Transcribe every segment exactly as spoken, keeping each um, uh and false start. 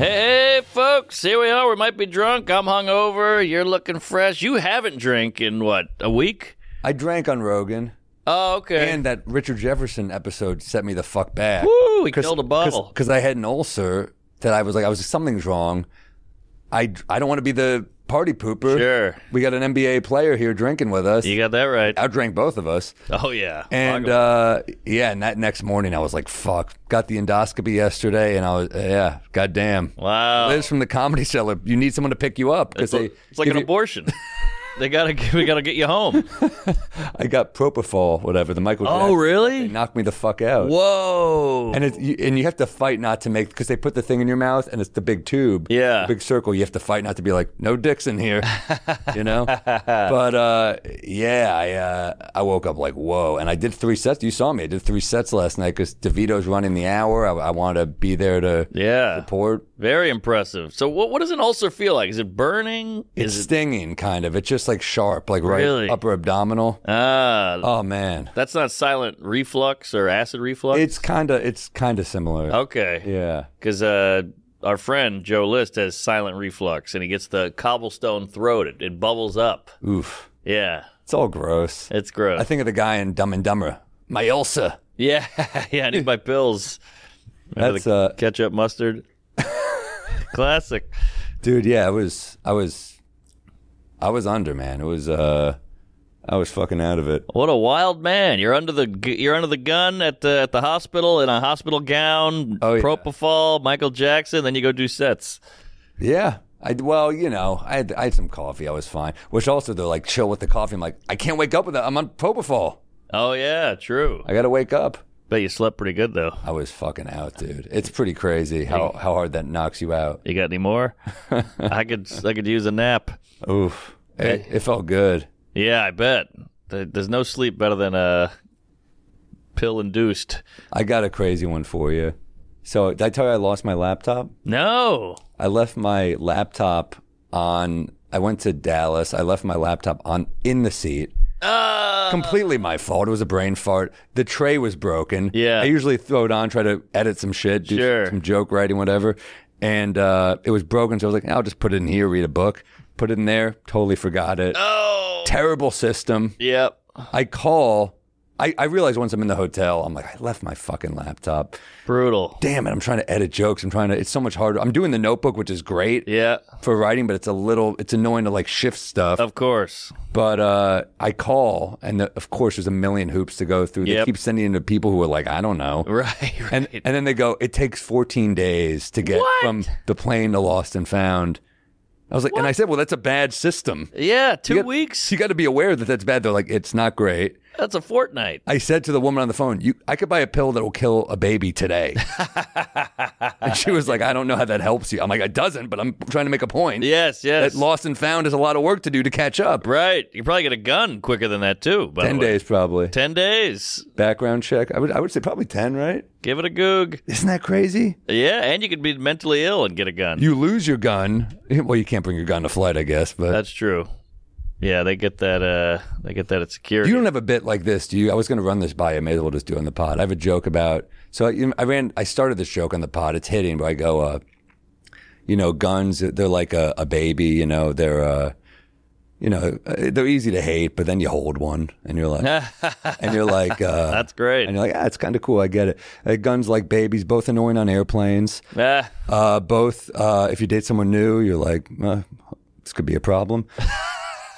Hey, hey, folks, here we are. We might be drunk. I'm hungover. You're looking fresh. You haven't drank in, what, a week? I drank on Rogan. Oh, okay. And that Richard Jefferson episode set me the fuck back. Woo, he killed a bottle. Because I had an ulcer that I was like, I was like, something's wrong. I, I don't want to be the party pooper. Sure. We got an N B A player here drinking with us. You got that right. I drank both of us. Oh, yeah. And, uh, yeah, and that next morning I was like, fuck. Got the endoscopy yesterday, and I was, yeah, goddamn. Wow. Liz from the Comedy Cellar, you need someone to pick you up. It's, they, a, it's like an you... abortion. They gotta, we gotta get you home. I got propofol, whatever, the Michael Jackson. Oh, really? They knocked me the fuck out. Whoa. And, it's, you, and you have to fight not to make, because they put the thing in your mouth, and it's the big tube. Yeah. The big circle. You have to fight not to be like, no dicks in here, you know? But, uh, yeah, I, uh, I woke up like, whoa. And I did three sets. You saw me. I did three sets last night, because DeVito's running the hour. I, I wanted to be there to yeah. support. Very impressive. So what, what does an ulcer feel like? Is it burning? It's Is stinging, it... kind of. It's just like sharp, like right really? upper abdominal. Ah, oh man, that's not silent reflux or acid reflux. It's kind of, it's kind of similar. Okay, yeah, because uh, our friend Joe List has silent reflux, and he gets the cobblestone throat. It, it bubbles up. Oof. Yeah, it's all gross. It's gross. I think of the guy in Dumb and Dumber. My ulcer. Yeah, yeah. I need my pills. Remember that's uh, ketchup mustard. Classic, dude. Yeah, I was, I was. I was under, man. It was, uh, I was fucking out of it. What a wild man! You're under the, you're under the gun at the at the hospital in a hospital gown, oh, yeah. propofol, Michael Jackson. Then you go do sets. Yeah, I well, you know, I had I had some coffee. I was fine. Which also they're like chill with the coffee. I'm like, I can't wake up with that. I'm on propofol. Oh yeah, true. I gotta wake up. Bet you slept pretty good though. I was fucking out, dude. It's pretty crazy how how hard that knocks you out. You got any more? I could I could use a nap. Oof, it, it felt good. Yeah, I bet. There's no sleep better than a pill induced. I got a crazy one for you. So did I tell you I lost my laptop? No. I left my laptop on. I went to Dallas. I left my laptop on in the seat. Uh, Completely my fault. It was a brain fart. The tray was broken. Yeah. I usually throw it on, try to edit some shit, do sure. some joke writing, whatever. And uh, it was broken, so I was like, I'll just put it in here, read a book. Put it in there, totally forgot it. Oh. Terrible system. Yep. I call. I, I realize once I'm in the hotel, I'm like, I left my fucking laptop. Brutal. Damn it, I'm trying to edit jokes. I'm trying to, it's so much harder. I'm doing the notebook, which is great yeah. for writing, but it's a little, it's annoying to like shift stuff. Of course. But uh, I call, and the, of course, there's a million hoops to go through. They yep. keep sending it to people who are like, I don't know. Right, right. And, and then they go, it takes fourteen days to get what? from the plane to Lost and Found. I was like, what? And I said, well, that's a bad system. Yeah, two you got, weeks. You got to be aware that that's bad. They're like, it's not great. That's a fortnight. I said to the woman on the phone, "You, I could buy a pill that will kill a baby today." And she was like, I don't know how that helps you. I'm like, it doesn't, but I'm trying to make a point. Yes, yes. That Lost and Found is a lot of work to do to catch up. Right. You probably get a gun quicker than that, too. By ten the way. days, probably. Ten days. Background check. I would, I would say probably ten, right? Give it a goog. Isn't that crazy? Yeah, and you could be mentally ill and get a gun. You lose your gun. Well, you can't bring your gun to flight, I guess. But that's true. Yeah, they get that. Uh, they get that at security. You don't have a bit like this, do you? I was going to run this by you. May as well just do it on the pod. I have a joke about. So I, you know, I ran. I started this joke on the pod. It's hitting. But I go, uh, you know, guns. They're like a, a baby. You know, they're, uh, you know, they're easy to hate. But then you hold one, and you're like, and you're like, uh, that's great. And you're like, ah, it's kind of cool. I get it. Uh, guns like babies. Both annoying on airplanes. Ah. Uh, both. Uh, if you date someone new, you're like, uh, this could be a problem.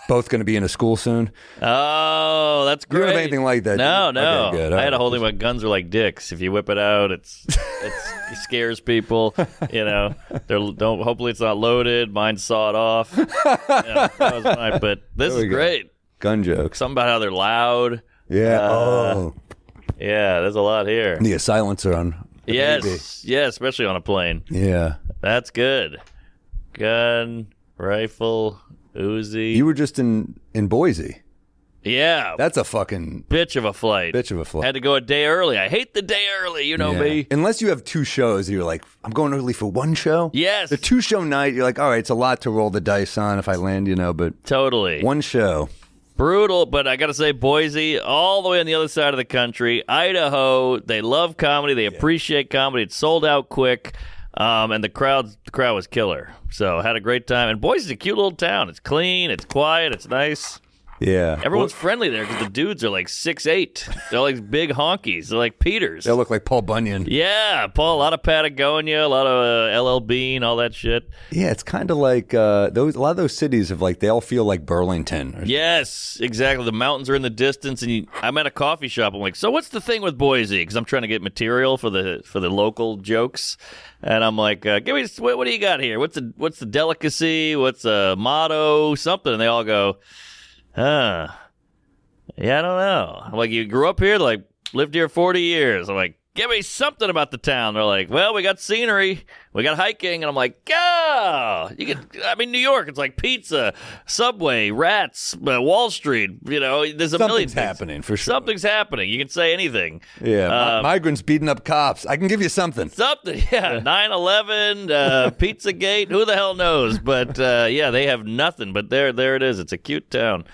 Both going to be in a school soon. Oh, that's great. You don't have anything like that? No, no. Okay, good. I had a whole thing about guns are like dicks. If you whip it out, it's, it's it scares people. You know, they're don't. Hopefully, it's not loaded. Mine saw it off. You know, that was mine. But this is great. Go. Gun jokes. Something about how they're loud. Yeah. Uh, oh. Yeah. There's a lot here. The silencer on. The yes. Baby. Yeah. Especially on a plane. Yeah. That's good. Gun, rifle. Uzi. You were just in, in Boise. Yeah. That's a fucking... Bitch of a flight. Bitch of a flight. Had to go a day early. I hate the day early, you know yeah. me. Unless you have two shows, you're like, I'm going early for one show? Yes. The two-show night, you're like, all right, it's a lot to roll the dice on if I land, you know, but... Totally. One show. Brutal, but I gotta say, Boise, all the way on the other side of the country, Idaho, they love comedy, they yeah. appreciate comedy, it's sold out quick. Um, and the crowd, the crowd was killer. So had a great time. And Boise's a cute little town. It's clean. It's quiet. It's nice. Yeah. Everyone's well, friendly there because the dudes are like six eight. They're like big honkies. They're like Peters. They look like Paul Bunyan. Yeah. Paul, a lot of Patagonia, a lot of uh, L L Bean, all that shit. Yeah. It's kind of like uh, those. a lot of those cities have like, they all feel like Burlington. Or yes, exactly. The mountains are in the distance. And you, I'm at a coffee shop. I'm like, so what's the thing with Boise? Because I'm trying to get material for the for the local jokes. And I'm like, uh, give me, what, what do you got here? What's the, what's the delicacy? What's a motto? Something. And they all go, huh. Yeah, I don't know. I'm like, you grew up here? They're like, lived here forty years. I'm like, give me something about the town. They're like, well, we got scenery. We got hiking. And I'm like, oh, you can, I mean, New York, it's like pizza, Subway, rats, uh, Wall Street. You know, there's a Something's million things. happening, for sure. Something's happening. You can say anything. Yeah, um, migrants beating up cops. I can give you something. Something, yeah. nine eleven, uh, Pizzagate, who the hell knows? But, uh, yeah, they have nothing. But there, there it is. It's a cute town.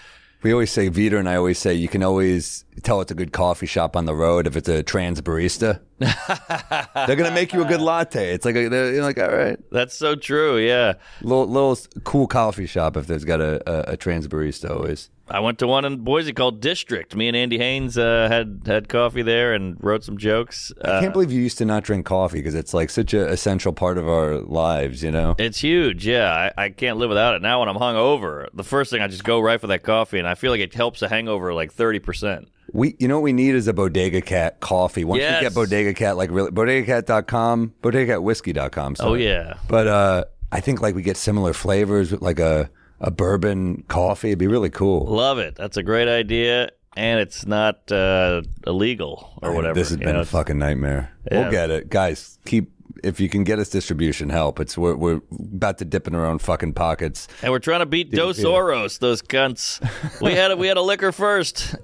We always say, Vito and I always say, you can always tell it's a good coffee shop on the road if it's a trans barista. They're going to make you a good latte. It's like, a, you're like, all right. That's so true, yeah. Little, little cool coffee shop if there's got a, a, a trans barista always. I went to one in Boise called District. Me and Andy Haynes uh, had, had coffee there and wrote some jokes. Uh, I can't believe you used to not drink coffee because it's like such an essential part of our lives, you know? It's huge, yeah. I, I can't live without it. Now when I'm hungover, the first thing I just go right for that coffee, and I feel like it helps a hangover like thirty percent. We, you know what we need is a Bodega Cat coffee. Once yes. we get Bodega Cat, like really, bodega cat dot com, bodega cat whiskey dot com. Oh, yeah. But uh, I think like we get similar flavors with like a... a bourbon coffee. It'd be really cool. Love it. That's a great idea. And it's not uh, illegal or whatever. This has been a fucking nightmare. Yeah. We'll get it. Guys, keep, if you can get us distribution, help. It's we're, we're about to dip in our own fucking pockets. And we're trying to beat Dos Oros, those cunts. We had a, we had a liquor first.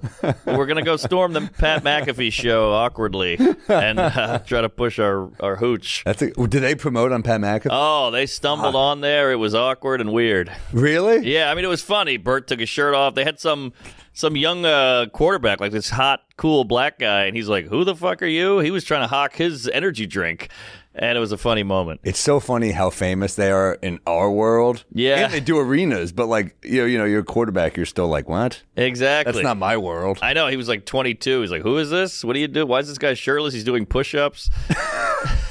We're going to go storm the Pat McAfee show awkwardly and uh, try to push our, our hooch. That's a, did they promote on Pat McAfee? Oh, they stumbled ah. on there. It was awkward and weird. Really? Yeah. I mean, it was funny. Bert took his shirt off. They had some... Some young uh, quarterback, like this hot, cool black guy, and he's like, who the fuck are you? He was trying to hawk his energy drink, and it was a funny moment. It's so funny how famous they are in our world. Yeah. And they do arenas, but like, you know, you know, you're a quarterback, you're still like, what? Exactly. That's not my world. I know. He was like twenty-two. He's like, who is this? What do you do? Why is this guy shirtless? He's doing push-ups.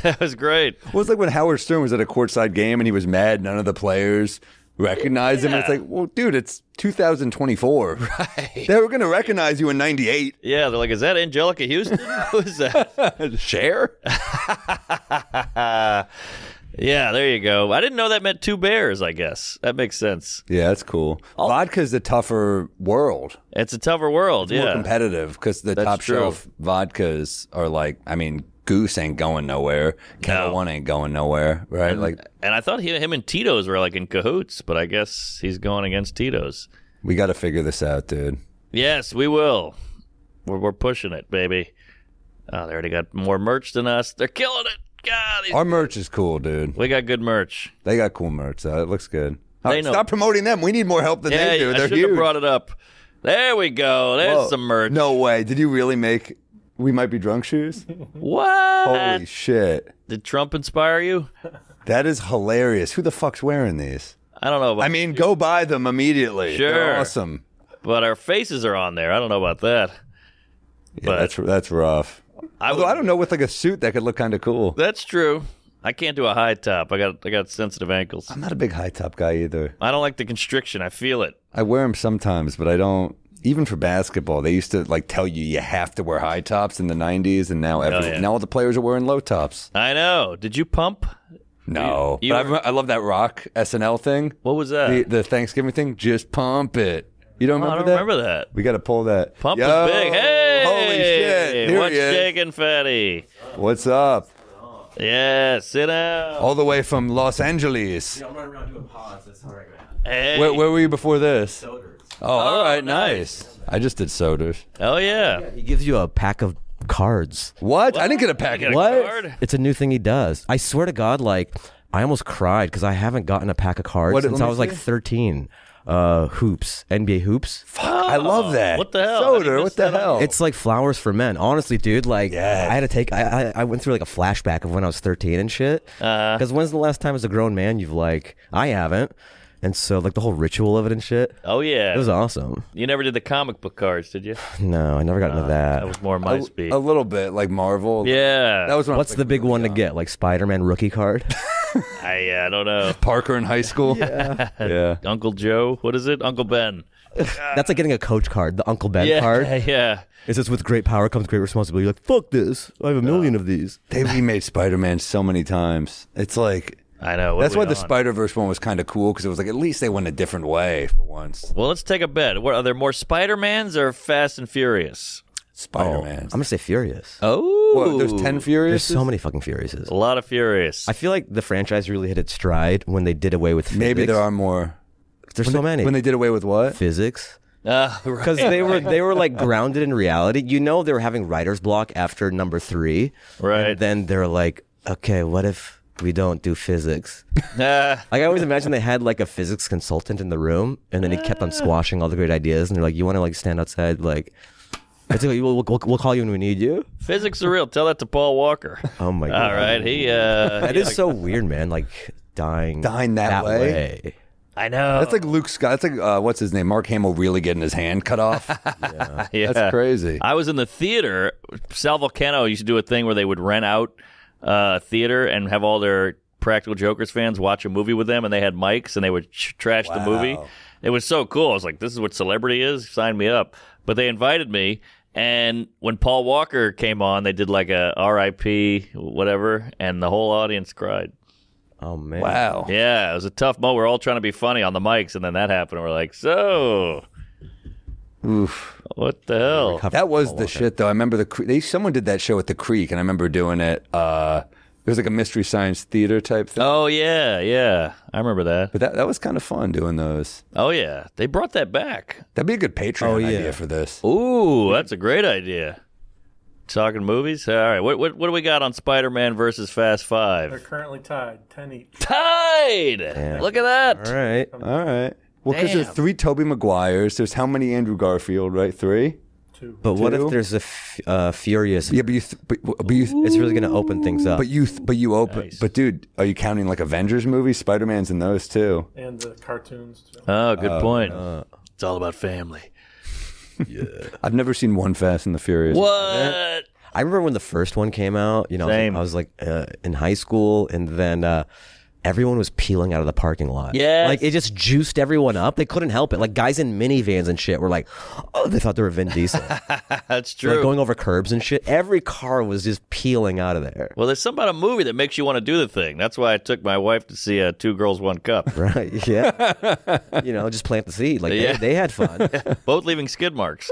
That was great. Well, it was like when Howard Stern was at a courtside game, and he was mad, none of the players recognize yeah. him. And it's like, well, dude, it's two thousand twenty-four. Right. They were going to recognize you in ninety-eight. Yeah, they're like, is that Angelica Houston? Who's that? Cher? Yeah, there you go. I didn't know that meant two bears, I guess. That makes sense. Yeah, that's cool. I'll Vodka's the tougher world. It's a tougher world, it's yeah. more competitive because the that's top true. shelf vodkas are like, I mean, Goose ain't going nowhere. Kettle no. One ain't going nowhere, right? And, like, and I thought he, him and Tito's were like in cahoots, but I guess he's going against Tito's. We got to figure this out, dude. Yes, we will. We're, we're pushing it, baby. Oh, they already got more merch than us. They're killing it. God, these... our merch is cool, dude. We got good merch. They got cool merch. So it looks good. They right, know. Stop promoting them. We need more help than yeah, they do. I They're should huge. have brought it up. There we go. There's Whoa. some merch. No way. Did you really make? We might be drunk shoes? What? Holy shit. Did Trump inspire you? That is hilarious. Who the fuck's wearing these? I don't know about I mean, you. Go buy them immediately. Sure. They're awesome. But our faces are on there. I don't know about that. Yeah, but that's, that's rough. I Although would, I don't know with like a suit that could look kind of cool. That's true. I can't do a high top. I got I got sensitive ankles. I'm not a big high top guy either. I don't like the constriction. I feel it. I wear them sometimes, but I don't. Even for basketball, they used to like tell you you have to wear high tops in the nineties, and now every, oh, yeah. now all the players are wearing low tops. I know. Did you pump? No. You, you but were... I, I love that rock S N L thing. What was that? The, the Thanksgiving thing. Just pump it. You don't remember that? I don't remember that. We got to pull that. Pump Yo, was big. Hey! Holy shit. Here What's shaking, fatty? What's up? Yeah, sit down. All the way from Los Angeles. Yeah, I'm running around doing pods. That's all right, man. Hey. Where, where were you before this? Soder. Oh, oh, all right, nice. nice. I just did sodas. Oh, yeah. yeah. He gives you a pack of cards. What? what? I didn't get a pack of cards. It's a new thing he does. I swear to God, like, I almost cried because I haven't gotten a pack of cards what, since I was see? like thirteen. Uh, hoops. N B A hoops. Fuck. I I love that. What the hell? Soda, what the hell? It's like Flowers for Men. Honestly, dude, like, yes. I had to take, I, I I went through like a flashback of when I was thirteen and shit. Because uh, when's the last time as a grown man you've like, I haven't. And so, like, the whole ritual of it and shit. Oh, yeah. It was awesome. You never did the comic book cards, did you? No, I never got uh, into that. That was more my a, speed. A little bit, like Marvel. Yeah. That was. What's was the big one to get? Like, Spider-Man rookie card? I, I don't know. Parker in high school? Yeah. Yeah. Uncle Joe? What is it? Uncle Ben. That's like getting a coach card, the Uncle Ben yeah, card. Yeah. It says, with great power comes great responsibility. You're like, fuck this. I have a million uh, of these. They've remade Spider-Man so many times. It's like... I know. That's why the Spider-Verse one was kind of cool, because it was like, at least they went a different way for once. Well, let's take a bet. What, are there more Spider-Mans or Fast and Furious? Spider-Mans. Oh, I'm going to say Furious. Oh. What, there's ten Furious? There's so many fucking Furiouses. A lot of Furious. I feel like the franchise really hit its stride when they did away with physics. Maybe there are more. There's when so they, many. When they did away with what? Physics. Because uh, right. they were they were like grounded in reality. You know they were having writer's block after number three. Right. And then they're like, okay, what if... we don't do physics. Nah. Like, I always imagine they had, like, a physics consultant in the room, and then he kept on squashing all the great ideas, and they're like, you want to, like, stand outside, like, we'll, we'll, we'll call you when we need you? Physics are real. Tell that to Paul Walker. Oh, my God. All right. He, uh... That is like, so weird, man, like, dying, dying that, that way. way. I know. That's like Luke Scott. That's like, uh, what's his name? Mark Hamill really getting his hand cut off. Yeah. Yeah. That's crazy. I was in the theater. Sal Volcano used to do a thing where they would rent out Uh, theater and have all their Practical Jokers fans watch a movie with them, and they had mics and they would trash wow. the movie. It was so cool. I was like, this is what celebrity is? Sign me up. But they invited me, and when Paul Walker came on, they did like a R I P whatever, and the whole audience cried. Oh, man. Wow. Yeah, it was a tough moment. We're all trying to be funny on the mics, and then that happened. We're like, so... Oof. What the hell? That was the shit, though. I remember the they someone did that show at the Creek, and I remember doing it. Uh, it was like a Mystery Science Theater type thing. Oh, yeah, yeah. I remember that. But that, that was kind of fun doing those. Oh, yeah. They brought that back. That'd be a good Patreon oh, yeah. idea for this. Ooh, that's a great idea. Talking movies? All right. What, what, what do we got on Spider-Man versus Fast Five? They're currently tied. Ten each. Tied! Damn. Look at that. All right. All right. Well, because there's three Tobey Maguires. There's how many Andrew Garfield, right? Three? Two. But Two? what if there's a f uh, Furious? Yeah, but you, th but, but you th Ooh. It's really going to open things up. But you, th but you open, nice. But dude, are you counting like Avengers movies? Spider-Man's in those too. And the cartoons too. Oh, good uh, point. Uh, it's all about family. Yeah. I've never seen one Fast and the Furious. What? I remember when the first one came out, you know, Same. I was like uh, in high school, and then... Uh, everyone was peeling out of the parking lot. Yeah. Like, it just juiced everyone up. They couldn't help it. Like, guys in minivans and shit were like, oh, they thought they were Vin Diesel. That's true. Like, going over curbs and shit. Every car was just peeling out of there. Well, there's something about a movie that makes you want to do the thing. That's why I took my wife to see uh, Two Girls, One Cup. Right, yeah. You know, just plant the seed. Like, yeah. they, they had fun. Both leaving skid marks.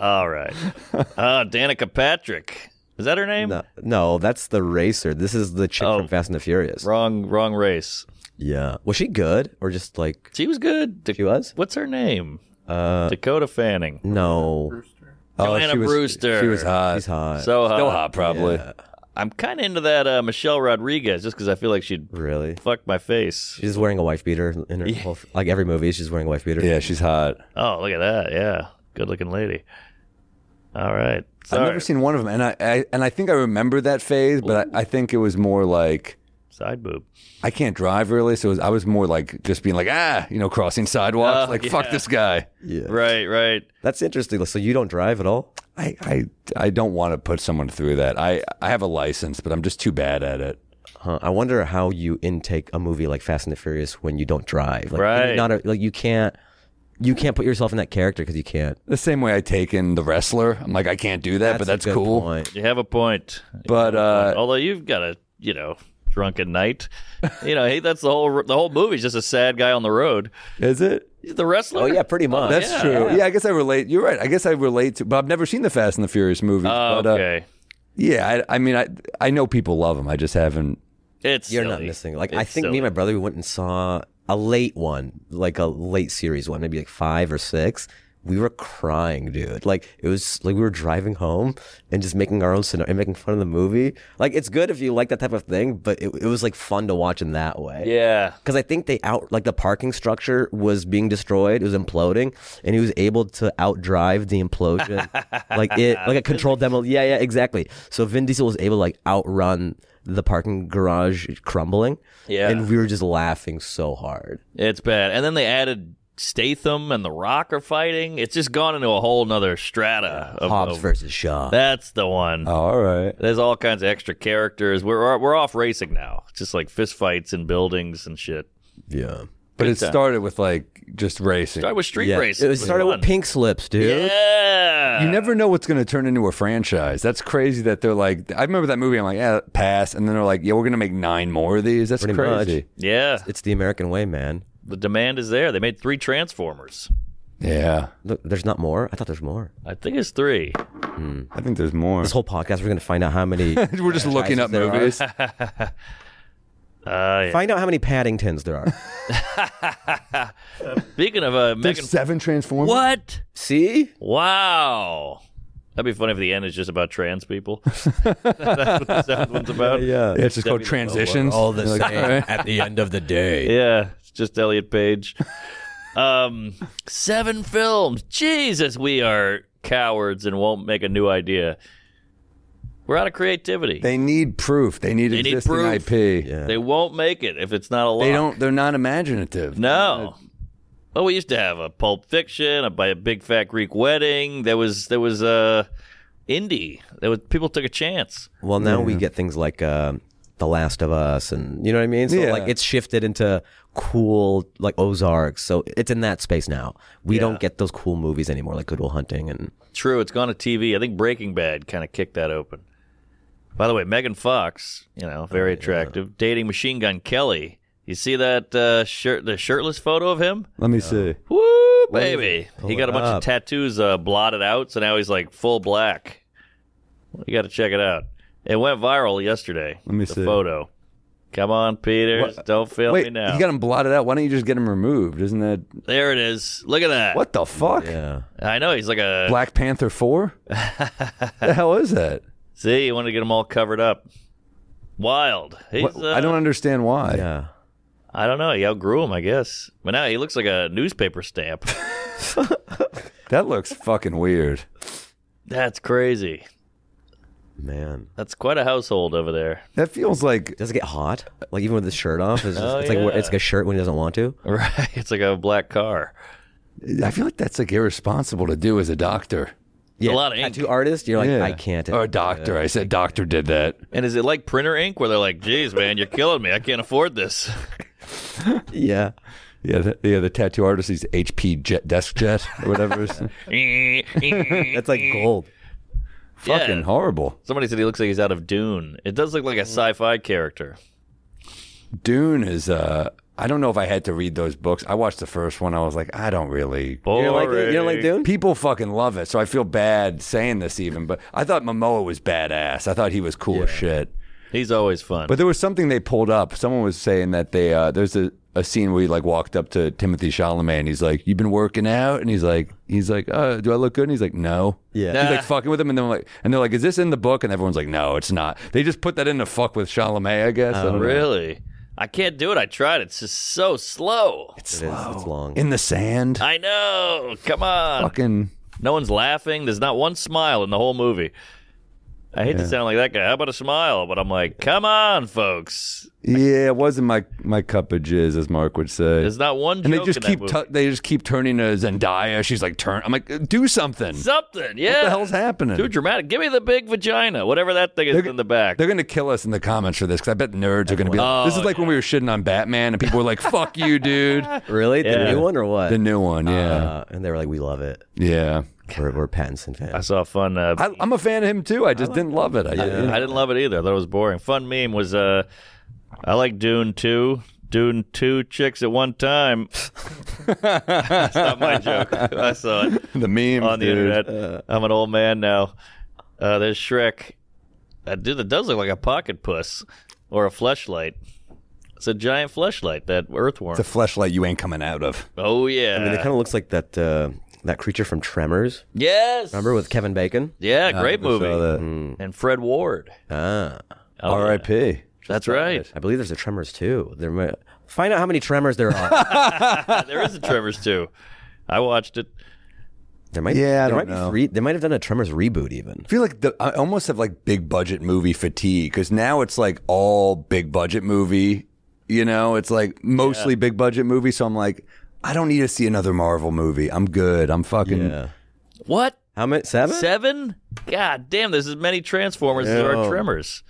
All right. Uh, Danica Patrick. Is that her name? No, no, that's the racer. This is the chick oh, from Fast and the Furious. Wrong, wrong race. Yeah. Was she good or just like? She was good. Da she was. What's her name? Uh, Dakota Fanning. No. Brewster. Oh, Joanna she was, Brewster. She was hot. She's hot. So hot. Still hot, probably. Yeah. I'm kind of into that uh, Michelle Rodriguez just because I feel like she'd really fuck my face. She's wearing a wife beater in her yeah. whole, like every movie. She's wearing a wife beater. Yeah, she's hot. Oh, look at that. Yeah, good looking lady. All right. Sorry. I've never seen one of them, and I, I and I think I remember that phase, but I, I think it was more like side boob. I can't drive really, so it was, I was more like just being like ah, you know, crossing sidewalks, uh, like yeah. fuck this guy. Yeah, right, right. That's interesting. So you don't drive at all? I I, I don't want to put someone through that. I I have a license, but I'm just too bad at it. Huh. I wonder how you intake a movie like Fast and the Furious when you don't drive. Like, right. Not a, like you can't. You can't put yourself in that character because you can't. The same way I take in The Wrestler. I'm like, I can't do that, that's but that's a good cool. point. You have a point. But uh, although you've got a, you know, drunken night, you know, hey, that's the whole the whole movie's just a sad guy on the road. Is it? The Wrestler? Oh yeah, pretty much. That's yeah, true. Yeah. yeah, I guess I relate. You're right. I guess I relate to, but I've never seen the Fast and the Furious movies. Oh, but, okay. Uh, yeah, I, I mean, I I know people love them. I just haven't. It's you're silly. Not missing. Like it's I think silly. Me and my brother we went and saw. A late one, like a late series one, maybe like five or six. we were crying, dude. Like, it was like we were driving home and just making our own scenario and making fun of the movie. Like, it's good if you like that type of thing, but it, it was like fun to watch in that way. Yeah. Because I think they out, like the parking structure was being destroyed. It was imploding, and he was able to outdrive the implosion. like it, like a controlled demo. Yeah, yeah, exactly. So Vin Diesel was able to like outrun the parking garage crumbling. Yeah. And we were just laughing so hard. It's bad. And then they added Statham and The Rock are fighting. It's just gone into a whole nother strata. Of, Hobbs of, versus Shaw. That's the one. Oh, all right. There's all kinds of extra characters. We're we're off racing now. It's just like fist fights in buildings and shit. Yeah. But Good it time. started with like just racing. It started with street yeah. racing. It started with pink slips, dude. Yeah. You never know what's going to turn into a franchise. That's crazy that they're like, I remember that movie. I'm like, yeah, pass. And then they're like, yeah, we're going to make nine more of these. That's Pretty crazy. Much. Yeah. It's, it's the American way, man. The demand is there. They made three Transformers. Yeah. Look, there's not more? I thought there's more. I think it's three. Hmm. I think there's more. This whole podcast, we're going to find out how many. We're just looking up movies. uh, yeah. Find out how many Paddingtons there are. Speaking of... Uh, there's Megan... seven Transformers? What? See? Wow. That'd be funny if the end is just about trans people. That's what the seventh one's about. Yeah, yeah. yeah it's just called transitions. All the same at the end of the day. Yeah. Just Elliot Page. Um, seven films. Jesus, we are cowards and won't make a new idea. We're out of creativity. They need proof. They need they existing need proof. I P. Yeah. They won't make it if it's not a lock. They don't. They're not imaginative. No. Uh, well, we used to have a Pulp Fiction, a, a Big Fat Greek Wedding. There was there was uh, indie. There was people took a chance. Well, now yeah. we get things like. Uh, The Last of Us, and you know what I mean? So yeah. like it's shifted into cool like Ozarks. So it's in that space now. We yeah. don't get those cool movies anymore, like Good Will Hunting and True, it's gone to T V. I think Breaking Bad kind of kicked that open. By the way, Megan Fox, you know, very oh, yeah. attractive, dating Machine Gun Kelly. You see that uh, shirt, the shirtless photo of him? Let me yeah. see. Woo, baby. He got a bunch up. of tattoos uh, blotted out, so now he's like full black. You got to check it out. It went viral yesterday. Let me the see. The photo. Come on, Peters. What? Don't fail Wait, me now. You got him blotted out. Why don't you just get him removed? Isn't that... There it is. Look at that. What the fuck? Yeah. I know. He's like a... Black Panther four? The hell is that? See, you want to get him all covered up. Wild. He's, uh, I don't understand why. Yeah. I don't know. He outgrew him, I guess. But now he looks like a newspaper stamp. That looks fucking weird. That's crazy. Man, that's quite a household over there. That feels like... Does it get hot? Like even with the shirt off? It's, just, oh, it's, yeah. like, it's like a shirt when he doesn't want to? Right. It's like a black car. I feel like that's like irresponsible to do as a doctor. Yeah, a lot of ink. Tattoo artist, you're like, yeah. I can't. Or a doctor. I said doctor did that. And is it like printer ink where they're like, geez, man, you're killing me. I can't afford this. yeah. Yeah, the, yeah, the tattoo artist is H P jet, desk jet or whatever. That's like gold. Fucking yeah. horrible. Somebody said he looks like he's out of Dune. It does look like a sci-fi character. Dune is, uh, I don't know if I had to read those books. I watched the first one. I was like, I don't really. Boring. You don't like it? You don't like Dune? People fucking love it, so I feel bad saying this even, but I thought Momoa was badass. I thought he was cool yeah. as shit. He's always fun. But there was something they pulled up. Someone was saying that they, uh, there's a, a scene where he like walked up to Timothée Chalamet and he's like, "You've been working out?" And he's like, he's like, "Uh, do I look good?" And he's like, "No." Yeah. Nah. He's like fucking with him, and they're like, and they're like, "Is this in the book?" And everyone's like, "No, it's not." They just put that in to fuck with Chalamet, I guess. Oh, I really? Know. I can't do it. I tried. It's just so slow. It's slow. It is. It's long. In the sand. I know. Come on. Fucking. No one's laughing. There's not one smile in the whole movie. I hate yeah. to sound like that guy. How about a smile? But I'm like, come on, folks. Yeah, it wasn't my my cup of jizz, as Mark would say. There's not one. Joke and they just in keep that movie. they just keep turning to Zendaya. She's like, turn. I'm like, do something. Something. Yeah. What the hell's happening? Too dramatic. Give me the big vagina. Whatever that thing is they're, in the back. They're gonna kill us in the comments for this because I bet nerds are gonna be. Like, oh, this is like yeah. when we were shitting on Batman and people were like, "Fuck you, dude." Really? The yeah. new one or what? The new one. Yeah. Uh, and they were like, "We love it." Yeah. We're, we're Pattinson fans. I saw a fun... Uh, I, I'm a fan of him, too. I just I like didn't love it. I, I, yeah. I didn't love it either. I thought it was boring. Fun meme was, uh, I like Dune two. Dune two chicks at one time. That's not my joke. I saw it. The meme on the dude. internet. Uh, I'm an old man now. Uh, there's Shrek. That dude that does look like a pocket puss or a fleshlight. It's a giant fleshlight, that earthworm. It's a fleshlight you ain't coming out of. Oh, yeah. I mean, it kind of looks like that... Uh, that creature from Tremors. Yes. Remember with Kevin Bacon? Yeah, great uh, movie. Mm. And Fred Ward. Ah. Oh, R I P. Yeah. That's right. I believe there's a Tremors two. There might... Find out how many Tremors there are. There is a Tremors two. I watched it. There might, yeah, I there don't might know. Be three, they might have done a Tremors reboot even. I feel like the, I almost have like big budget movie fatigue because now it's like all big budget movie. You know, it's like mostly yeah. big budget movie. So I'm like, I don't need to see another Marvel movie. I'm good. I'm fucking. Yeah. What? How many? Seven? Seven? God damn, there's as many Transformers yeah. as there are Tremors.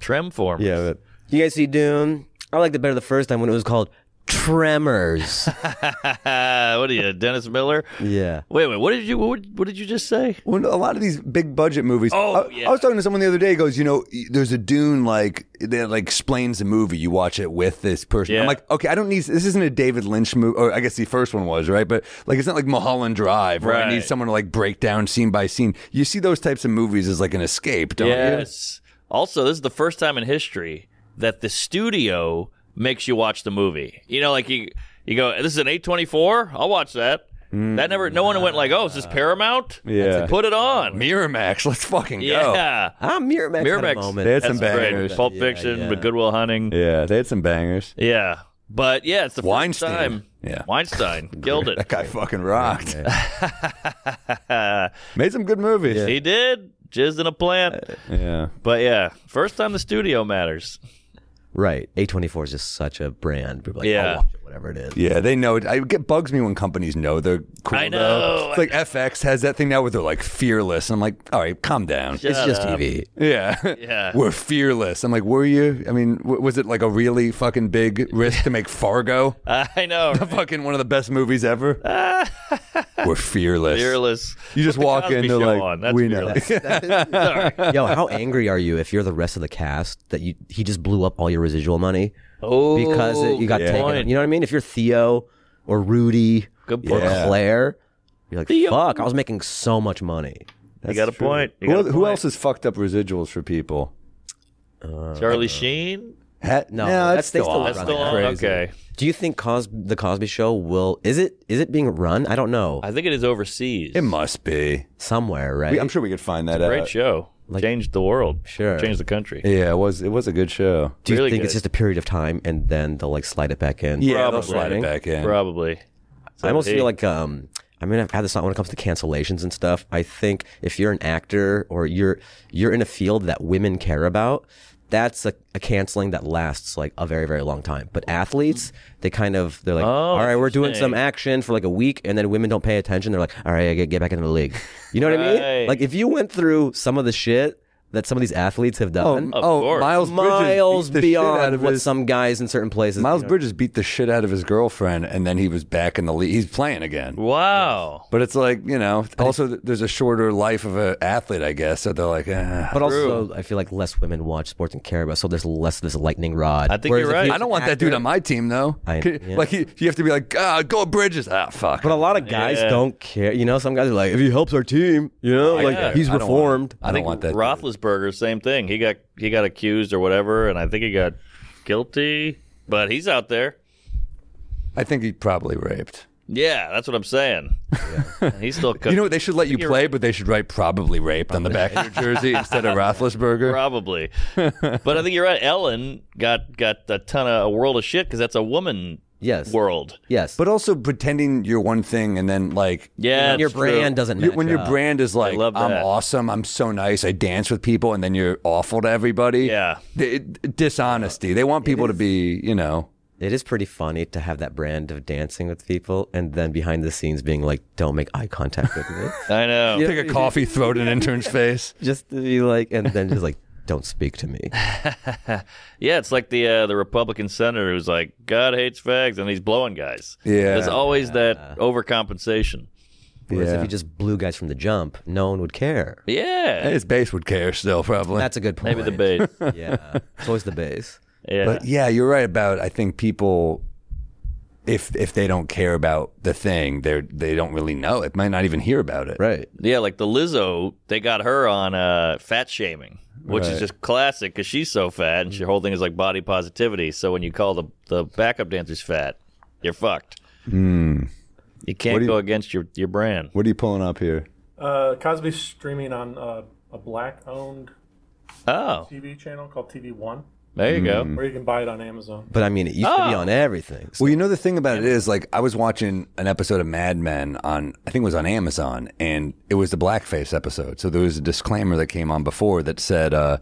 Tremformers. Yeah. But you guys see Dune? I liked it better the first time when it was called Tremors. What are you, Dennis Miller? Yeah. Wait, wait. What did you? What, what did you just say? Well, a lot of these big budget movies. Oh, I, yeah. I was talking to someone the other day. He goes, you know, there's a Dune like that like explains the movie. You watch it with this person. Yeah. I'm like, okay, I don't need this. Isn't a David Lynch movie? Or I guess the first one was right, but like it's not like Mulholland Drive where right. I need someone to like break down scene by scene. You see those types of movies as like an escape, don't yes. you? Yes. Also, this is the first time in history that the studio makes you watch the movie. You know, like you you go, this is an eight twenty-four? I'll watch that. Mm, that never, no one uh, went like, oh, is this Paramount? Yeah. Put it on. Miramax, let's fucking go. Yeah. Ah, Miramax. Miramax. They had some bangers. Great. Pulp yeah, Fiction, yeah. but Good Will Hunting. Yeah, they had some bangers. Yeah. But yeah, it's the Weinstein. first time. Yeah. Weinstein killed it. That guy fucking rocked. Made some good movies. Yeah. He did. Jizz in a plant. Uh, yeah. But yeah, first time the studio matters. Right. A twenty-four is just such a brand. People are like, yeah. I'll watch it, whatever it is. Yeah, they know it. I, it bugs me when companies know they're cool. I know. Though. It's like F X has that thing now where they're like fearless. And I'm like, all right, calm down. Shut it's just up. T V. Yeah. yeah. We're fearless. I'm like, were you? I mean, w was it like a really fucking big risk to make Fargo? I know. Right? The fucking one of the best movies ever. We're fearless. Fearless. You just Put walk the in, they're like, on. That's we fearless. know. That is, sorry. Yo, how angry are you if you're the rest of the cast that you he just blew up all your residual money oh, because it, you got yeah. taken. You know what I mean? If you're Theo or Rudy good point. or Claire, you're like, Theo. fuck, I was making so much money. That's you got a true. point. Got who, a who point. else has fucked up residuals for people? Uh, Charlie Sheen? Hat? No, no, that's still, still, that's still okay. Do you think Cos the Cosby Show will is it is it being run? I don't know. I think it is overseas. It must be somewhere, right? We, I'm sure we could find that. It's a great out. show. Like, changed the world. Sure. Changed the country. Yeah, it was it was a good show. Do you really think good. it's just a period of time and then they'll like slide it back in? Yeah, Probably. they'll slide it back in. Probably. So I almost eight. feel like um I mean, I've had this thought when it comes to cancellations and stuff. I think if you're an actor or you're you're in a field that women care about, that's a, a canceling that lasts like a very, very long time. But athletes, they kind of, they're like, oh, all right, we're doing some action for like a week. And then women don't pay attention. They're like, all right, I get, get back into the league. You know what right. I mean? Like if you went through some of the shit that some of these athletes have done. Oh, oh course. Miles Bridges miles beyond his, what some guys in certain places. Miles you know? Bridges beat the shit out of his girlfriend, and then he was back in the league. He's playing again. Wow! Yes. But it's like you know. Also, there's a shorter life of an athlete, I guess. So they're like, eh. But also, true. I feel like less women watch sports and care about. So there's less of this lightning rod. I think Whereas you're right. I don't want actor, that dude on my team though. I, yeah. Like he, you have to be like, ah, go Bridges. Ah, fuck. But a lot of guys yeah. don't care. You know, some guys are like, if he helps our team, you know, like yeah. he's I reformed. Want, I don't want that. Roethlisberger, same thing. He got he got accused or whatever, and I think he got guilty. But he's out there. I think he probably raped. Yeah, that's what I'm saying. Yeah. He's still. You know what? They should let you play, but they should write "probably raped" on the back of your jersey instead of Roethlisberger. Probably. But I think you're right. Ellen got got a ton of a world of shit because that's a woman. Yes. World. Yes. But also pretending you're one thing and then like yeah, when your brand true. doesn't match When your up. brand is like, I'm awesome, I'm so nice, I dance with people, and then you're awful to everybody. Yeah. It, dishonesty. They want people to be, you know. It is pretty funny to have that brand of dancing with people and then behind the scenes being like, don't make eye contact with me. I know. Take a coffee, throw it in an intern's face. Just to be like, and then just like, don't speak to me. Yeah, it's like the uh, the Republican senator who's like, God hates fags, and he's blowing guys. Yeah, there's always yeah. that overcompensation. Whereas yeah. if you just blew guys from the jump, no one would care. Yeah, and his base would care still, probably. That's a good point. Maybe the base. Yeah, it's always the base. Yeah, but yeah, you're right about. I think people, if if they don't care about the thing, they they don't really know. It might not even hear about it. Right. Yeah, like the Lizzo, they got her on uh, fat shaming. Which right. is just classic because she's so fat and mm-hmm. her whole thing is like body positivity. So when you call the, the backup dancers fat, you're fucked. Mm. You can't go you, against your, your brand. What are you pulling up here? Uh, Cosby's streaming on uh, a black-owned oh. T V channel called T V One. There you mm. go. Or you can buy it on Amazon. But I mean, it used oh. to be on everything. So. Well, you know, the thing about it is, like, I was watching an episode of Mad Men on, I think it was on Amazon, and it was the blackface episode. So there was a disclaimer that came on before that said, uh,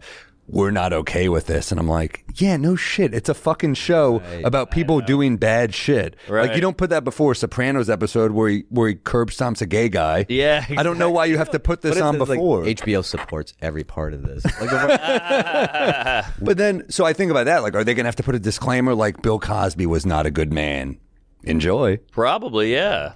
we're not okay with this. And I'm like, yeah, no shit. It's a fucking show right. about people doing bad shit. Right. Like, you don't put that before Sopranos episode where he, where he curb stomps a gay guy. Yeah. Exactly. I don't know why you have to put this on this, before. Like, H B O supports every part of this. Like, but then, so I think about that. Like, are they going to have to put a disclaimer like Bill Cosby was not a good man? Enjoy. Probably, yeah.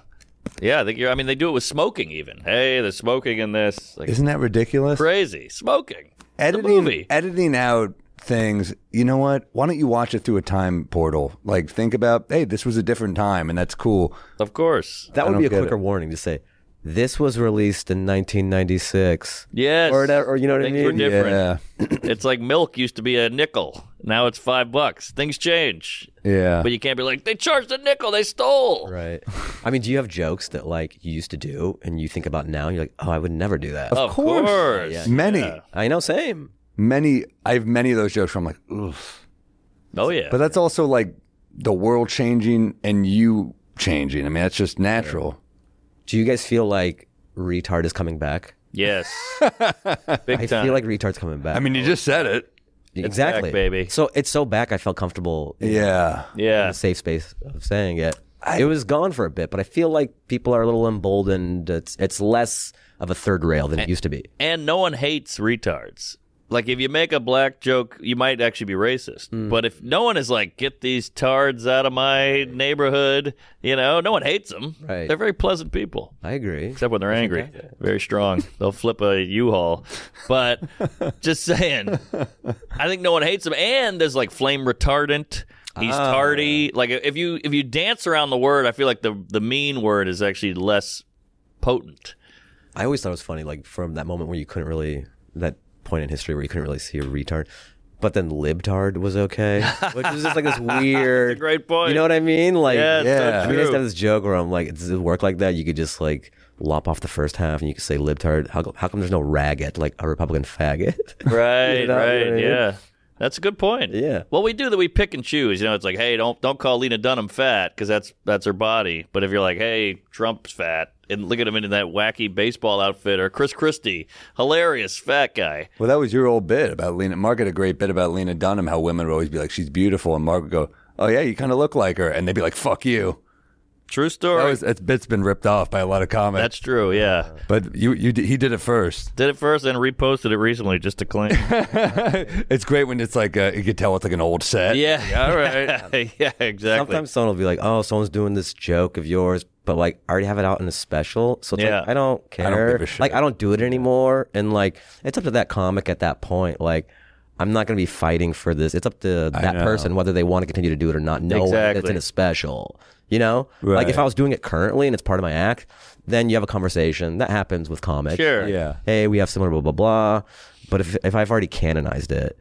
Yeah, I think you're. I mean, they do it with smoking even. Hey, they're smoking in this. Like, isn't that ridiculous? Crazy smoking. Editing, movie. editing out things. You know what? Why don't you watch it through a time portal? Like, think about, hey, this was a different time, and that's cool. Of course, that I would be a quicker it. warning to say this was released in nineteen ninety-six. Yes, or, or you know what things I mean? Were different. Yeah. It's like milk used to be a nickel. Now it's five bucks. Things change. Yeah. But you can't be like, they charged a nickel, they stole. Right. I mean, do you have jokes that, like, you used to do and you think about now and you're like, oh, I would never do that? Of, of course. course. Yeah, yeah, many. Yeah. I know, same. Many. I have many of those jokes where I'm like, oof. Oh, yeah. But that's also, like, the world changing and you changing. I mean, that's just natural. Do you guys feel like retard is coming back? Yes. Big I time. feel like retard's coming back. I mean, you just said it. Exactly, back, baby. So it's so back. I felt comfortable. Yeah, know, yeah. In a safe space of saying it. I, it was gone for a bit, but I feel like people are a little emboldened. It's it's less of a third rail than and, it used to be. And no one hates retards. Like, if you make a black joke, you might actually be racist. Mm. But if no one is like, get these tards out of my neighborhood, you know, no one hates them. Right. They're very pleasant people. I agree. Except when they're angry. Very strong. They'll flip a U-Haul. But just saying, I think no one hates them. And there's like flame retardant. He's ah. tardy. Like, if you if you dance around the word, I feel like the, the mean word is actually less potent. I always thought it was funny, like, from that moment where you couldn't really... that. point in history where you couldn't really see a retard, but then libtard was okay, which is just like this weird. That's a great point. You know what I mean? Like, yeah, yeah. So we just have this joke where I'm like, does it work like that? You could just like lop off the first half and you could say libtard. How, how come there's no raggot, like a Republican faggot? Right, you know right, I mean? Yeah. That's a good point. Yeah. Well, we do that. We pick and choose. You know, it's like, hey, don't don't call Lena Dunham fat because that's that's her body. But if you're like, hey, Trump's fat, and look at him in that wacky baseball outfit, or Chris Christie, hilarious fat guy. Well, that was your old bit about Lena. Mark had a great bit about Lena Dunham, how women would always be like, she's beautiful, and Mark would go, oh yeah, you kind of look like her, and they'd be like, fuck you. True story. That was, that bit's been ripped off by a lot of comics. That's true, yeah. But you, you, he did it first. Did it first and reposted it recently just to claim. It's great when it's like, uh, you can tell it's like an old set. Yeah. yeah all right. Yeah, exactly. Sometimes someone will be like, oh, someone's doing this joke of yours, but like, I already have it out in a special. So it's yeah. like, I don't care. I don't give a shit. Like, I don't do it anymore. And like, it's up to that comic at that point. Like, I'm not going to be fighting for this. It's up to that person whether they want to continue to do it or not. No, exactly. It's in a special. You know? Right. Like, if I was doing it currently and it's part of my act, then you have a conversation. That happens with comics. Sure. Like, yeah. Hey, we have similar blah, blah, blah. But if, if I've already canonized it,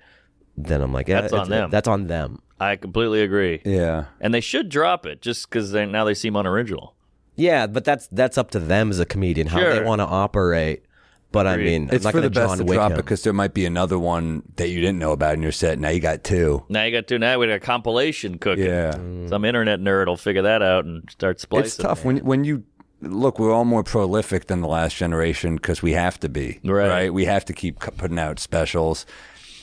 then I'm like, yeah, that's on them. That's on them. I completely agree. Yeah. And they should drop it just because they, now they seem unoriginal. Yeah, but that's that's up to them as a comedian, how sure. they want to operate. But I mean, it's for the best to drop it because there might be another one that you didn't know about in your set. Now you got two. Now you got two. Now we got a compilation cooking. Yeah, mm. Some internet nerd will figure that out and start splicing. It's tough when when you look. We're all more prolific than the last generation because we have to be. Right. Right. We have to keep putting out specials,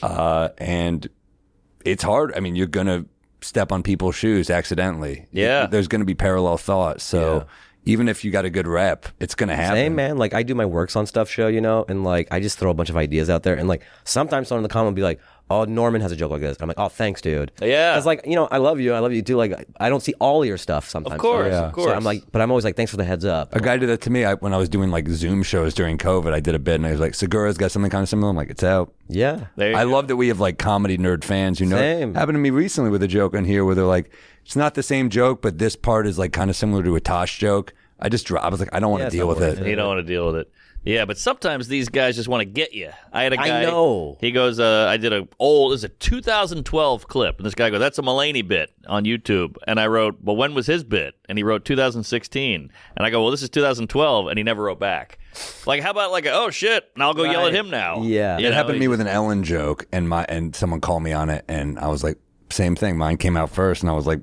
uh, and it's hard. I mean, you're gonna step on people's shoes accidentally. Yeah. There's gonna be parallel thoughts. So. Yeah. Even if you got a good rep, it's going to happen. Same, man. Like, I do my Works on Stuff show, you know, and, like, I just throw a bunch of ideas out there. And, like, sometimes someone in the comment will be like, oh, Norman has a joke like this. And I'm like, oh, thanks, dude. Yeah. It's like, you know, I love you. I love you, too. Like, I don't see all your stuff sometimes. Of course, yeah. of course. So I'm like, but I'm always like, thanks for the heads up. A guy did that to me I, when I was doing, like, Zoom shows during COVID. I did a bit, and I was like, Segura's got something kind of similar. I'm like, it's out. Yeah. I go. love that we have, like, comedy nerd fans who know. Same. Happened to me recently with a joke on here where they're like, it's not the same joke, but this part is, like, kind of similar to a Tosh joke. I just dropped. I was like, I don't want yeah, to deal with it. it. You don't want to deal with it. Yeah, but sometimes these guys just want to get you. I had a guy. I know. He goes, uh, I did a old, this is a two thousand twelve clip. And this guy goes, that's a Mulaney bit on YouTube. And I wrote, well, when was his bit? And he wrote two thousand sixteen. And I go, well, this is two thousand twelve. And he never wrote back. Like, how about like, a, oh, shit, and I'll go right. yell at him now. Yeah. You it know? happened to me with an Ellen joke, and my and someone called me on it. And I was like, same thing. Mine came out first. And I was like,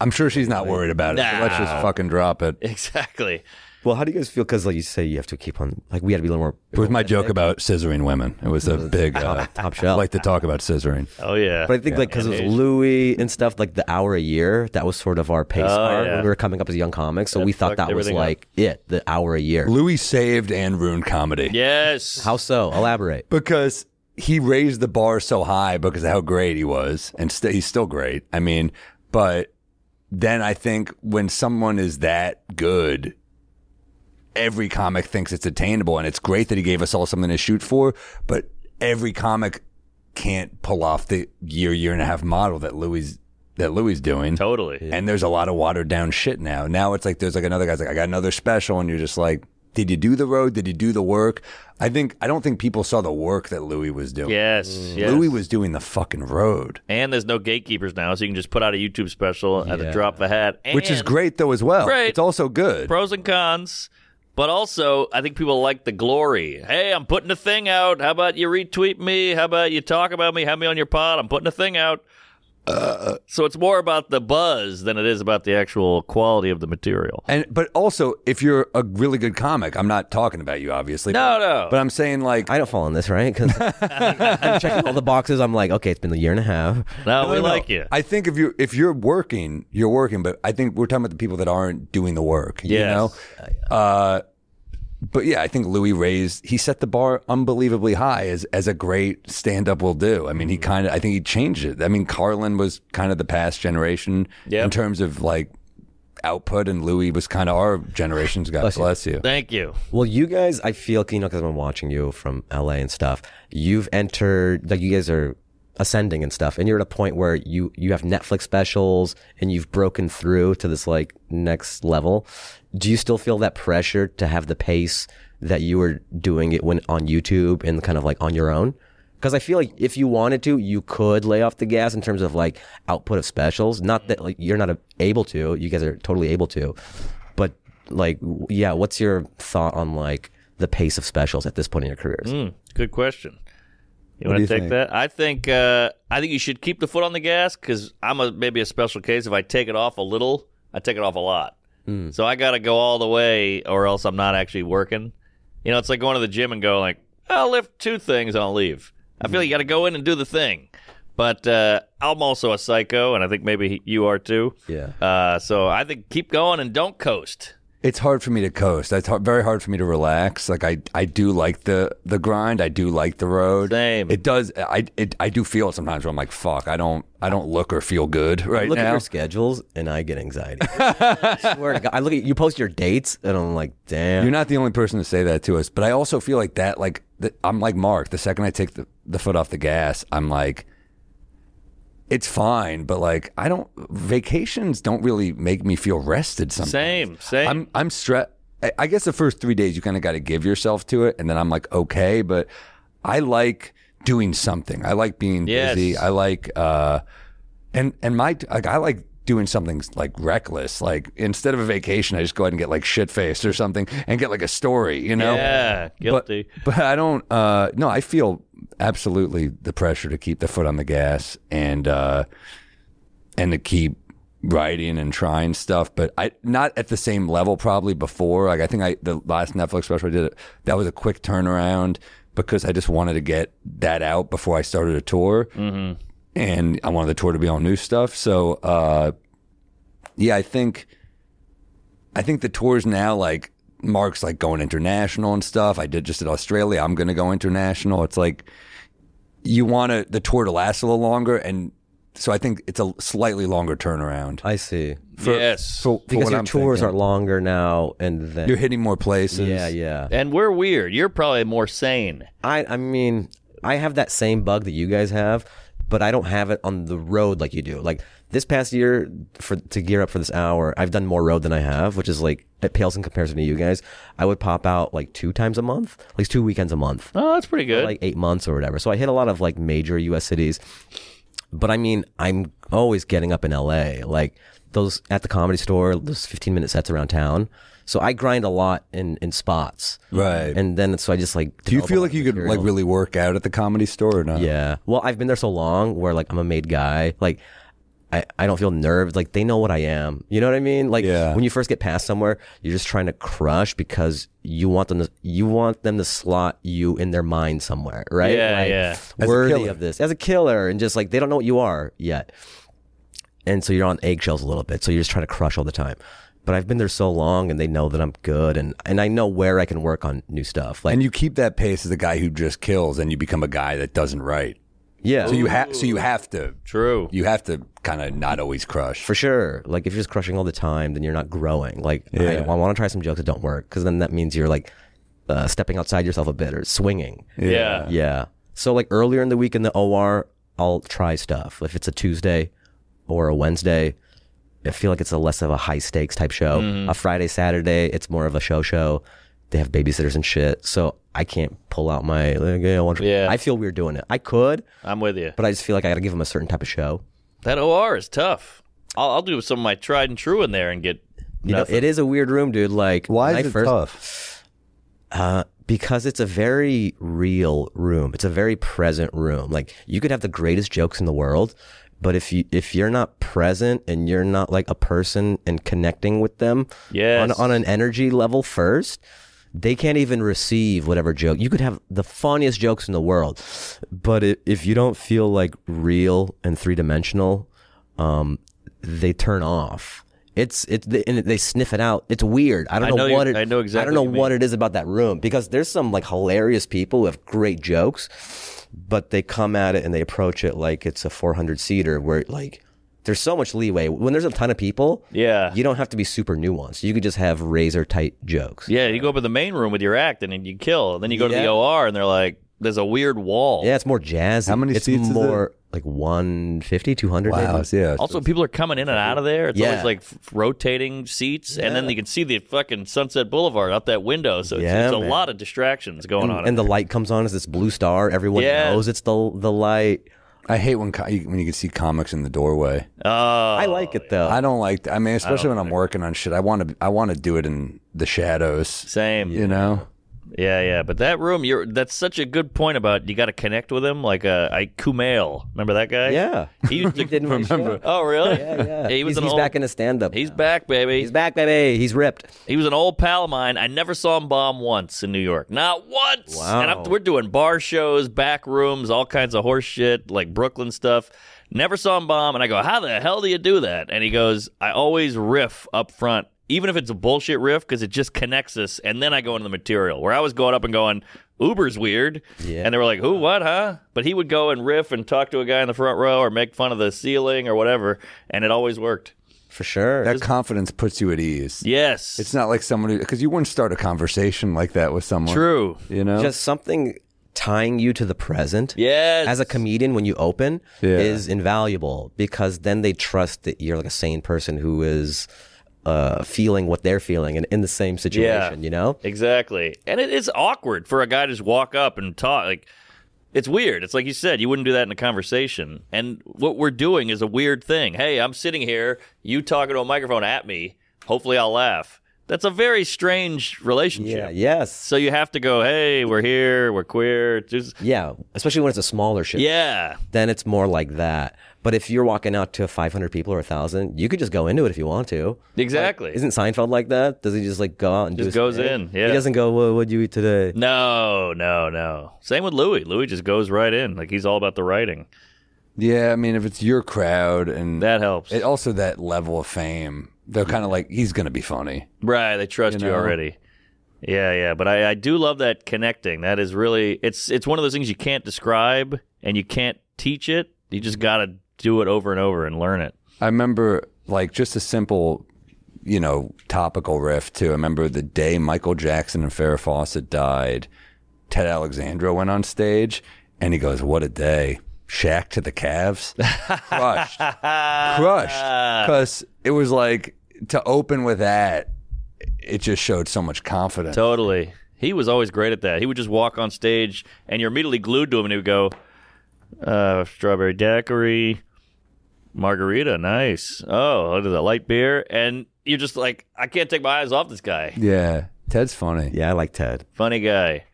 I'm sure she's not worried about it. Nah. So let's just fucking drop it. Exactly. Well, how do you guys feel? Because, like you say, you have to keep on. Like, we had to be a little more. It was my joke about scissoring women. It was a big uh, top shelf. I like to talk about scissoring. Oh yeah. But I think yeah. like because it was Louis and stuff. Like the hour a year, that was sort of our pace. Oh, art yeah. when we were coming up as young comics, so that we thought that was like up. it. The hour a year. Louis saved and ruined comedy. Yes. How so? Elaborate. Because he raised the bar so high because of how great he was, and st he's still great. I mean, but then I think when someone is that good, every comic thinks it's attainable, and it's great that he gave us all something to shoot for, but every comic can't pull off the year, year and a half model that Louis that Louis doing. Totally. Yeah. And there's a lot of watered down shit now. Now it's like there's like another guy's like, I got another special, and you're just like, did you do the road? Did you do the work? I think I don't think people saw the work that Louis was doing. Yes, mm. yes. Louis was doing the fucking road. And there's no gatekeepers now, so you can just put out a YouTube special yeah. at the drop of the hat. And which is great though as well. Great. It's also good. Pros and cons. But also, I think people like the glory. Hey, I'm putting a thing out. How about you retweet me? How about you talk about me? Have me on your pod. I'm putting a thing out. Uh, so it's more about the buzz than it is about the actual quality of the material. And but also, if you're a really good comic, I'm not talking about you, obviously. No, but, no. But I'm saying like I don't fall in this, right? Because I'm checking all the boxes. I'm like, okay, it's been a year and a half. No, no we no, like no. you. I think if you're if you're working, you're working. But I think we're talking about the people that aren't doing the work. Yes. You know. Uh, yeah. uh, But yeah, I think Louis raised, he set the bar unbelievably high as as a great stand-up will do. I mean, he kind of, I think he changed it. I mean, Carlin was kind of the past generation yep. in terms of like output, and Louis was kind of our generation's. God bless, bless you. you. Thank you. Well, you guys, I feel, you know, because I've been watching you from L A and stuff, you've entered, like you guys are ascending and stuff, and you're at a point where you you have Netflix specials and you've broken through to this like next level. Do you still feel that pressure to have the pace that you were doing it when on YouTube and kind of like on your own? Because I feel like if you wanted to, you could lay off the gas in terms of like output of specials. Not that like you're not able to, you guys are totally able to, but like, yeah, what's your thought on like the pace of specials at this point in your careers? Mm, good question. You want to take think? that? I think uh, I think you should keep the foot on the gas, because I'm a, maybe a special case. If I take it off a little, I take it off a lot. Mm. So I got to go all the way, or else I'm not actually working. You know, it's like going to the gym and go like, I'll lift two things and I'll leave. I feel mm. like you got to go in and do the thing. But uh, I'm also a psycho, and I think maybe you are too. Yeah. Uh, so I think keep going and don't coast. It's hard for me to coast. It's hard, very hard for me to relax. Like I, I do like the the grind. I do like the road. Same. It does. I, it, I do feel it sometimes where I'm like, fuck. I don't, I don't look or feel good right now. I look at your schedules and I get anxiety. I swear to God, I look at you post your dates and I'm like, damn. You're not the only person to say that to us, but I also feel like that. Like the, I'm like Mark. The second I take the the foot off the gas, I'm like, it's fine, but like I don't. Vacations don't really make me feel rested. Sometimes. Same, same. I'm, I'm stressed. I guess the first three days you kind of got to give yourself to it, and then I'm like okay. But I like doing something. I like being yes. busy. I like, uh, and and my like I like doing something like reckless. Like instead of a vacation, I just go ahead and get like shit faced or something, and get like a story. You know? Yeah, guilty. But, but I don't. Uh, no, I feel absolutely the pressure to keep the foot on the gas and uh and to keep writing and trying stuff, but I not at the same level probably before. Like I think I the last Netflix special I did, that was a quick turnaround because I just wanted to get that out before I started a tour. Mm-hmm. And I wanted the tour to be all new stuff. So uh yeah, I think I think the tour's now like Mark's like going international and stuff. I did just at Australia. I'm going to go international. It's like you want to, the tour to last a little longer. And so I think it's a slightly longer turnaround. I see. For, yes. For, for because your I'm tours thinking. are longer now. And then you're hitting more places. Yeah. Yeah. And we're weird. You're probably more sane. I, I mean, I have that same bug that you guys have, but I don't have it on the road like you do. Like this past year for, to gear up for this hour, I've done more road than I have, which is like it pales in comparison to you guys. I would pop out like two times a month, at least two weekends a month. Oh, that's pretty good. Like eight months or whatever. So I hit a lot of like major U S cities. But I mean, I'm always getting up in L A, like those at the Comedy Store, those fifteen minute sets around town. So I grind a lot in, in spots. Right. And then, so I just like... Do you feel like you could like really work out at the Comedy Store or not? Yeah. Well, I've been there so long where like I'm a made guy. Like I, I don't feel nerves. Like they know what I am. You know what I mean? Like yeah. when you first get past somewhere, you're just trying to crush because you want them to, you want them to slot you in their mind somewhere. Right? Yeah, like, yeah. Worthy of this. As a killer. And just like they don't know what you are yet. And so you're on eggshells a little bit. So you're just trying to crush all the time. But I've been there so long, and they know that I'm good, and, and I know where I can work on new stuff. Like, and you keep that pace as a guy who just kills, and you become a guy that doesn't write. Yeah. So you have so you have to true. You have to kind of not always crush for sure. Like if you're just crushing all the time, then you're not growing. Like yeah. I, I want to try some jokes that don't work because then that means you're like uh, stepping outside yourself a bit or swinging. Yeah. Yeah. So like earlier in the week in the O R, I'll try stuff if it's a Tuesday or a Wednesday. I feel like it's a less of a high stakes type show. Mm. A Friday, Saturday, it's more of a show show. They have babysitters and shit. So I can't pull out my, like, yeah, I, want to, yeah. I feel weird doing it. I could. I'm with you. But I just feel like I got to give them a certain type of show. That O R is tough. I'll, I'll do some of my tried and true in there and get you nothing. Know, it is a weird room, dude. Like, why is it first, tough? Uh, because it's a very real room. It's a very present room. Like you could have the greatest jokes in the world. But if you if you're not present and you're not like a person and connecting with them yes. on on an energy level first, they can't even receive whatever joke. You could have the funniest jokes in the world, but it, if you don't feel like real and three dimensional, um, they turn off. It's it they, and they sniff it out. It's weird. I don't I know, know what you, it. I know exactly. I don't know what, what it is about that room because there's some like hilarious people who have great jokes. But they come at it and they approach it like it's a four hundred seater where like there's so much leeway. When there's a ton of people, yeah, you don't have to be super nuanced. You could just have razor tight jokes. Yeah, you go up in the main room with your act and you kill. And then you go yeah. to the O R and they're like, there's a weird wall. Yeah, it's more jazz. How many it's seats more is like one fifty, two hundred. Wow, maybe. Yeah. Also, just, people are coming in and out of there. It's yeah. always like rotating seats. Yeah. And then you can see the fucking Sunset Boulevard out that window. So it's, yeah, it's a lot of distractions going and, on. And the there. light comes on as this blue star. Everyone yeah. knows it's the the light. I hate when when you can see comics in the doorway. Oh, I like it though. I don't like. I mean, especially when I'm it. working on shit. I want to. I want to do it in the shadows. Same. You know. Yeah, yeah, but that room, you're that's such a good point about you got to connect with him, like uh, I Kumail, remember that guy? Yeah, he, used to, he didn't remember. Oh, really? Yeah, yeah. He was he's an he's old, back in the stand-up. He's now. back, baby. He's back, baby. He's ripped. He was an old pal of mine. I never saw him bomb once in New York, not once. Wow. And I'm, we're doing bar shows, back rooms, all kinds of horse shit, like Brooklyn stuff. Never saw him bomb, and I go, how the hell do you do that? And he goes, I always riff up front. Even if it's a bullshit riff, because it just connects us, and then I go into the material. Where I was going up and going, Uber's weird, yeah. and they were like, who, what, huh? But he would go and riff and talk to a guy in the front row or make fun of the ceiling or whatever, and it always worked. For sure. That just, confidence puts you at ease. Yes. It's not like someone who, because you wouldn't start a conversation like that with someone. True. You know? Just something tying you to the present yes. as a comedian when you open yeah. is invaluable, because then they trust that you're like a sane person who is... Uh, feeling what they're feeling and in the same situation, yeah, you know? Exactly. And it is awkward for a guy to just walk up and talk. Like, it's weird. It's like you said, you wouldn't do that in a conversation. And what we're doing is a weird thing. Hey, I'm sitting here, you talking to a microphone at me. Hopefully I'll laugh. That's a very strange relationship. Yeah, yes. So you have to go, hey, we're here, we're queer. Just... Yeah, especially when it's a smaller show. Yeah. Then it's more like that. But if you're walking out to five hundred people or one thousand, you could just go into it if you want to. Exactly. Like, isn't Seinfeld like that? Does he just like go out and just do goes thing? in? Yeah. He doesn't go, well, what'd you eat today? No, no, no. Same with Louis. Louis just goes right in. Like he's all about the writing. Yeah, I mean, if it's your crowd and that helps. It, also, that level of fame, they're kind of like he's gonna be funny, right? They trust you, know? you already. Yeah, yeah. But I, I do love that connecting. That is really it's it's one of those things you can't describe and you can't teach it. You just gotta do it over and over and learn it. I remember like just a simple, you know, topical riff too. I remember the day Michael Jackson and Farrah Fawcett died, Ted Alexandro went on stage and he goes, what a day. Shaq to the Cavs. Crushed. Crushed. Because it was like to open with that it just showed so much confidence. Totally. He was always great at that. He would just walk on stage, and you're immediately glued to him, and he would go, uh, strawberry daiquiri, margarita, nice. Oh, look at that, light beer. And you're just like, I can't take my eyes off this guy. Yeah, Ted's funny. Yeah, I like Ted. Funny guy.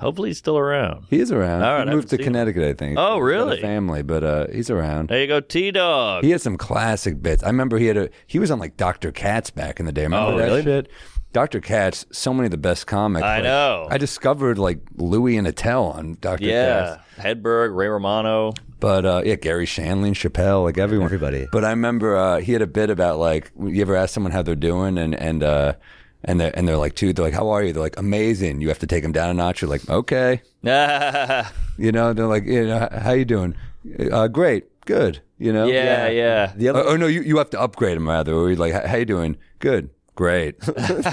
Hopefully he's still around. He is around. All right, he moved to Connecticut, him. I think. Oh, really? Family, but uh, he's around. There you go, T-Dog. He had some classic bits. I remember he had a. He was on like Doctor Katz back in the day. Remember oh, that really? Shit? Doctor Katz, so many of the best comics. I like, know. I discovered like Louis and Attell on Doctor Yeah. Katz. Yeah, Hedberg, Ray Romano. But uh, yeah, Gary Shandling, Chappelle, like everyone. Everybody. But I remember uh, he had a bit about like, you ever ask someone how they're doing and and. Uh, And they're, and they're like, dude, they're like, how are you? They're like, amazing. You have to take them down a notch. You're like, okay. You know, they're like, you know, how you doing? Uh, great. Good. You know? Yeah, yeah. yeah. The other oh, no, you, you have to upgrade them, rather. Or you're like, how you doing? Good. Great. That's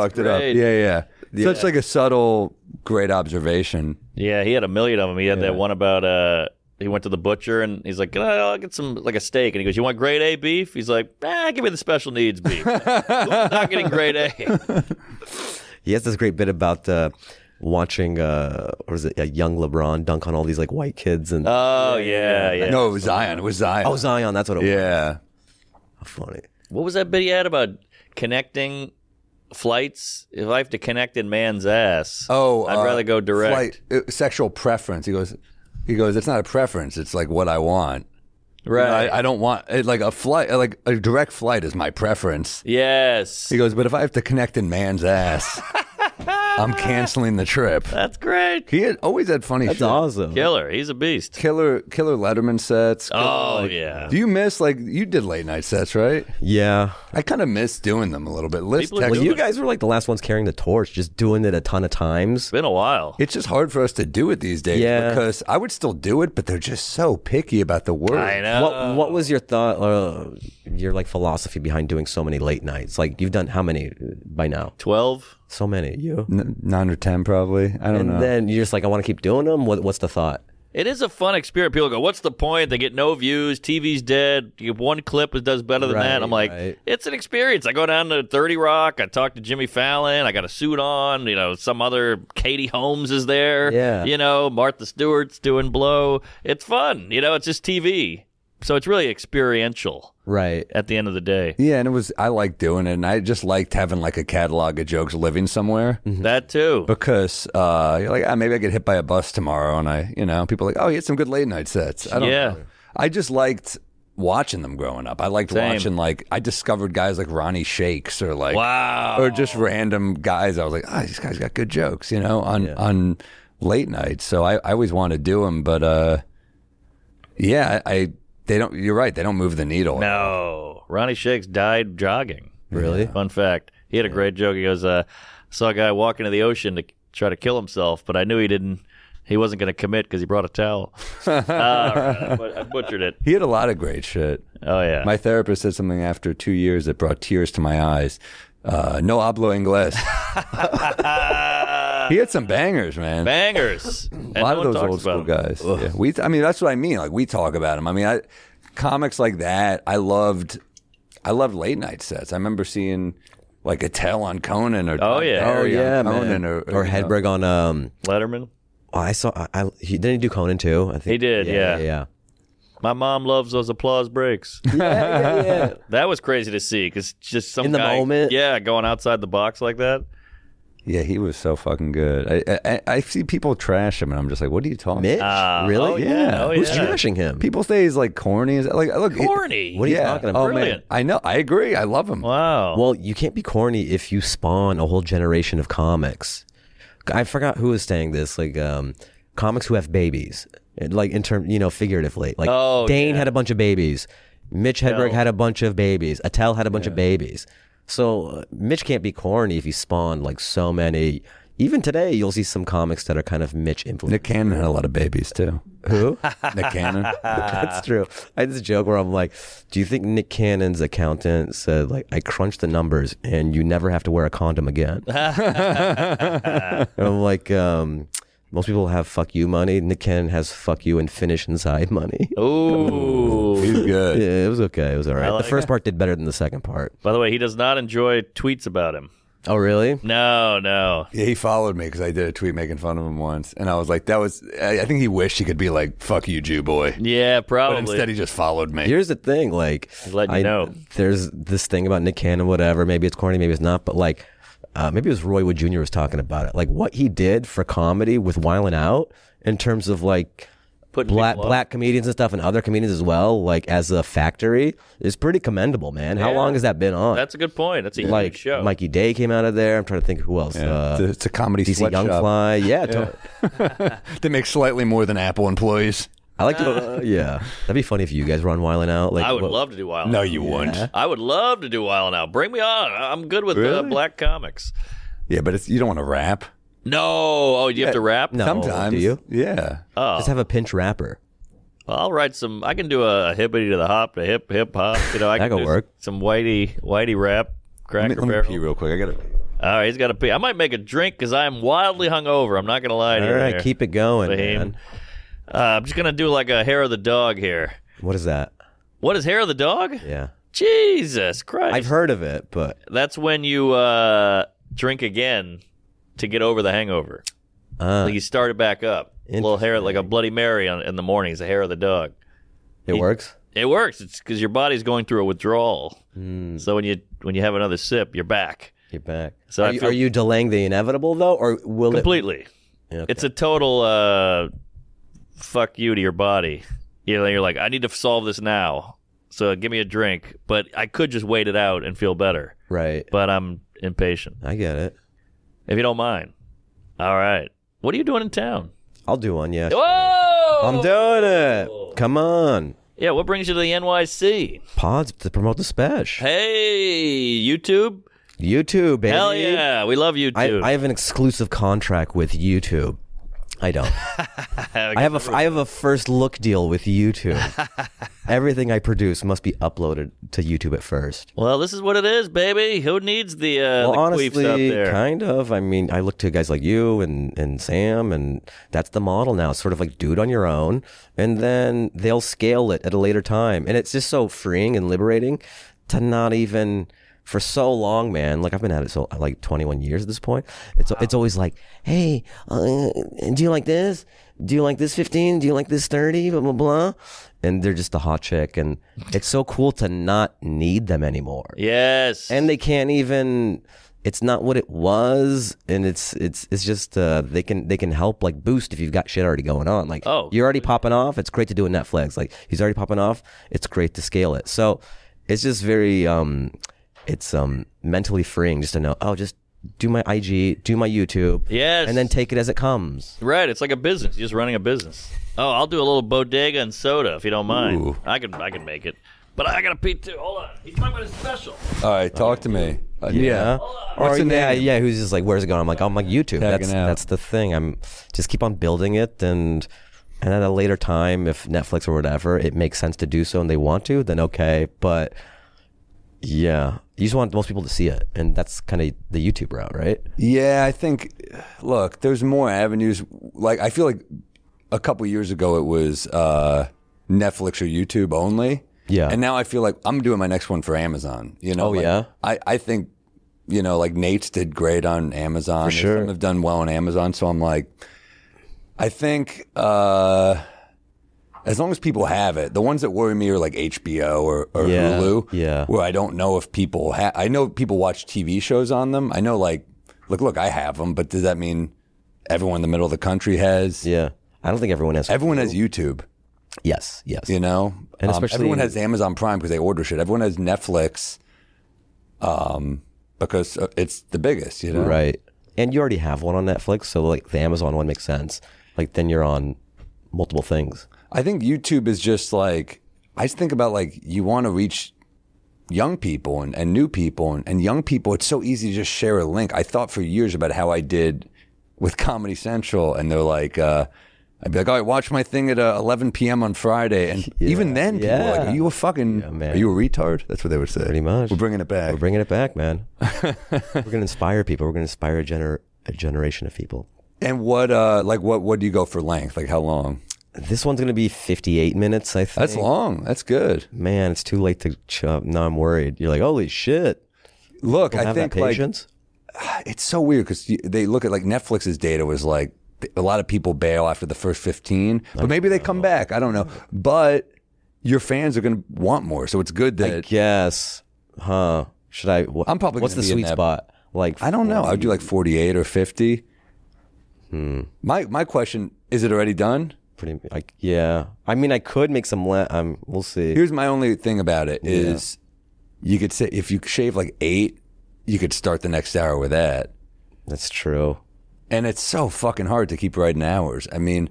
fucked great. It up. Yeah, yeah. yeah. Such like a subtle, great observation. Yeah, he had a million of them. He had yeah. that one about... Uh... He went to the butcher and he's like, I'll get some, like a steak. And he goes, you want grade A beef? He's like, ah, give me the special needs beef. I'm not getting grade A. He has this great bit about uh, watching, uh, or is it a young LeBron dunk on all these like white kids. And Oh, yeah, yeah. yeah. No, it was Zion. It was Zion. Oh, Zion. That's what it yeah. was. Yeah. Funny. What was that bit he had about connecting flights? If I have to connect in man's ass, oh, I'd uh, rather go direct. Flight, sexual preference. He goes... He goes, it's not a preference. It's like what I want. Right. You know, I, I don't want, it, like a flight, like a direct flight is my preference. Yes. He goes, but if I have to connect in man's ass, I'm canceling the trip. That's great. He had, always had funny That's shit. That's awesome. Killer. He's a beast. Killer Killer Letterman sets. Killer, oh, like, yeah. Do you miss, like, you did late night sets, right? Yeah. I kind of miss doing them a little bit. Liz People, well, you guys were like the last ones carrying the torch, just doing it a ton of times. It's been a while. It's just hard for us to do it these days yeah. because I would still do it, but they're just so picky about the word. I know. What, what was your thought, uh, your, like, philosophy behind doing so many late nights? Like, you've done how many by now? twelve. So many, you N nine or ten probably. I don't and know. And then you're just like, I want to keep doing them. What, what's the thought? It is a fun experience. People go, "What's the point?" They get no views. T V's dead. You have one clip that does better than right, that. I'm like, right. It's an experience. I go down to thirty Rock. I talk to Jimmy Fallon. I got a suit on. You know, some other Katie Holmes is there. Yeah. You know, Martha Stewart's doing blow. It's fun. You know, it's just T V. So it's really experiential. Right. At the end of the day. Yeah, and it was, I liked doing it, and I just liked having like a catalog of jokes living somewhere. Mm-hmm. That too. Because uh, you're like, ah, maybe I get hit by a bus tomorrow, and I, you know, people are like, oh, you had some good late night sets. I don't yeah. know. I just liked watching them growing up. I liked Same. watching, like, I discovered guys like Ronnie Shakes or like, wow. or just random guys. I was like, ah, oh, these guys got good jokes, you know, on, yeah. on late nights. So I, I always wanted to do them, but uh, yeah, I, I They don't. You're right. They don't move the needle. No. Ronnie Shakes died jogging. Really? Yeah. Fun fact. He had a great joke. He goes, uh, "Saw a guy walk into the ocean to try to kill himself, but I knew he didn't. He wasn't going to commit because he brought a towel." uh, right, I, but I butchered it. He had a lot of great shit. Oh yeah. My therapist said something after two years that brought tears to my eyes. Uh, no hablo inglés. He had some bangers, man. Bangers. A lot no of those old school guys. Yeah. We, I mean, that's what I mean. Like we talk about them. I mean, I, comics like that. I loved, I loved late night sets. I remember seeing like Attell on Conan or oh yeah, oh yeah, Conan man. or, or, or Hedberg know. on um, Letterman. Oh, I saw. I, I he didn't he do Conan too. I think he did. Yeah, yeah. yeah, yeah. My mom loves those applause breaks. Yeah, yeah, yeah. That was crazy to see because just some in the guy, moment. Yeah, going outside the box like that. Yeah, he was so fucking good. I, I I see people trash him, and I'm just like, what are you talking about? Mitch? Uh, really? Oh, yeah. yeah. Oh, Who's yeah. trashing him? People say he's like corny. Is that, like, look, corny? It, what are yeah. you talking about? Oh, Brilliant. Man. I know. I agree. I love him. Wow. Well, you can't be corny if you spawn a whole generation of comics. I forgot who was saying this. Like, um, comics who have babies. Like, in term, you know, figuratively. Like, oh, Dane yeah. had a bunch of babies. Mitch Hedberg no. had a bunch of babies. Attell had a bunch yeah. of babies. So uh, Mitch can't be corny if he spawned like so many. Even today, you'll see some comics that are kind of Mitch influenced. Nick Cannon had a lot of babies too. Who? Nick Cannon. That's true. I had this joke where I'm like, do you think Nick Cannon's accountant said like, I crunched the numbers and you never have to wear a condom again? And I'm like, um, Most people have fuck you money. Nick Cannon has fuck you and finish inside money. Oh, he's good. Yeah, it was okay. It was all right. Like the first that. part did better than the second part. By the way, he does not enjoy tweets about him. Oh, really? No, no. Yeah, he followed me because I did a tweet making fun of him once. And I was like, that was, I, I think he wished he could be like, fuck you, Jew boy. Yeah, probably. But instead, he just followed me. Here's the thing, like, letting I, you know. There's this thing about Nick Cannon, whatever. Maybe it's corny, maybe it's not, but like, Uh, maybe it was Roy Wood Junior was talking about it, like what he did for comedy with Wild'n Out in terms of like Putting black black comedians and stuff and other comedians as well, like as a factory, is pretty commendable, man. Yeah. How long has that been on? That's a good point. That's a yeah. like, huge show. Mikey Day came out of there. I'm trying to think who else. Yeah. Uh, it's, a, it's a comedy D C Youngfly. Yeah, yeah. They make slightly more than Apple employees. I like to, uh, yeah. That'd be funny if you guys were on Wild'n Out. Like, I would what, love to do Wild'n Out. No, you yeah. wouldn't. I would love to do Wild'n Out. Bring me on. I'm good with really? uh, black comics. Yeah, but it's, you don't want to rap. No. Oh, you yeah. have to rap? No. Sometimes. Do you? Yeah. Oh. Just have a pinch rapper. Well, I'll write some. I can do a hippity to the hop, to hip, hip hop. You know, I can do work. some whitey, whitey rap, cracker barrel. Let me, let me pee real quick. I got to All right, he's got to pee. I might make a drink because I am wildly hungover. I'm not going to lie to you. All right, keep it going, Fahim. man. Uh, I'm just going to do like a hair of the dog here. What is that? What is hair of the dog? Yeah. Jesus Christ. I've heard of it, but... That's when you uh, drink again to get over the hangover. Uh, like you start it back up. A little hair, like a Bloody Mary on, in the morning is a hair of the dog. It you, works? It works. It's because your body's going through a withdrawal. Mm. So when you when you have another sip, you're back. You're back. So Are, you, feel, are you delaying the inevitable, though? or will Completely. It... Okay. It's a total... Uh, fuck you to your body. You know, you're like, I need to solve this now, so give me a drink. But I could just wait it out and feel better. Right. But I'm impatient. I get it. If you don't mind. All right. What are you doing in town? I'll do one, yeah. Whoa! I'm doing it. Whoa. Come on. Yeah, what brings you to the N Y C? Pods to promote the special. Hey, YouTube? YouTube, baby. Hell yeah. We love YouTube. I, I have an exclusive contract with YouTube. I don't. I, I have a I have a first look deal with YouTube. Everything I produce must be uploaded to YouTube at first. Well, this is what it is, baby. Who needs the, uh, well, the honestly, queefs out there? Kind of. I mean, I look to guys like you and and Sam, and that's the model now. It's sort of like do it on your own, and then they'll scale it at a later time. And it's just so freeing and liberating to not even. For so long, man, like I've been at it so like twenty-one years at this point. It's wow. it's always like, hey, uh, do you like this? Do you like this fifteen? Do you like this thirty? Blah blah blah. And they're just a hot chick, and it's so cool to not need them anymore. Yes. And they can't even. It's not what it was, and it's it's it's just uh, they can they can help like boost if you've got shit already going on. Like oh, you're already popping off. It's great to do a Netflix. Like he's already popping off. It's great to scale it. So it's just very. Um, It's um mentally freeing just to know, oh, just do my I G, do my YouTube, yes, and then take it as it comes. Right, it's like a business. You're just running a business. Oh, I'll do a little bodega and soda if you don't mind. Ooh. I can I can make it, but I gotta pee too. Hold on, he's talking about his special. All right, talk oh. to me. Uh, yeah, yeah. What's or, yeah, yeah. Who's just like, where's it going? I'm like, oh, I'm like YouTube. That's that's the thing. I'm just keep on building it and. And at a later time, if Netflix or whatever, it makes sense to do so, and they want to, then okay, but. Yeah, you just want most people to see it, and that's kind of the YouTube route, right? Yeah, I think, look, there's more avenues. Like, I feel like a couple years ago it was uh, Netflix or YouTube only. Yeah. And now I feel like I'm doing my next one for Amazon, you know? Oh, like, yeah? I, I think, you know, like Nate's did great on Amazon. For sure. Some have done well on Amazon, so I'm like, I think... Uh, as long as people have it, the ones that worry me are like H B O or, or yeah, Hulu, yeah. where I don't know if people have. I know people watch T V shows on them. I know, like, look, look, I have them, but does that mean everyone in the middle of the country has? Yeah, I don't think everyone has. Everyone has YouTube. Yes, yes. You know, and um, especially everyone has Amazon Prime because they order shit. Everyone has Netflix, um, because it's the biggest. You know, right? And you already have one on Netflix, so like the Amazon one makes sense. Like then you're on multiple things. I think YouTube is just like, I just think about like, you want to reach young people and, and new people and, and young people. It's so easy to just share a link. I thought for years about how I did with Comedy Central and they're like, uh, I'd be like, all right, watch my thing at uh, eleven P M on Friday. And yeah, even then people yeah. were like, are you a fucking, yeah, man. Are you a retard? That's what they would say. Pretty much. We're bringing it back. We're bringing it back, man. We're going to inspire people. We're going to inspire a, gener a generation of people. And what, uh, like, what, what do you go for length? Like, how long? This one's going to be fifty-eight minutes, I think. That's long. That's good. Man, it's too late to chop. No, I'm worried. You're like, holy shit. Look, I think, like, it's so weird because they look at, like, Netflix's data was like, a lot of people bail after the first fifteen, but maybe they come back. I don't know. But your fans are going to want more, so it's good that... I guess. Huh. Should I... Wh I'm probably What's the sweet spot? Like, I don't know. I would do like forty-eight or fifty. Hmm. My, my question, is it already done? Pretty, like, yeah. I mean, I could make some... Le um, we'll see. Here's my only thing about it is yeah. you could say if you shave like eight, you could start the next hour with that. That's true. And it's so fucking hard to keep writing hours. I mean,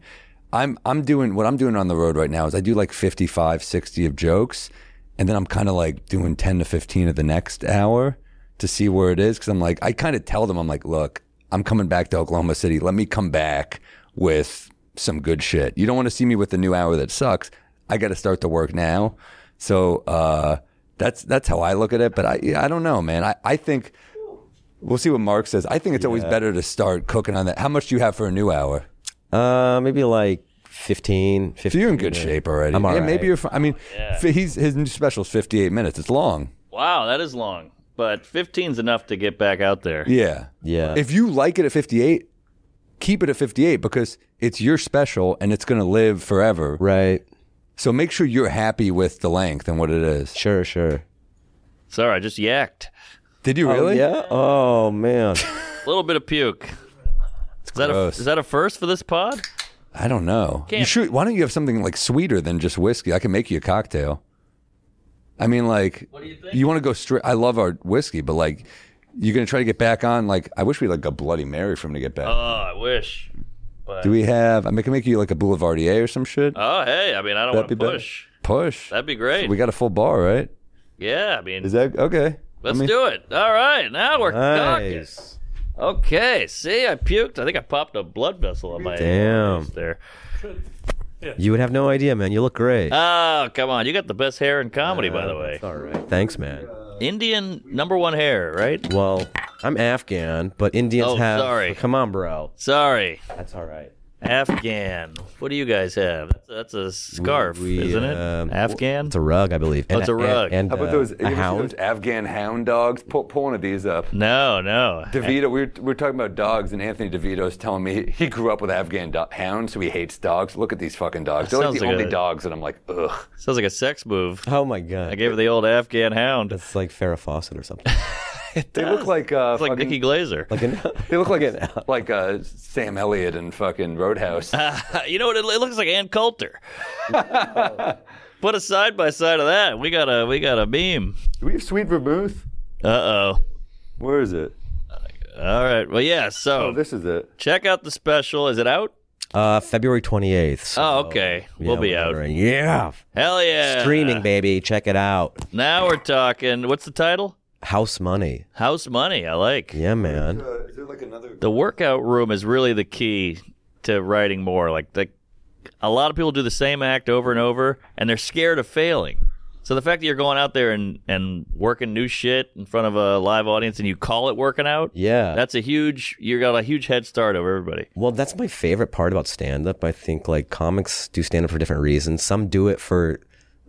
I'm I'm doing what I'm doing on the road right now is I do like fifty-five, sixty of jokes, and then I'm kind of like doing ten to fifteen of the next hour to see where it is, because I'm like, I kind of tell them, I'm like, look, I'm coming back to Oklahoma City. Let me come back with some good shit. You don't want to see me with the new hour that sucks. I got to start the work now. So uh, that's that's how I look at it. But I I don't know, man. I I think. We'll see what Mark says. I think it's yeah. always better to start cooking on that. How much do you have for a new hour? Uh, maybe like fifteen, fifteen. So you're in good minutes. Shape already. I'm all yeah, right. Maybe you're. I mean, yeah. he's his new special is fifty-eight minutes. It's long. Wow, that is long. But fifteen's enough to get back out there. Yeah, yeah. If you like it at fifty-eight, keep it at fifty-eight because it's your special and it's going to live forever. Right. So make sure you're happy with the length and what it is. Sure, sure. Sorry, I just yacked. Did you really? Oh, yeah. Oh man. A little bit of puke. Is that, a, is that a first for this pod? I don't know. You should, why don't you have something like sweeter than just whiskey? I can make you a cocktail. I mean, like, what do you think? You want to go straight? I love our whiskey, but like, you're gonna try to get back on. Like, I wish we had like a Bloody Mary for him to get back. Oh, uh, I wish. But... Do we have? I mean, I can make you like a Boulevardier or some shit. Oh, hey, I mean, I don't want to push. Better? Push. That'd be great. So we got a full bar, right? Yeah, I mean, is that okay? Let's I mean, do it. All right, now we're nice. Talking. Okay, see, I puked. I think I popped a blood vessel on my damn there. Yeah. You would have no idea, man. You look great. Oh, come on. You got the best hair in comedy, uh, by the way. All right. Thanks, man. Indian number one hair, right? Well, I'm Afghan, but Indians oh, have... Sorry. Oh, come on, bro. Sorry. That's all right. Afghan. What do you guys have? That's a scarf, we, we, isn't it? Um, Afghan? It's a rug, I believe. And, oh, it's a rug. And, and, How about those, uh, those Afghan hound dogs? Pull, pull one of these up. No, no. DeVito, we were, we were talking about dogs, and Anthony DeVito's telling me he grew up with Afghan hounds, so he hates dogs. Look at these fucking dogs. That They're like the like only a, dogs, and I'm like, ugh. Sounds like a sex move. Oh, my God. I gave her the old Afghan hound. It's like Farrah Fawcett or something. They look like uh, it's like fucking, Nikki Glaser. Like an, they look like an, like uh, Sam Elliott and fucking Roadhouse. Uh, you know what? It, it looks like Ann Coulter. Put a side by side of that. We got a we got a meme. Do we have sweet vermouth? Uh oh. Where is it? All right. Well, yeah. So oh, this is it. Check out the special. Is it out? Uh, February twenty-eighth. So, oh, okay. We'll know, be out. Yeah. Hell yeah. Streaming, baby. Check it out. Now we're talking. What's the title? House Money. House Money, I like. Yeah, man. Is, uh, is there like another... The workout room is really the key to writing more. Like, the, a lot of people do the same act over and over, and they're scared of failing. So the fact that you're going out there and, and working new shit in front of a live audience and you call it working out, yeah, that's a huge... You got a huge head start over everybody. Well, that's my favorite part about stand-up. I think, like, comics do stand-up for different reasons. Some do it for...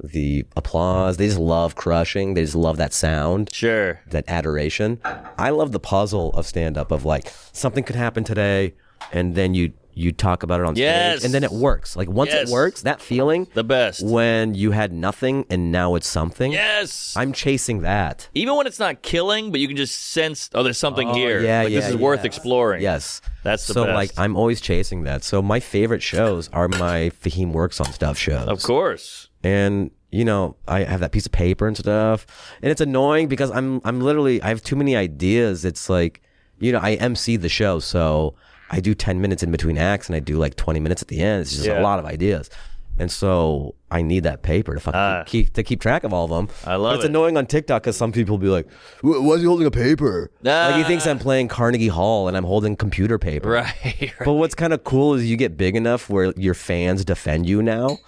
the applause. They just love crushing. They just love that sound. Sure. That adoration. I love the puzzle of stand-up of like, something could happen today, and then you you talk about it on yes. stage, and then it works. Like, once yes. it works, that feeling. The best. When you had nothing, and now it's something. Yes. I'm chasing that. Even when it's not killing, but you can just sense, oh, there's something oh, here. Yeah, like, yeah, this is yeah. worth exploring. Yes. That's the so, best. So, like, I'm always chasing that. So, my favorite shows are my Fahim Works on Stuff shows. Of course. And, you know, I have that piece of paper and stuff. And it's annoying because I'm I'm literally, I have too many ideas. It's like, you know, I M C the show. So I do ten minutes in between acts and I do like twenty minutes at the end. It's just yeah. a lot of ideas. And so I need that paper to fucking uh, keep, to keep track of all of them. I love it. It's annoying on TikTok because some people will be like, why is he holding a paper? Ah. Like he thinks I'm playing Carnegie Hall and I'm holding computer paper. Right. right. But what's kind of cool is you get big enough where your fans defend you now.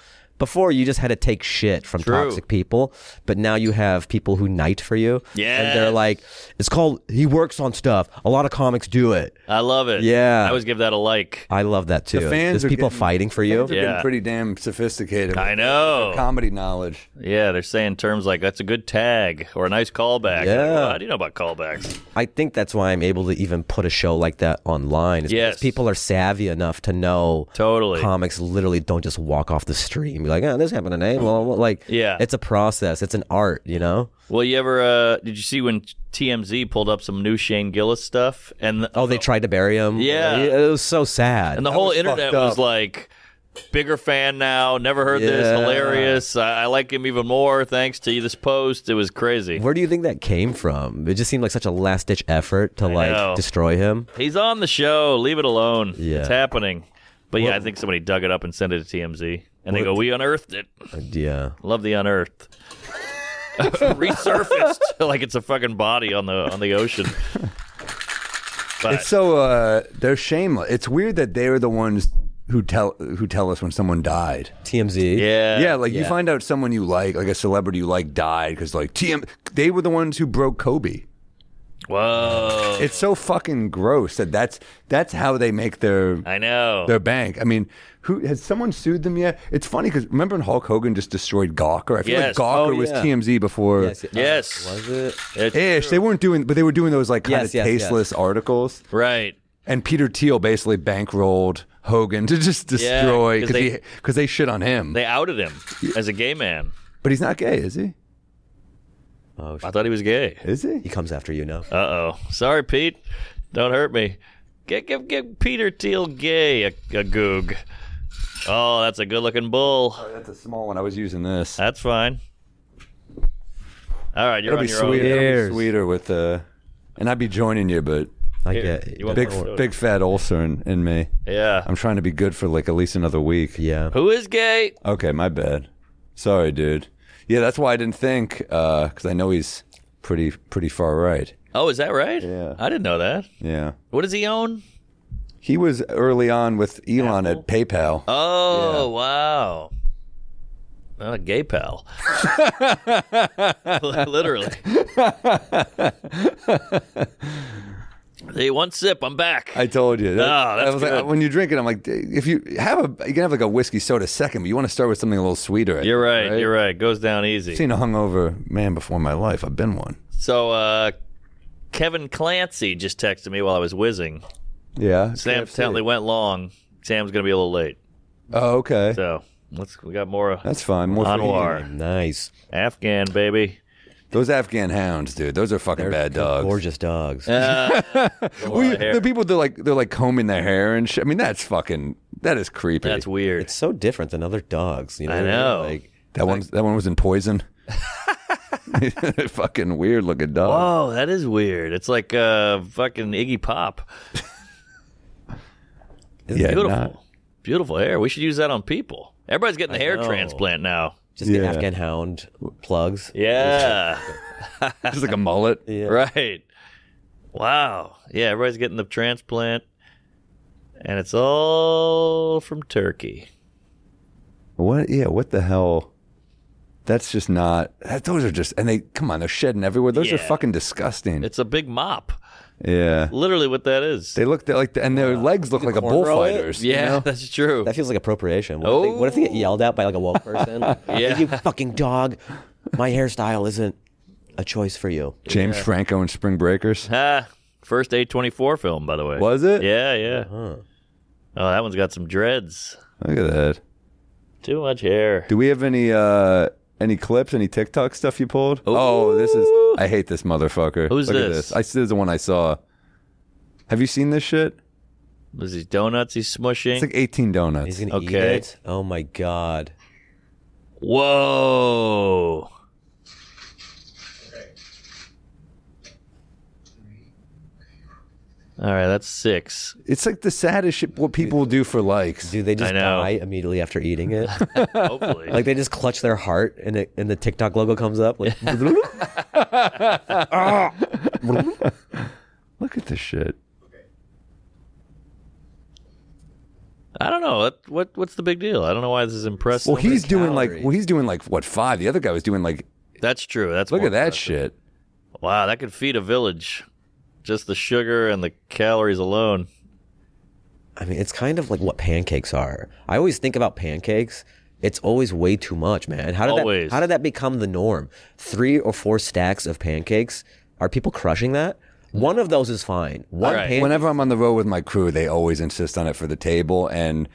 Before, you just had to take shit from True. toxic people, but now you have people who knight for you. Yeah. And they're like, it's called, he works on stuff. A lot of comics do it. I love it. Yeah. I always give that a like. I love that, too. The fans There's are people getting, fighting for you. Fans are yeah. getting pretty damn sophisticated. I know. Comedy knowledge. Yeah, they're saying terms like, that's a good tag, or a nice callback. Yeah. How do you know about callbacks? I think that's why I'm able to even put a show like that online. Is yes. because people are savvy enough to know totally. comics literally don't just walk off the street and be like, oh, this happened today. Well, like, yeah. it's a process. It's an art, you know? Well, you ever, uh, did you see when T M Z pulled up some new Shane Gillis stuff? And the, oh, they tried to bury him? Yeah. It was so sad. And the that whole was internet was like, bigger fan now, never heard yeah. this, hilarious. I, I like him even more thanks to this post. It was crazy. Where do you think that came from? It just seemed like such a last-ditch effort to I like know. destroy him. He's on the show. Leave it alone. Yeah. It's happening. But well, yeah, I think somebody dug it up and sent it to T M Z. And they go, we unearthed it. Yeah. Love the unearthed. Resurfaced like it's a fucking body on the on the ocean. But it's so uh, they're shameless. It's weird that they are the ones who tell who tell us when someone died. T M Z. Yeah. Yeah, like yeah. you find out someone you like, like a celebrity you like, died because like T M. They were the ones who broke Kobe. Whoa. It's so fucking gross that that's that's how they make their I know their bank. I mean, who has someone sued them yet? It's funny because remember when Hulk Hogan just destroyed Gawker? I feel yes. like Gawker oh, yeah. was T M Z before. Yes, yes. Uh, was it? It's Ish. True. They weren't doing, but they were doing those like kind yes, of yes, tasteless yes. articles, right? And Peter Thiel basically bankrolled Hogan to just destroy because yeah, they, they shit on him. They outed him as a gay man, but he's not gay, is he? Oh, I thought he was gay. Is he? He comes after you now. Uh-oh. Sorry, Pete. Don't hurt me. Give, give, give Peter Thiel gay a, a goog. Oh, that's a good-looking bull. Oh, that's a small one. I was using this. That's fine. All right, you're It'll on your sweeter. own. It'll be sweeter with, uh, and I'd be joining you, but I get it. Big, big fat ulcer in, in me. Yeah. I'm trying to be good for, like, at least another week. Yeah. Who is gay? Okay, my bad. Sorry, dude. Yeah, that's why I didn't think, because uh, I know he's pretty pretty far right. Oh, is that right? Yeah. I didn't know that. Yeah. What does he own? He was early on with Elon Apple? at PayPal. Oh, yeah. Wow. Not a gay pal. Literally. Hey, one sip, I'm back. I told you. That, oh, that's I was good. Like, when you drink it, I'm like, if you have a, you can have like a whiskey soda second, but you want to start with something a little sweeter. You're right, right? You're right. It goes down easy. I've seen a hungover man before in my life. I've been one. So, uh, Kevin Clancy just texted me while I was whizzing. Yeah. Sam apparently went long. Sam's going to be a little late. Oh, okay. So, let's, we got more. That's fine. More Anwar. Nice. Afghan, baby. Those Afghan hounds, dude. Those are fucking they're bad dogs. Gorgeous dogs. Uh, well, the people they're like they're like combing their hair and shit. I mean, that's fucking that is creepy. That's weird. It's so different than other dogs. You know, I know. Like that one. That one was in Poison. Fucking weird looking dog. Whoa, that is weird. It's like uh, fucking Iggy Pop. It's yeah, beautiful, not... beautiful hair. We should use that on people. Everybody's getting a hair know. transplant now. Just yeah. the Afghan hound plugs. Yeah. Just like a mullet. Yeah. Right. Wow. Yeah, everybody's getting the transplant. And it's all from Turkey. What? Yeah, what the hell? That's just not... That, those are just... And they... Come on, they're shedding everywhere. Those yeah. are fucking disgusting. It's a big mop. Yeah. Literally what that is. They look like, and their uh, legs look like a bullfighter's. Yeah, you know? That's true. That feels like appropriation. What, oh. if they, what if they get yelled at by like a woke person? Like, yeah. Hey, you fucking dog. My hairstyle isn't a choice for you. James yeah. Franco and Spring Breakers. Ah, first A twenty-four film, by the way. Was it? Yeah, yeah. Uh-huh. Oh, that one's got some dreads. Look at that. Too much hair. Do we have any, uh... any clips, any TikTok stuff you pulled? Ooh. Oh, this is... I hate this motherfucker. Who's Look this? At this. I, this is the one I saw. Have you seen this shit? Was he donuts he's smushing? It's like eighteen donuts. He's going to okay. eat it? Oh, my God. Whoa. All right, that's six. It's like the saddest shit what people will do for likes. Do they just die immediately after eating it? Hopefully. Like they just clutch their heart and it, and the TikTok logo comes up. Like, look at this shit. Okay. I don't know. What, what what's the big deal? I don't know why this is impressive. Well, he's doing like well, he's doing like what five? The other guy was doing like. That's true. That's look at that shit. Wow, that could feed a village. Just the sugar and the calories alone. I mean, it's kind of like what pancakes are. I always think about pancakes. It's always way too much, man. How did always. that how did that become the norm? Three or four stacks of pancakes. Are people crushing that? One of those is fine. One right. pancake. Whenever I'm on the road with my crew, they always insist on it for the table, and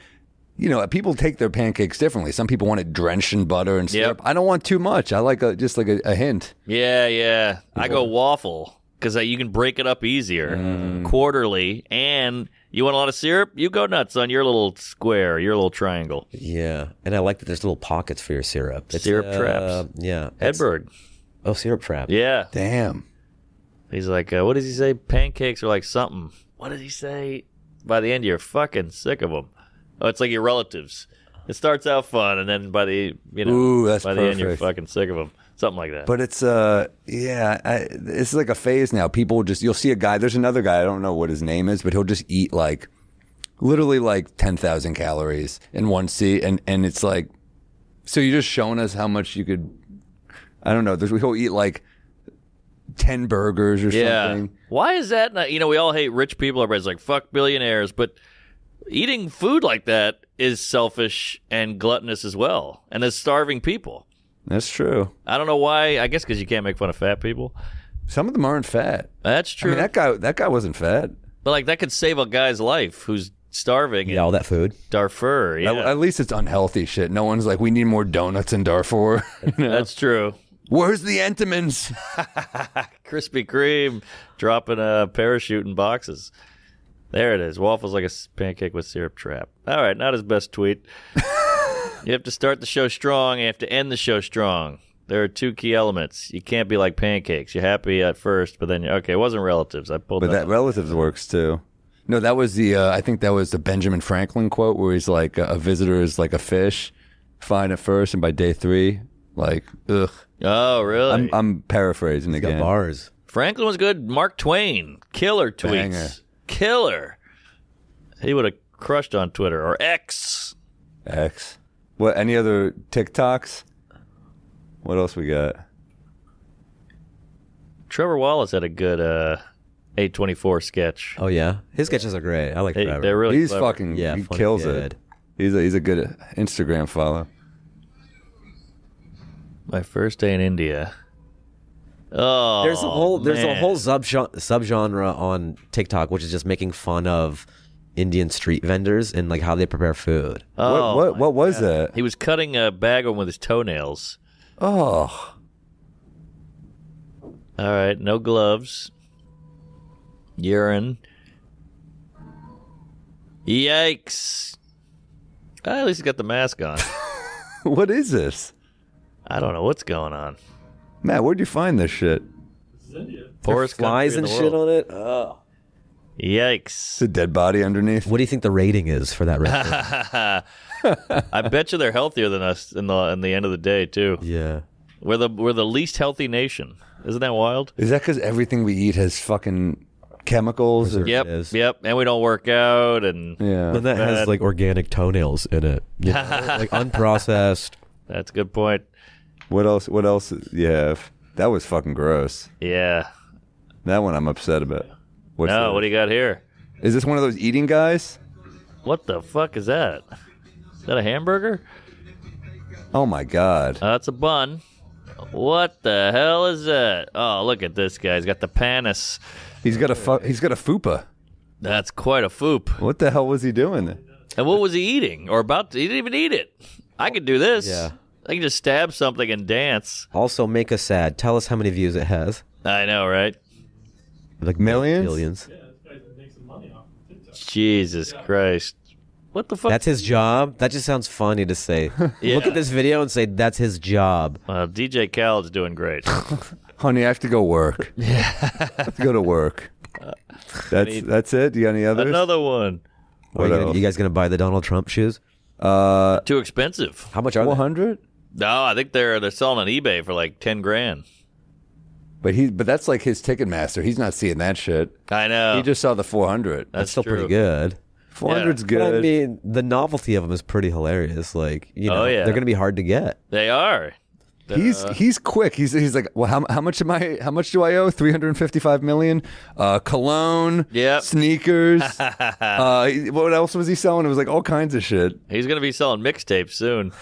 you know, people take their pancakes differently. Some people want it drenched in butter and syrup. Yep. I don't want too much. I like a, just like a, a hint. Yeah, yeah. I go waffle because you can break it up easier mm. quarterly. And you want a lot of syrup? You go nuts on your little square, your little triangle. Yeah. And I like that there's little pockets for your syrup. It's, syrup uh, traps. Yeah. Edberg. Oh, syrup trap. Yeah. Damn. He's like, uh, what does he say? Pancakes are like something. What does he say? By the end, you're fucking sick of them. Oh, it's like your relatives. It starts out fun, and then by the you know Ooh, that's by the perfect. end you're fucking sick of them. Something like that. But it's uh yeah, I, it's like a phase now. People just you'll see a guy. There's another guy. I don't know what his name is, but he'll just eat like literally like ten thousand calories in one seat, and and it's like so you're just showing us how much you could. I don't know. There's he'll eat like ten burgers or yeah. something. Why is that? Not, you know, we all hate rich people. Everybody's like fuck billionaires, but. Eating food like that is selfish and gluttonous as well, and as starving people. That's true. I don't know why. I guess because you can't make fun of fat people. Some of them aren't fat. That's true. I mean, that guy, that guy wasn't fat. But like that could save a guy's life who's starving. Yeah, all that food. Darfur. Yeah. At, at least it's unhealthy shit. No one's like, we need more donuts in Darfur. You know? That's true. Where's the Entenmann's? Krispy Kreme dropping a parachute in boxes. There it is. Waffles like a pancake with syrup trap. All right, not his best tweet. You have to start the show strong. You have to end the show strong. There are two key elements. You can't be like pancakes. You're happy at first, but then you're, okay, it wasn't relatives. I pulled But that, that relatives works, too. No, that was the, uh, I think that was the Benjamin Franklin quote where he's like, a visitor is like a fish. Fine at first, and by day three, like, ugh. Oh, really? I'm, I'm paraphrasing he's again. He's got bars. Franklin was good. Mark Twain. Killer tweets. Banger. Killer. He would have crushed on Twitter or X. X. What, any other TikToks? What else we got? Trevor Wallace had a good uh, eight twenty-four sketch. Oh, yeah? His sketches are great. I like they, Trevor. They're really He's clever. fucking, yeah, he kills kid. it. He's a, he's a good Instagram follow. My first day in India. Oh, there's a whole there's man. a whole sub subgenre on TikTok which is just making fun of Indian street vendors and like how they prepare food. Oh, what what, what was that? He was cutting a bag on with his toenails. Oh. All right, no gloves. Urine. Yikes! Ah, at least he got the mask on. What is this? I don't know what's going on. Matt, where'd you find this shit? This is India. There's flies and shit on it. Oh. Yikes. It's a dead body underneath. What do you think the rating is for that restaurant? I bet you they're healthier than us in the in the end of the day, too. Yeah. We're the we're the least healthy nation. Isn't that wild? Is that because everything we eat has fucking chemicals? Or yep, yep. And we don't work out. And yeah. But that has like organic toenails in it. You know? Like unprocessed. That's a good point. What else? What else? Yeah, that was fucking gross. Yeah, that one I'm upset about. What's no, that? What do you got here? Is this one of those eating guys? What the fuck is that? Is that a hamburger? Oh my god! Uh, that's a bun. What the hell is that? Oh, look at this guy. He's got the panis. He's got a fu he's got a fupa. That's quite a foop. What the hell was he doing? And what was he eating or about to? He didn't even eat it. I could do this. Yeah. I can just stab something and dance. Also, make us sad. Tell us how many views it has. I know, right? Like millions? Millions. Yeah, this guy makes some money off of TikTok. Jesus yeah. Christ. What the fuck? That's his job? That just sounds funny to say. Yeah. Look at this video and say, that's his job. Well, D J Khaled's doing great. Honey, I have to go work. Yeah. I have to go to work. Uh, that's, need... that's it? Do you got any others? Another one. What are you, gonna, you guys going to buy the Donald Trump shoes? Uh, Too expensive. How much are they? one hundred? No, I think they're they're selling on eBay for like ten grand. But he, but that's like his Ticketmaster. He's not seeing that shit. I know. He just saw the four hundred. That's, that's still true. pretty good. four hundred's yeah. good. But I mean, the novelty of them is pretty hilarious. Like, you know, oh, yeah. they're going to be hard to get. They are. Uh, he's he's quick. He's he's like, well, how how much am I? How much do I owe? Three hundred fifty-five million. Uh, cologne. Yep. Sneakers. uh, what else was he selling? It was like all kinds of shit. He's gonna be selling mixtapes soon.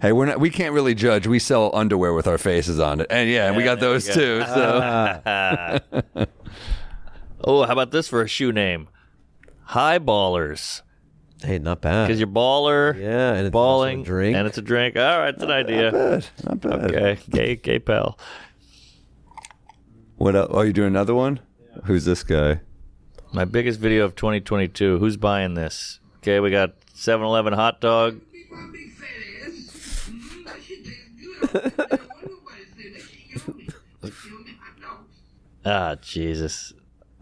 Hey, we're not. We can't really judge. We sell underwear with our faces on it, and yeah, yeah we got those go. too. So. Oh, how about this for a shoe name? High Ballers. Hey, not bad. Because you're baller, yeah, and it's balling, a drink. and it's a drink. All right, it's an idea. Not bad. Not bad. Okay, gay, gay pal. What else? Oh, you doing another one? Yeah. Who's this guy? My biggest video of twenty twenty-two. Who's buying this? Okay, we got seven eleven hot dog. Ah, oh, Jesus.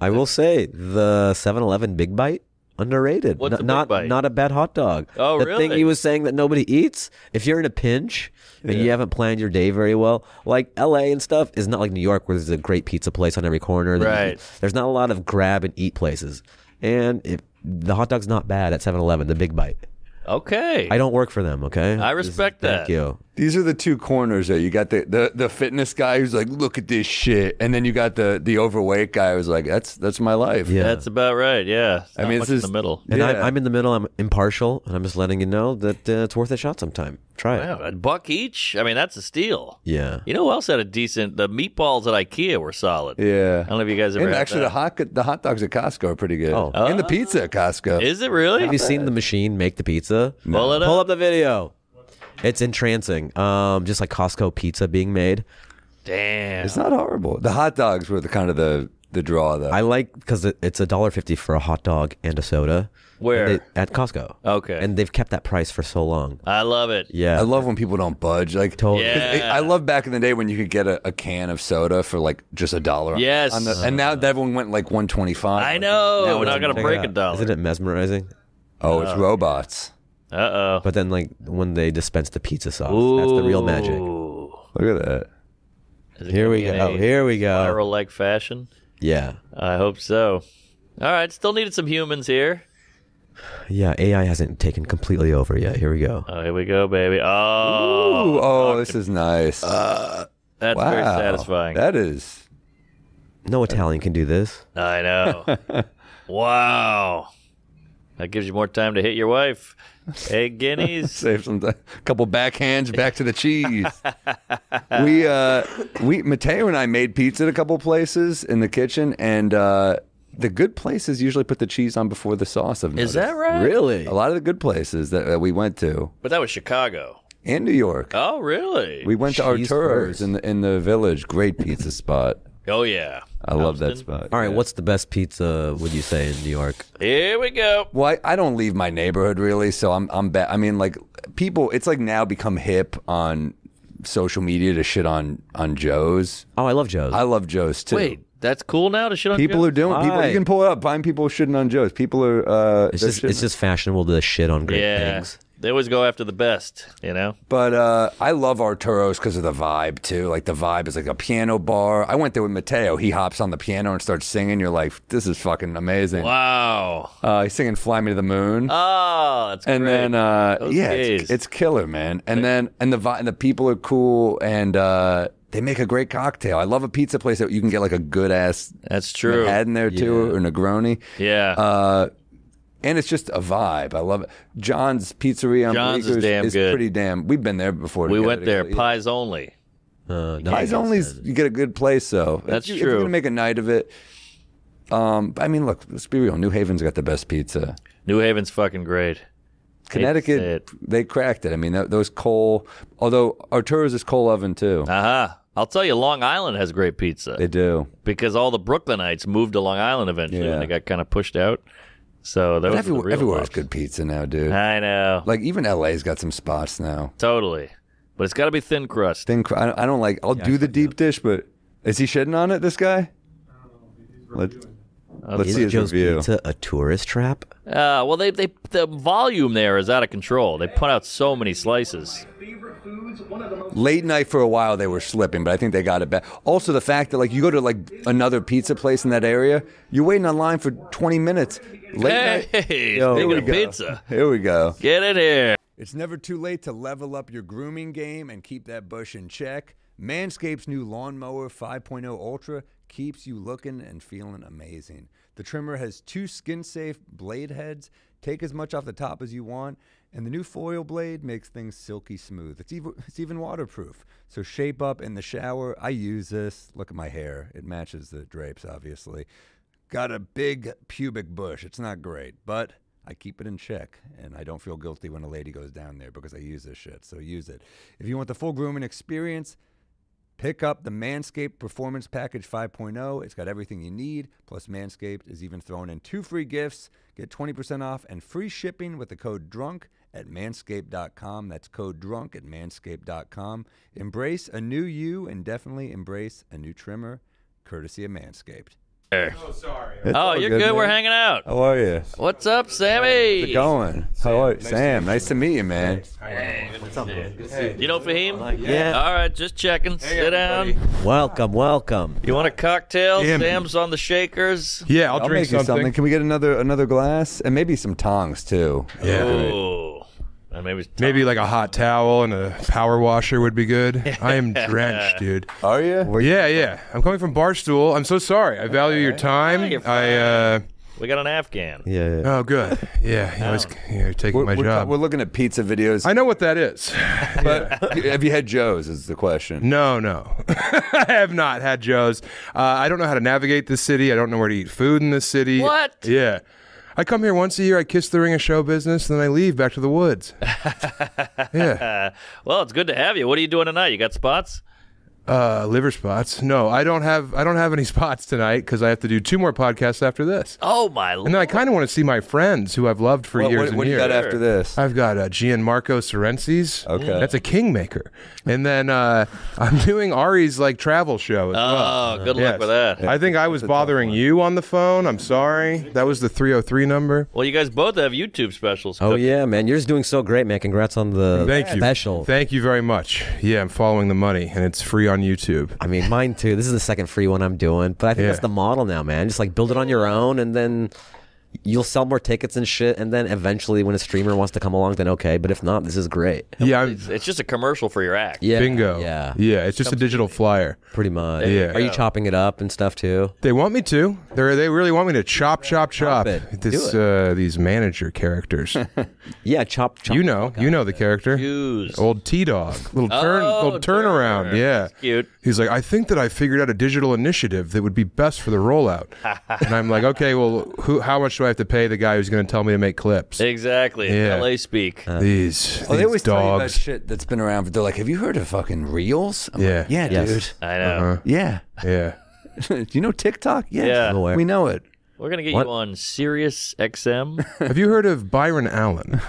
I will say the seven eleven Big Bite. Underrated. What's N not bite? Not a bad hot dog. Oh, the really? The thing he was saying that nobody eats, if you're in a pinch and yeah. you haven't planned your day very well, like L A and stuff is not like New York where there's a great pizza place on every corner. Right. There's not a lot of grab and eat places. And if, the hot dog's not bad at seven eleven, the Big Bite. Okay. I don't work for them, okay? I respect this, that. Thank you. These are the two corners there. You got the, the, the fitness guy who's like, look at this shit. And then you got the, the overweight guy who's like, that's that's my life. Yeah. That's about right, yeah. It's I mean, it's the middle. And yeah. I'm, I'm in the middle. I'm impartial, and I'm just letting you know that uh, it's worth a shot sometime. Try it. Wow, a buck each? I mean, that's a steal. Yeah. You know who else had a decent... The meatballs at Ikea were solid. Yeah. I don't know if you guys ever and had actually, that. Actually, the hot, the hot dogs at Costco are pretty good. Oh. Uh, and the pizza at Costco. Is it really? Have you seen the machine make the pizza? No. Pull it up. Pull up the video. It's entrancing. Um, just like Costco pizza being made. Damn. It's not horrible. The hot dogs were the kind of the, the draw, though. I like, because it, it's a dollar fifty for a hot dog and a soda. Where? They, at Costco. Okay. And they've kept that price for so long. I love it. Yeah. I love when people don't budge. Like, totally. Yeah. It, I love back in the day when you could get a, a can of soda for like just a dollar. Yes. On the, uh, and now everyone went like one twenty-five. I know. Now we're not going to break a dollar. Isn't it mesmerizing? Oh, it's uh, robots. Uh-oh. But then like when they dispense the pizza sauce, ooh, that's the real magic. Look at that. Here we go. Here we go. Viral-like fashion? Yeah. I hope so. All right. Still needed some humans here. Yeah, A I hasn't taken completely over yet. Here we go. Oh, here we go, baby. Oh. Ooh, oh, this is nice. Uh, that's wow. very satisfying. That is. No Italian can do this. I know. Wow. That gives you more time to hit your wife. Eight guineas. Save some time. A couple backhands back to the cheese. we, uh, we, Mateo and I made pizza at a couple places in the kitchen, and uh, the good places usually put the cheese on before the sauce. I've noticed. Is that right? Really? A lot of the good places that, that we went to. But that was Chicago. And New York. Oh, really? We went cheese to Arturo's in the, in the village. Great pizza spot. Oh, yeah. I Houston. love that spot. All right, yeah. What's the best pizza, would you say, in New York? Here we go. Well, I, I don't leave my neighborhood, really, so I'm, I'm bad. I mean, like, people, it's like now become hip on social media to shit on, on Joe's. Oh, I love Joe's. I love Joe's, too. Wait, that's cool now to shit on people Joe's? People are doing people, right. You can pull it up. Find people shitting on Joe's. People are... Uh, it's, just, it's just fashionable to shit on great yeah. things. They always go after the best, you know? But uh, I love Arturo's because of the vibe, too. Like, the vibe is like a piano bar. I went there with Mateo. He hops on the piano and starts singing. You're like, this is fucking amazing. Wow. Uh, he's singing Fly Me to the Moon. Oh, that's and great. And then, uh, yeah, it's, it's killer, man. And then, and the, and the people are cool, and uh, they make a great cocktail. I love a pizza place that you can get, like, a good-ass That's true. Manhattan there, too, yeah. or Negroni. Yeah. Uh, And it's just a vibe. I love it. John's Pizzeria on John's is, damn is good. pretty damn. We've been there before. We went there. Pies only. Uh, no, pies only. You get a good place, though. That's if, true. If you're gonna make a night of it. Um, I mean, look. Let's be real. New Haven's got the best pizza. New Haven's fucking great. Connecticut, they cracked it. I mean, those coal. Although Arturo's is coal oven too. Uh huh. I'll tell you, Long Island has great pizza. They do because all the Brooklynites moved to Long Island eventually, yeah. and they got kind of pushed out. So those everywhere, the real everywhere is good pizza now, dude. I know. Like even L A's got some spots now. Totally, but it's got to be thin crust. Thin crust. I don't, I don't like. I'll yeah, do the deep it. dish, but is he shitting on it? This guy. I don't know. Let, let's is see his Joe's review. Pizza a tourist trap? Uh, well, they they the volume there is out of control. They put out so many slices. My favorite food Late night for a while they were slipping, but I think they got it back. Also, the fact that like you go to like another pizza place in that area, you're waiting online for twenty minutes. Late hey, night. Yo, here we go. Pizza. Here we go. Get in here. It's never too late to level up your grooming game and keep that bush in check. Manscaped's new Lawnmower five point oh Ultra keeps you looking and feeling amazing. The trimmer has two skin-safe blade heads. Take as much off the top as you want, and the new foil blade makes things silky smooth. It's even, it's even waterproof. So shape up in the shower. I use this. Look at my hair. It matches the drapes, obviously. Got a big pubic bush. It's not great, but I keep it in check, and I don't feel guilty when a lady goes down there because I use this shit, so use it. If you want the full grooming experience, pick up the Manscaped Performance Package five point oh. It's got everything you need, plus Manscaped is even throwing in two free gifts. Get twenty percent off and free shipping with the code DRUNK at manscaped dot com. That's code DRUNK at manscaped dot com. Embrace a new you and definitely embrace a new trimmer, courtesy of Manscaped. Hey. Oh, sorry. It's oh, you're good. good. We're hanging out. How are you? What's up, Sammy? How's it going? Sam, How are you? Nice Sam, to nice to meet you, man. Hey, what's up, man? Good to see you. You know Fahim? Like, yeah. yeah. All right, just checking. Hey, Sit everybody. down. Welcome, welcome. You want a cocktail? Yeah, Sam's on the shakers. Yeah, I'll, I'll drink make you something. something. Can we get another another glass? And maybe some tongs, too. Yeah. Ooh. And maybe, maybe like a hot towel and a power washer would be good. I am drenched, dude. Are you? Where yeah, you yeah. I'm coming from Barstool. I'm so sorry. I value right. your time. You're I uh, we got an Afghan. Yeah. yeah. Oh, good. Yeah, you was, you know, you're taking we're, my we're job. We're looking at pizza videos. I know what that is. But have you had Joe's? Is the question. No, no, I have not had Joe's. Uh, I don't know how to navigate this city. I don't know where to eat food in this city. What? Yeah. I come here once a year, I kiss the ring of show business, and then I leave back to the woods. Yeah. Well, it's good to have you. What are you doing tonight? You got spots? Uh, liver spots. No, I don't have I don't have any spots tonight because I have to do two more podcasts after this. Oh, my Lord. And then I kind of want to see my friends who I've loved for well, years what, and what years. What do you got after this? I've got uh, Gianmarco Sorensis. Okay. That's a kingmaker. And then uh, I'm doing Ari's like travel show as oh, well. Oh, good yes. luck with that. I think I was bothering you on the phone. I'm sorry. That was the three oh three number. Well, you guys both have YouTube specials. Oh, cooking. yeah, man. You're just doing so great, man. Congrats on the Thank special. You. Thank you very much. Yeah, I'm following the money, and it's free on YouTube. I mean, mine too. This is the second free one I'm doing, but I think yeah. that's the model now, man. Just like build it on your own, and then you'll sell more tickets and shit, and then eventually when a streamer wants to come along, then okay, but if not, this is great. Yeah, it's, it's just a commercial for your act. Yeah, bingo. Yeah, yeah, it's just a digital flyer. Pretty much. Yeah. Are you chopping it up and stuff too? They want me to. They're, they really want me to chop, chop, chop. chop this, uh, these manager characters. yeah, chop, chop. You know, you know the character. Jeez. Old T-Dog. Little turn, oh, little turnaround. Turner. Yeah. That's cute. He's like, I think that I figured out a digital initiative that would be best for the rollout. And I'm like, okay, well, who, how much do I have to pay the guy who's going to tell me to make clips? Exactly. Yeah. L A speak. Uh, these, oh, these they always dogs. Tell you about shit that's been around. But they're like, have you heard of fucking Reels? I'm yeah. Like, yeah, yes. dude. I know. Uh-huh. Yeah. Yeah. Do you know TikTok? Yeah. yeah. We know it. We're going to get what? you on Sirius X M. Have you heard of Byron Allen?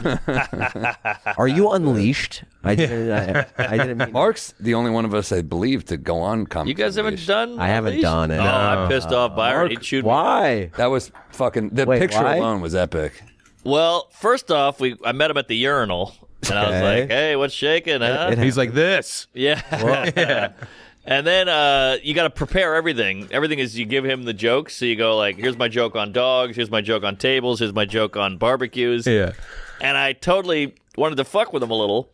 Are you unleashed? I, yeah. I, I, I didn't mean Mark's the only one of us, I believe, to go on Comedy. You guys haven't done I haven't done it. Oh, no. I pissed off Byron. Mark, he chewed why? Me. That was fucking... The Wait, picture why? alone was epic. Well, first off, we I met him at the urinal. And okay. I was like, hey, what's shaking, huh? It, it He's like this. Yeah. Well, yeah. And then uh, you got to prepare everything. Everything is you give him the jokes. So you go like, here's my joke on dogs. Here's my joke on tables. Here's my joke on barbecues. Yeah. And I totally wanted to fuck with him a little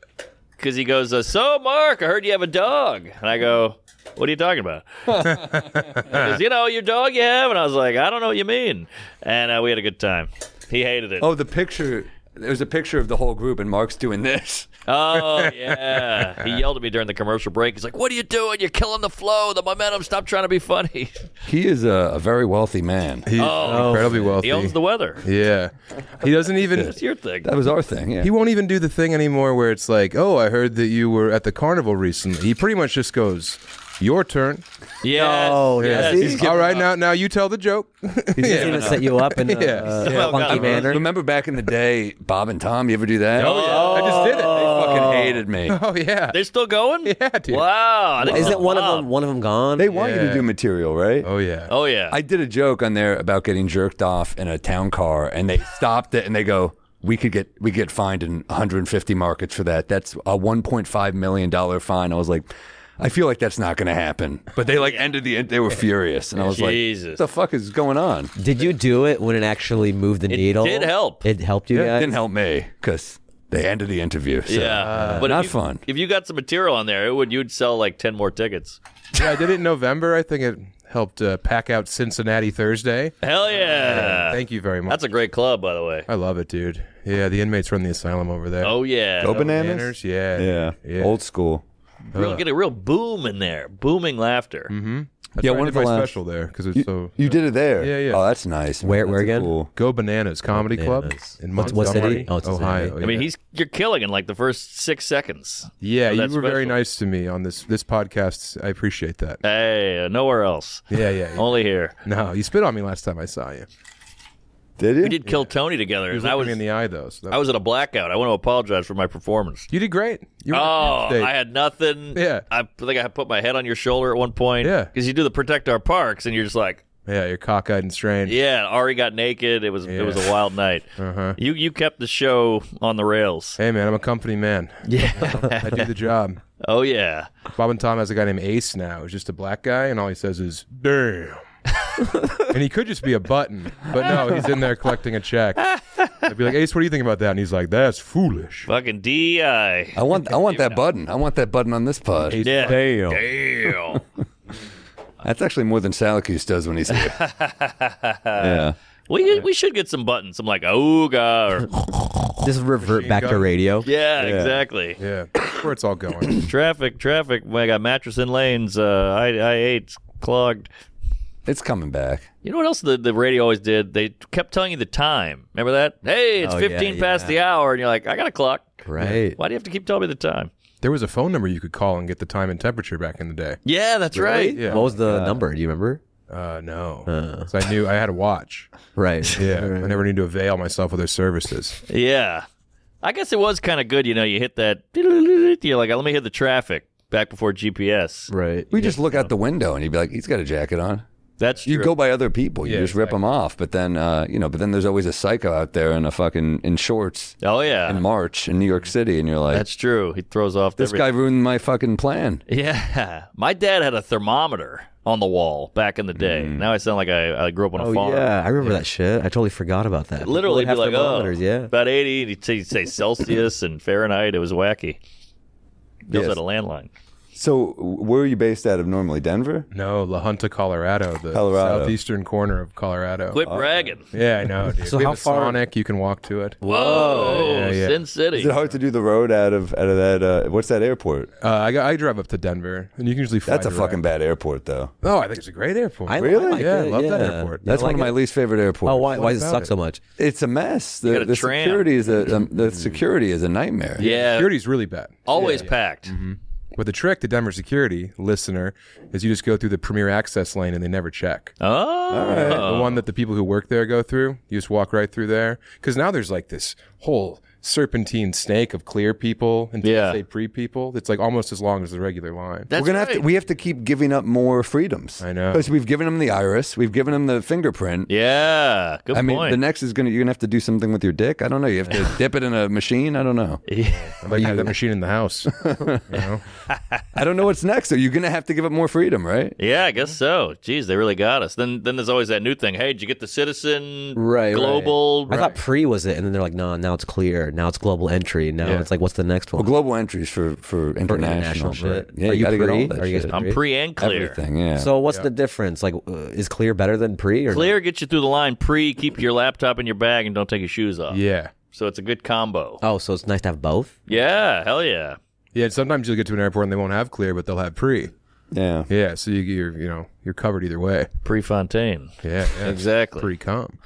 because he goes, uh, so, Mark, I heard you have a dog. And I go, what are you talking about? He goes, you know, your dog you have. And I was like, I don't know what you mean. And uh, we had a good time. He hated it. Oh, the picture. There was a picture of the whole group, and Mark's doing this. Oh, yeah. He yelled at me during the commercial break. He's like, what are you doing? You're killing the flow, the momentum. Stop trying to be funny. He is a, a very wealthy man. He's oh, incredibly wealthy. He owns the weather. Yeah. He doesn't even... That's your thing. That was our thing, yeah. He won't even do the thing anymore where it's like, oh, I heard that you were at the carnival recently. He pretty much just goes... Your turn. Yes, oh, yes. Yes. He's all right, now now you tell the joke. He's just yeah. gonna set you up in a, yeah. uh, yeah. a funky manner. Remember back in the day, Bob and Tom, you ever do that? Oh, yeah. I just did it. They fucking hated me. Oh, yeah. They're still going? Yeah, dude. Wow. Isn't wow. one of them one of them gone? They want yeah. you to do material, right? Oh, yeah. Oh, yeah. I did a joke on there about getting jerked off in a town car, and they stopped it, and they go, we could get we get fined in one hundred fifty markets for that. That's a one point five million dollar fine. I was like, I feel like that's not going to happen. But they like yeah. ended the end. They were furious, and I was Jesus. like, "What the fuck is going on?" Did you do it when it actually moved the it needle? It did help. It helped you. Yeah, guys? It didn't help me because they ended the interview. So, yeah, uh, but not if you, fun. If you got some material on there, it would you'd sell like ten more tickets. Yeah, I did it in November. I think it helped uh, pack out Cincinnati Thursday. Hell yeah! Uh, thank you very much. That's a great club, by the way. I love it, dude. Yeah, the inmates run the asylum over there. Oh yeah, go bananas. Yeah, yeah, yeah, old school. Real, uh. Get a real boom in there, booming laughter. Mm-hmm. That's yeah, right. One of my last... special there because it's you, so. You did it there. Yeah, yeah. Oh, that's nice. Where, that's where again? Cool. Go Bananas Comedy Go Bananas. Club in Montgomery, what city? Oh, it's Ohio. City. I mean, he's you're killing in like the first six seconds. Yeah, you were special. very nice to me on this this podcast. I appreciate that. Hey, nowhere else. Yeah, yeah. yeah. Only here. No, you spit on me last time I saw you. Did you? We did Kill yeah. Tony together. He was I was in the eye though. So I was at a blackout. I want to apologize for my performance. You did great. You were oh, I had nothing. Yeah, I think I put my head on your shoulder at one point. Yeah, because you do the Protect Our Parks, and you're just like, yeah, you're cockeyed and strange. Yeah, Ari got naked. It was yeah. it was a wild night. Uh-huh. You you kept the show on the rails. Hey man, I'm a company man. Yeah, I do the job. Oh yeah. Bob and Tom has a guy named Ace now. He's just a black guy, and all he says is damn. And he could just be a button, but no, he's in there collecting a check. I'd be like, Ace, what do you think about that? And he's like, that's foolish. Fucking D I. I want, I want that button. I want that button on this pod. Yeah. Damn. Damn. That's actually more than Salakis does when he's here. Yeah. We we should get some buttons. I'm like, ooga. Or... Just revert back to radio. Yeah, yeah, exactly. Yeah, that's where it's all going. Traffic, traffic. I got mattress in lanes. Uh, I eight's clogged. It's coming back. You know what else the, the radio always did? They kept telling you the time. Remember that? Hey, it's oh, fifteen yeah, past yeah. the hour. And you're like, I got a clock. Right. Why do you have to keep telling me the time? There was a phone number you could call and get the time and temperature back in the day. Yeah, that's right. right. Yeah. What was the uh, number? Do you remember? Uh, no. Uh. So I knew I had a watch. Right. Yeah. Right. I never needed to avail myself of their services. Yeah. I guess it was kind of good. You know, you hit that. You're like, let me hit the traffic back before G P S. Right. We yeah. just look out the window and you'd be like, he's got a jacket on. That's true. You go by other people. You yeah, just exactly. rip them off. But then, uh, you know, but then there's always a psycho out there in a fucking, in shorts. Oh, yeah. In March in New York City. And you're like, that's true. He throws off This everything. guy ruined my fucking plan. Yeah. My dad had a thermometer on the wall back in the day. Mm. Now I sound like I, I grew up on a oh, farm. yeah. I remember yeah. that shit. I totally forgot about that. Literally be like, oh, yeah. about eighty. And he'd say, he'd say Celsius and Fahrenheit. It was wacky. He also yes. had a landline. So, where are you based out of normally? Denver? No, La Junta, Colorado, the Colorado. southeastern corner of Colorado. Quit oh, bragging. Yeah, I know, dude. So we how have a far? Sonic, you can walk to it. Whoa, yeah, yeah. Sin City. Is it hard to do the road out of out of that? Uh, what's that airport? Uh, I I drive up to Denver, and you can usually fly. That's a direct. fucking bad airport, though. Oh, I think it's a great airport. I really? Like yeah, it. I love yeah. that airport. That's one like of my it. least favorite airports. Oh, why? What why does it suck it? so much? It's a mess. The, a the security is a um, the security is a nightmare. Yeah, security is really bad. Always packed. Mm-hmm. But the trick to Denver security, listener, is you just go through the premier access lane and they never check. Oh. Right. The one that the people who work there go through, you just walk right through there. Because now there's like this whole serpentine snake of clear people and T S A yeah. pre people that's like almost as long as the regular line. That's We're gonna right. have to, we have to keep giving up more freedoms. I know. Because we've given them the iris, we've given them the fingerprint. Yeah, good I point. I mean, the next is gonna you're gonna have to do something with your dick. I don't know. You have to dip it in a machine. I don't know. Yeah. I might have that machine in the house. You know? I don't know what's next. So you're gonna have to give up more freedom, right? Yeah, I guess so. Geez, they really got us. Then then there's always that new thing. Hey, did you get the citizen? Right. Global. Right. I thought pre was it, and then they're like, no, now it's clear. Now it's global entry. Now yeah. it's like, what's the next one? Well, global entries for for international, international shit. Yeah, are you, you pre? Are you guys I'm pre and clear. Everything, yeah. So what's yeah. the difference? Like, uh, is clear better than pre? Or clear no? gets you through the line. Pre, keep your laptop in your bag and don't take your shoes off. Yeah. So it's a good combo. Oh, so it's nice to have both. Yeah, hell yeah. Yeah. Sometimes you'll get to an airport and they won't have clear, but they'll have pre. Yeah. Yeah. So you, you're you know you're covered either way. Pre Fontaine. Yeah. yeah exactly. Pre com.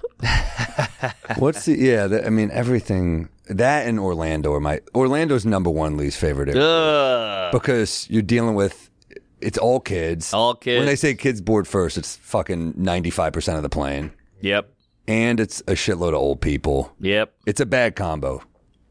What's the yeah? The, I mean everything. That and Orlando are my Orlando's number one least favorite area uh, because you're dealing with it's all kids. All kids. When they say kids board first, it's fucking ninety-five percent of the plane. Yep. And it's a shitload of old people. Yep. It's a bad combo.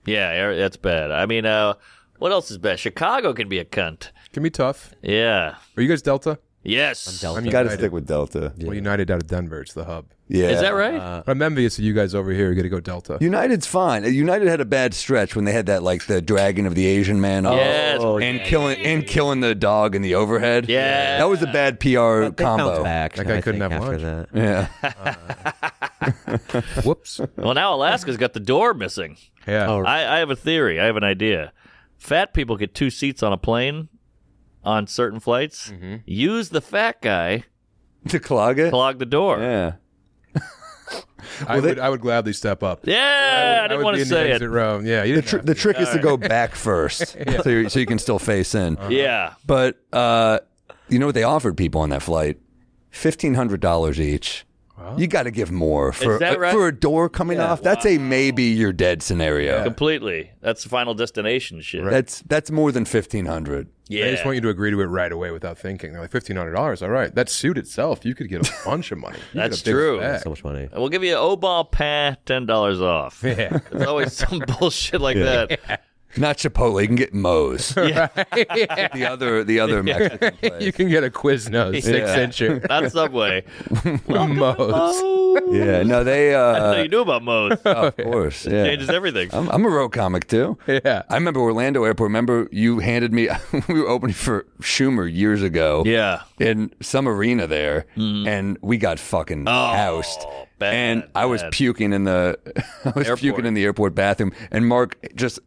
Yeah, that's bad. I mean, uh, what else is bad? Chicago can be a cunt. Can be tough. Yeah. Are you guys Delta? Yes. You got to stick with Delta. Yeah. Well, United out of Denver. It's the hub. Yeah. Is that right? Uh, I'm envious of you guys over here. You're going to go Delta. United's fine. United had a bad stretch when they had that, like, the dragon of the Asian man. Oh, yes. And killing and killing the dog in the overhead. Yeah. That was a bad P R well, combo. Back, that guy I couldn't have after lunch. That. Yeah. Uh, whoops. Well, now Alaska's got the door missing. Yeah. Oh, right. I, I have a theory. I have an idea. Fat people get two seats on a plane. On certain flights, mm-hmm. use the fat guy to clog it, clog the door. Yeah, well, I they, would. I would gladly step up. Yeah, I, would, I didn't I want to say it. Row. Yeah, you the, tr the trick All is right. to go back first, yeah. so, you're, so you can still face in. Uh-huh. Yeah, but uh, you know what they offered people on that flight? Fifteen hundred dollars each. Wow. You got to give more for right? uh, for a door coming yeah, off. Wow. That's a maybe you're dead scenario. Yeah. Completely. That's the Final Destination shit. Right. That's that's more than fifteen hundred. Yeah. They just want you to agree to it right away without thinking. They're like, fifteen hundred dollars, all right. That suit itself, you could get a bunch of money. You That's true. That's so much money. We'll give you an O-ball pair, ten dollars off. Yeah. There's always some bullshit like yeah. that. Yeah. Not Chipotle. You can get Moe's. Yeah. yeah. The other, the other Mexican place. You can get a Quiznos, six-incher. Yeah. Not Subway. Moe's. Yeah, no, they... Uh, I didn't know you knew about Moe's. Oh, of course, yeah. It changes everything. I'm, I'm a road comic, too. Yeah. I remember Orlando Airport. Remember you handed me... we were opening for Schumer years ago. Yeah. In some arena there, mm. and we got fucking oh. housed. Bad, and bad. I was puking in the... I was airport. puking in the airport bathroom, and Mark just...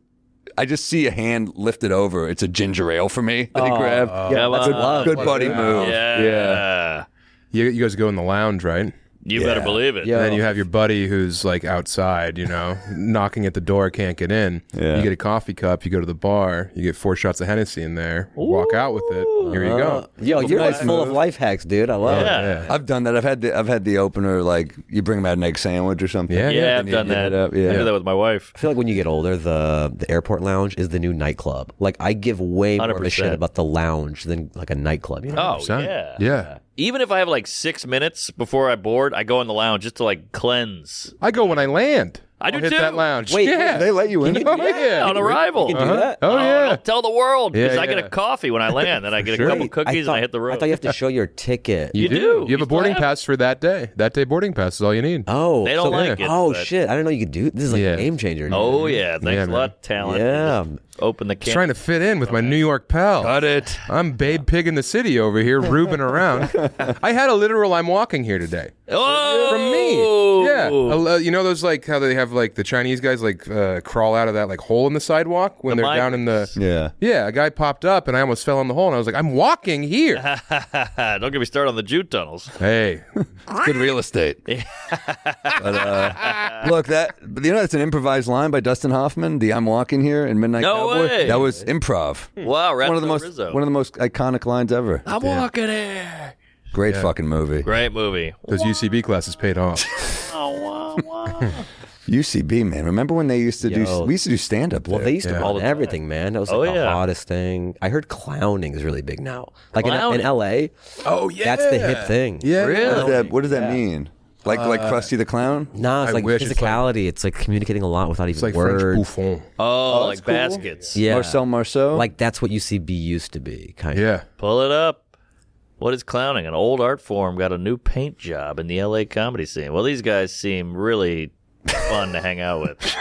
I just see a hand lifted over. It's a ginger ale for me that oh, he grabbed. Oh, yeah, that's a good, good buddy yeah. move. Yeah. yeah. You, you guys go in the lounge, right? You yeah. better believe it. Yo. And then you have your buddy who's like outside, you know, knocking at the door, can't get in. Yeah. You get a coffee cup, you go to the bar, you get four shots of Hennessy in there, Ooh. walk out with it. Here you go. Yo, you're nice full of life hacks, dude. I love yeah. it. Yeah. I've done that. I've had the I've had the opener, like you bring them out an egg sandwich or something. Yeah, yeah, yeah I've done that. Up. Yeah. I do that with my wife. I feel like when you get older, the the airport lounge is the new nightclub. Like I give way one hundred percent more of a shit about the lounge than like a nightclub. You know? Oh yeah, yeah. Even if I have like six minutes before I board, I go in the lounge just to like cleanse. I go when I land. I I'll do hit too. that lounge. Wait, yeah. wait, they let you in? You, oh, yeah. yeah. On arrival. You can do uh-huh. that? Oh, oh yeah. I'll tell the world because yeah, yeah. I get a coffee when I land. Then I get sure. a couple cookies I thought, and I hit the road. I thought you have to show your ticket. You, you do. do. You have He's a boarding laughing. pass for that day. That day boarding pass is all you need. Oh. They don't so, like yeah. it. Oh, shit. I didn't know you could do it. This is like yeah. a game changer. Dude. Oh, yeah. Thanks yeah, a lot, talent. Yeah. Open the camera. Trying to fit in with my New York pal. Got it. I'm Babe Pig in the City over here, roobing around. I had a literal I'm walking here today. Oh! From me. Yeah. You know those, like, how they have, like, the Chinese guys, like, uh, crawl out of that, like, hole in the sidewalk when the they're down in the... Yeah. Yeah, a guy popped up, and I almost fell in the hole, and I was like, I'm walking here. Don't get me started on the Jew tunnels. Hey. Good real estate. but, uh, look, that... You know, that's an improvised line by Dustin Hoffman, the I'm walking here in Midnight no Cowboy. Way. That was improv. Wow, one of the most Rizzo. one of the most iconic lines ever. I'm Damn. walking here. Great yeah. fucking movie. Great movie. Those wow. U C B classes paid off. oh, wow, wow. U C B, man. Remember when they used to Yo. do? We used to do stand up. There. Well, they used yeah. to call everything, man. That was like oh, the yeah. hottest thing. I heard clowning is really big now. Like in, in L A. Oh yeah, that's the hip thing. Yeah, really? What does that, what does that yeah. mean? Like uh, like Krusty the Clown? No, it's I like physicality. It's like, it's like communicating a lot without even it's like words. French oh, oh, like cool. baskets. Yeah. Marcel Marceau? Like that's what U C B used to be, kind yeah. of. Yeah. Pull it up. What is clowning? An old art form got a new paint job in the L A comedy scene. Well, these guys seem really fun to hang out with.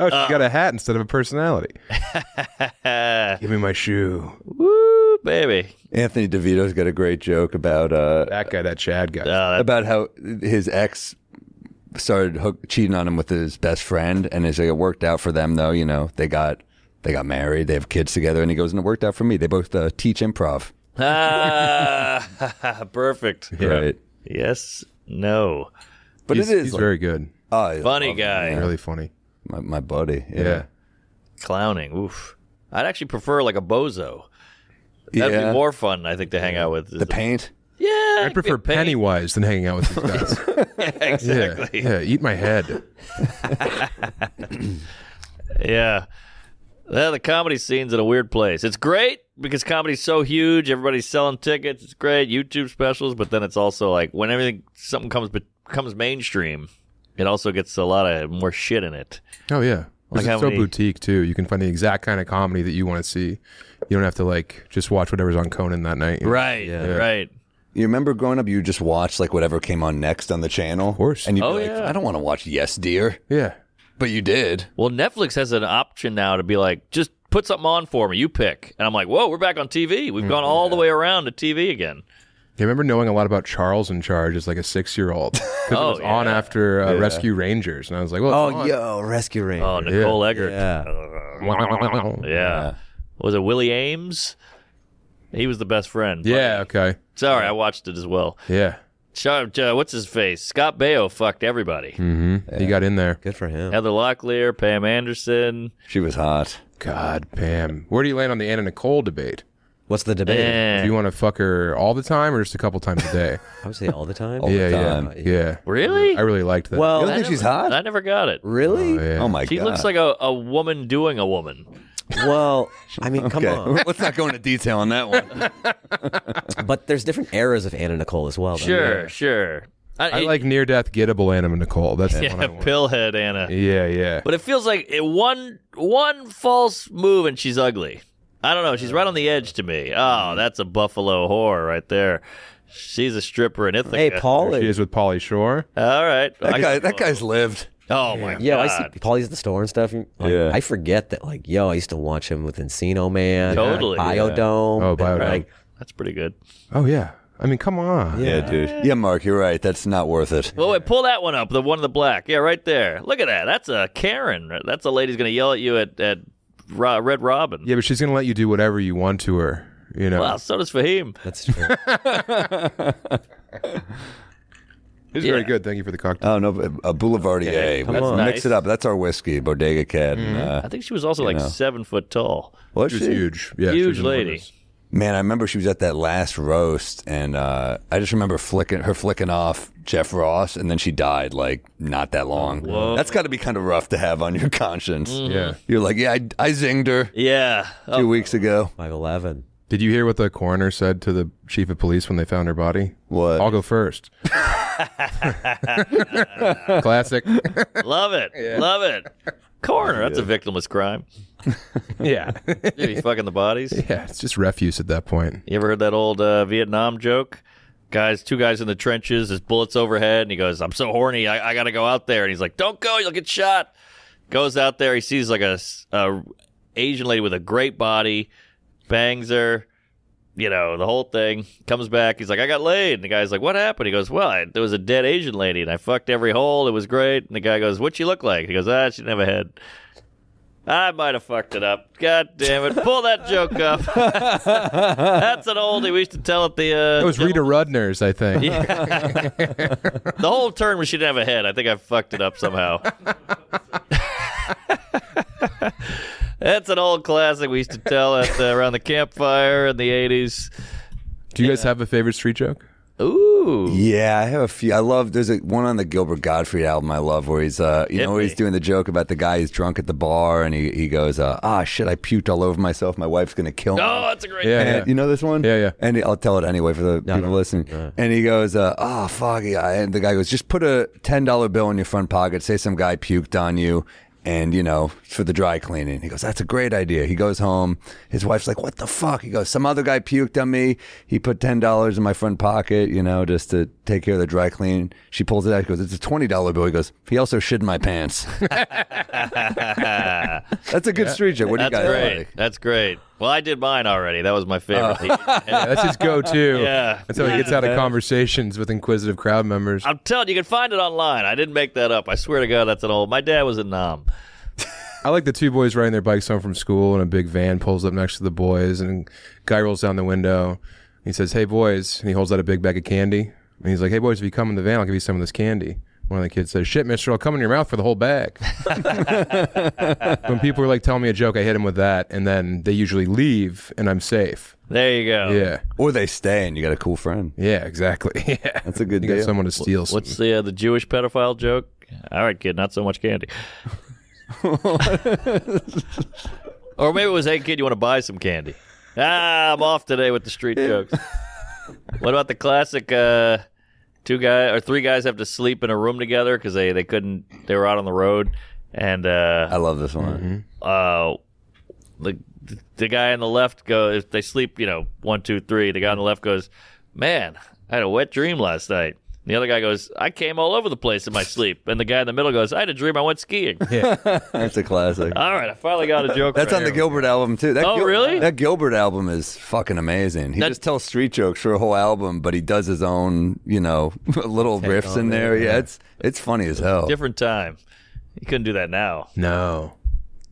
oh, she uh, got a hat instead of a personality. Give me my shoe. Woo, baby. Anthony DeVito's got a great joke about uh, that guy, that Chad guy, uh, about how his ex started hook, cheating on him with his best friend, and as it worked out for them, though, you know, they got they got married, they have kids together, and he goes, and it worked out for me. They both uh, teach improv. Ah, perfect. Yeah. Right? Yes. No. But he's, it is he's like, very good. Oh, funny guy. Him, really funny. My, my buddy. Yeah. yeah. Clowning. Oof. I'd actually prefer like a bozo. That'd yeah. be more fun, I think, to hang out with. The paint? Yeah. I prefer Pennywise than hanging out with these guys. yeah, exactly. Yeah, yeah, eat my head. yeah. Well, the comedy scene's in a weird place. It's great because comedy's so huge. Everybody's selling tickets. It's great. YouTube specials. But then it's also like when everything, something comes becomes mainstream, it also gets a lot of more shit in it. Oh, yeah. Like it's so many... boutique, too. You can find the exact kind of comedy that you want to see. You don't have to like just watch whatever's on Conan that night. You know? Right, yeah. Yeah. Right. You remember growing up, you just watched like whatever came on next on the channel? Of course. And you'd oh, be like, yeah. I don't want to watch Yes Dear. Yeah. But you did. Well, Netflix has an option now to be like, just put something on for me, you pick. And I'm like, whoa, we're back on T V. We've mm, gone all yeah. the way around to T V again. I remember knowing a lot about Charles in Charge as like a six-year-old. Because oh, it was yeah. on after uh, yeah. Rescue Rangers. And I was like, well, oh, yo, Rescue Rangers. Oh, Nicole yeah. Eggert. Yeah. yeah. yeah. Was it Willie Ames? He was the best friend. Yeah, okay. Sorry, I watched it as well. Yeah. What's his face? Scott Baio fucked everybody. Mm-hmm. Yeah. He got in there. Good for him. Heather Locklear, Pam Anderson. She was hot. God, Pam. Where do you land on the Anna Nicole debate? What's the debate? Eh. Do you want to fuck her all the time or just a couple times a day? I would say all the time. all yeah, the time. Yeah, yeah. Really? I really liked that. Well, you don't I think never, she's hot? I never got it. Really? Oh, yeah. oh my she God. She looks like a, a woman doing a woman. Well, I mean, come okay. on. Let's not go into detail on that one. But there's different eras of Anna Nicole as well. Though. Sure, yeah. sure. I, I it, like near-death, gettable Anna Nicole. That's yeah, the one I want. Pillhead Anna. Yeah, yeah. But it feels like it, one one false move and she's ugly. I don't know. She's right on the edge to me. Oh, that's a Buffalo whore right there. She's a stripper in Ithaca. Hey, Paulie. She is with Pauly Shore. All right. That, I, guy, that guy's lived. Oh my yeah, God! Yeah, I see Paulie's at the store and stuff. Like, yeah, I forget that. Like, yo, I used to watch him with Encino Man, totally, like Biodome. Yeah. Oh, Biodome, like, that's pretty good. Oh yeah, I mean, come on. Yeah, yeah, dude. Yeah, Mark, you're right. That's not worth it. Well, wait, pull that one up. The one in the black. Yeah, right there. Look at that. That's a Karen. That's a lady's gonna yell at you at at Red Robin. Yeah, but she's gonna let you do whatever you want to her. You know. Well, so does Fahim. That's true. It's yeah. very good. Thank you for the cocktail. Oh, no, a Boulevardier. Okay, come on. Nice. Mix it up. That's our whiskey, Bodega Cat. Mm-hmm. uh, I think she was also like know. seven foot tall. Well, she was she? huge. Yeah, huge she was lady. Man, I remember she was at that last roast, and uh, I just remember flicking her flicking off Jeff Ross, and then she died like not that long. Whoa. That's got to be kind of rough to have on your conscience. Mm. Yeah, you're like, yeah, I, I zinged her. Yeah, two oh. weeks ago. five eleven. Did you hear what the coroner said to the chief of police when they found her body? What? I'll go first. Classic. Love it. Yeah. Love it. Coroner, that's yeah. a victimless crime. Yeah. Dude, you fucking the bodies? Yeah, it's just refuse at that point. You ever heard that old uh, Vietnam joke? Guys, two guys in the trenches, there's bullets overhead, and he goes, I'm so horny, I, I gotta go out there. And he's like, don't go, you'll get shot. Goes out there, he sees like a, a Asian lady with a great body, bangs her, you know, the whole thing. Comes back, he's like, I got laid. And the guy's like, what happened? He goes, well, I, there was a dead Asian lady, and I fucked every hole. It was great. And the guy goes, what'd she look like? He goes, ah, she didn't have a head. I might have fucked it up. God damn it. Pull that joke up. That's an oldie we used to tell at the... Uh, it was Rita Rudner's, I think. Yeah. The whole turn where she didn't have a head. I think I fucked it up somehow. That's an old classic we used to tell at the, around the campfire in the eighties. Do you yeah. guys have a favorite street joke? Ooh. Yeah, I have a few. I love, there's a, one on the Gilbert Gottfried album I love where he's, uh, you Hit know, me. he's doing the joke about the guy who's drunk at the bar and he, he goes, uh, ah, shit, I puked all over myself. My wife's going to kill me. Oh, that's a great yeah, yeah. You know this one? Yeah, yeah. And he, I'll tell it anyway for the no, people no. listening. Uh. And he goes, ah, uh, oh, foggy. And the guy goes, just put a ten dollar bill in your front pocket. Say some guy puked on you. And, you know, for the dry cleaning. He goes, that's a great idea. He goes home. His wife's like, what the fuck? He goes, some other guy puked on me. He put ten dollars in my front pocket, you know, just to take care of the dry clean. She pulls it out. She goes, it's a twenty dollar bill. He goes, he also shit in my pants. That's a good yeah. street joke. What do you guys great. like? That's great. Well, I did mine already. That was my favorite. Uh, yeah, that's his go-to. Yeah. That's how he gets out of conversations with inquisitive crowd members. I'm telling you, you can find it online. I didn't make that up. I swear to God, that's an old... My dad was in Nam. I like the two boys riding their bikes home from school, and a big van pulls up next to the boys, and a guy rolls down the window. He says, hey, boys. And he holds out a big bag of candy. And he's like, hey, boys, if you come in the van, I'll give you some of this candy. One of the kids says, shit, mister, I'll come in your mouth for the whole bag. When people are like telling me a joke, I hit them with that, and then they usually leave, and I'm safe. There you go. Yeah. Or they stay, and you got a cool friend. Yeah, exactly. Yeah. That's a good you deal. You got someone to steal something. What's the, uh, the Jewish pedophile joke? All right, kid, not so much candy. Or maybe it was, hey, kid, you want to buy some candy? Ah, I'm off today with the street jokes. What about the classic... Uh, Two guys or three guys have to sleep in a room together because they, they couldn't, they were out on the road. And uh, I love this one. Mm-hmm. uh, the the guy on the left goes, if they sleep, you know, one, two, three, the guy on the left goes, man, I had a wet dream last night. And the other guy goes, I came all over the place in my sleep. And the guy in the middle goes, I had a dream I went skiing. Yeah. That's a classic. All right, I finally got a joke. That's right on here. The Gilbert album, too. That oh, Gil- really? That Gilbert album is fucking amazing. He that- just tells street jokes for a whole album, but he does his own, you know, little Take riffs in there. It, yeah, yeah, it's it's funny as hell. Different time. You couldn't do that now. No.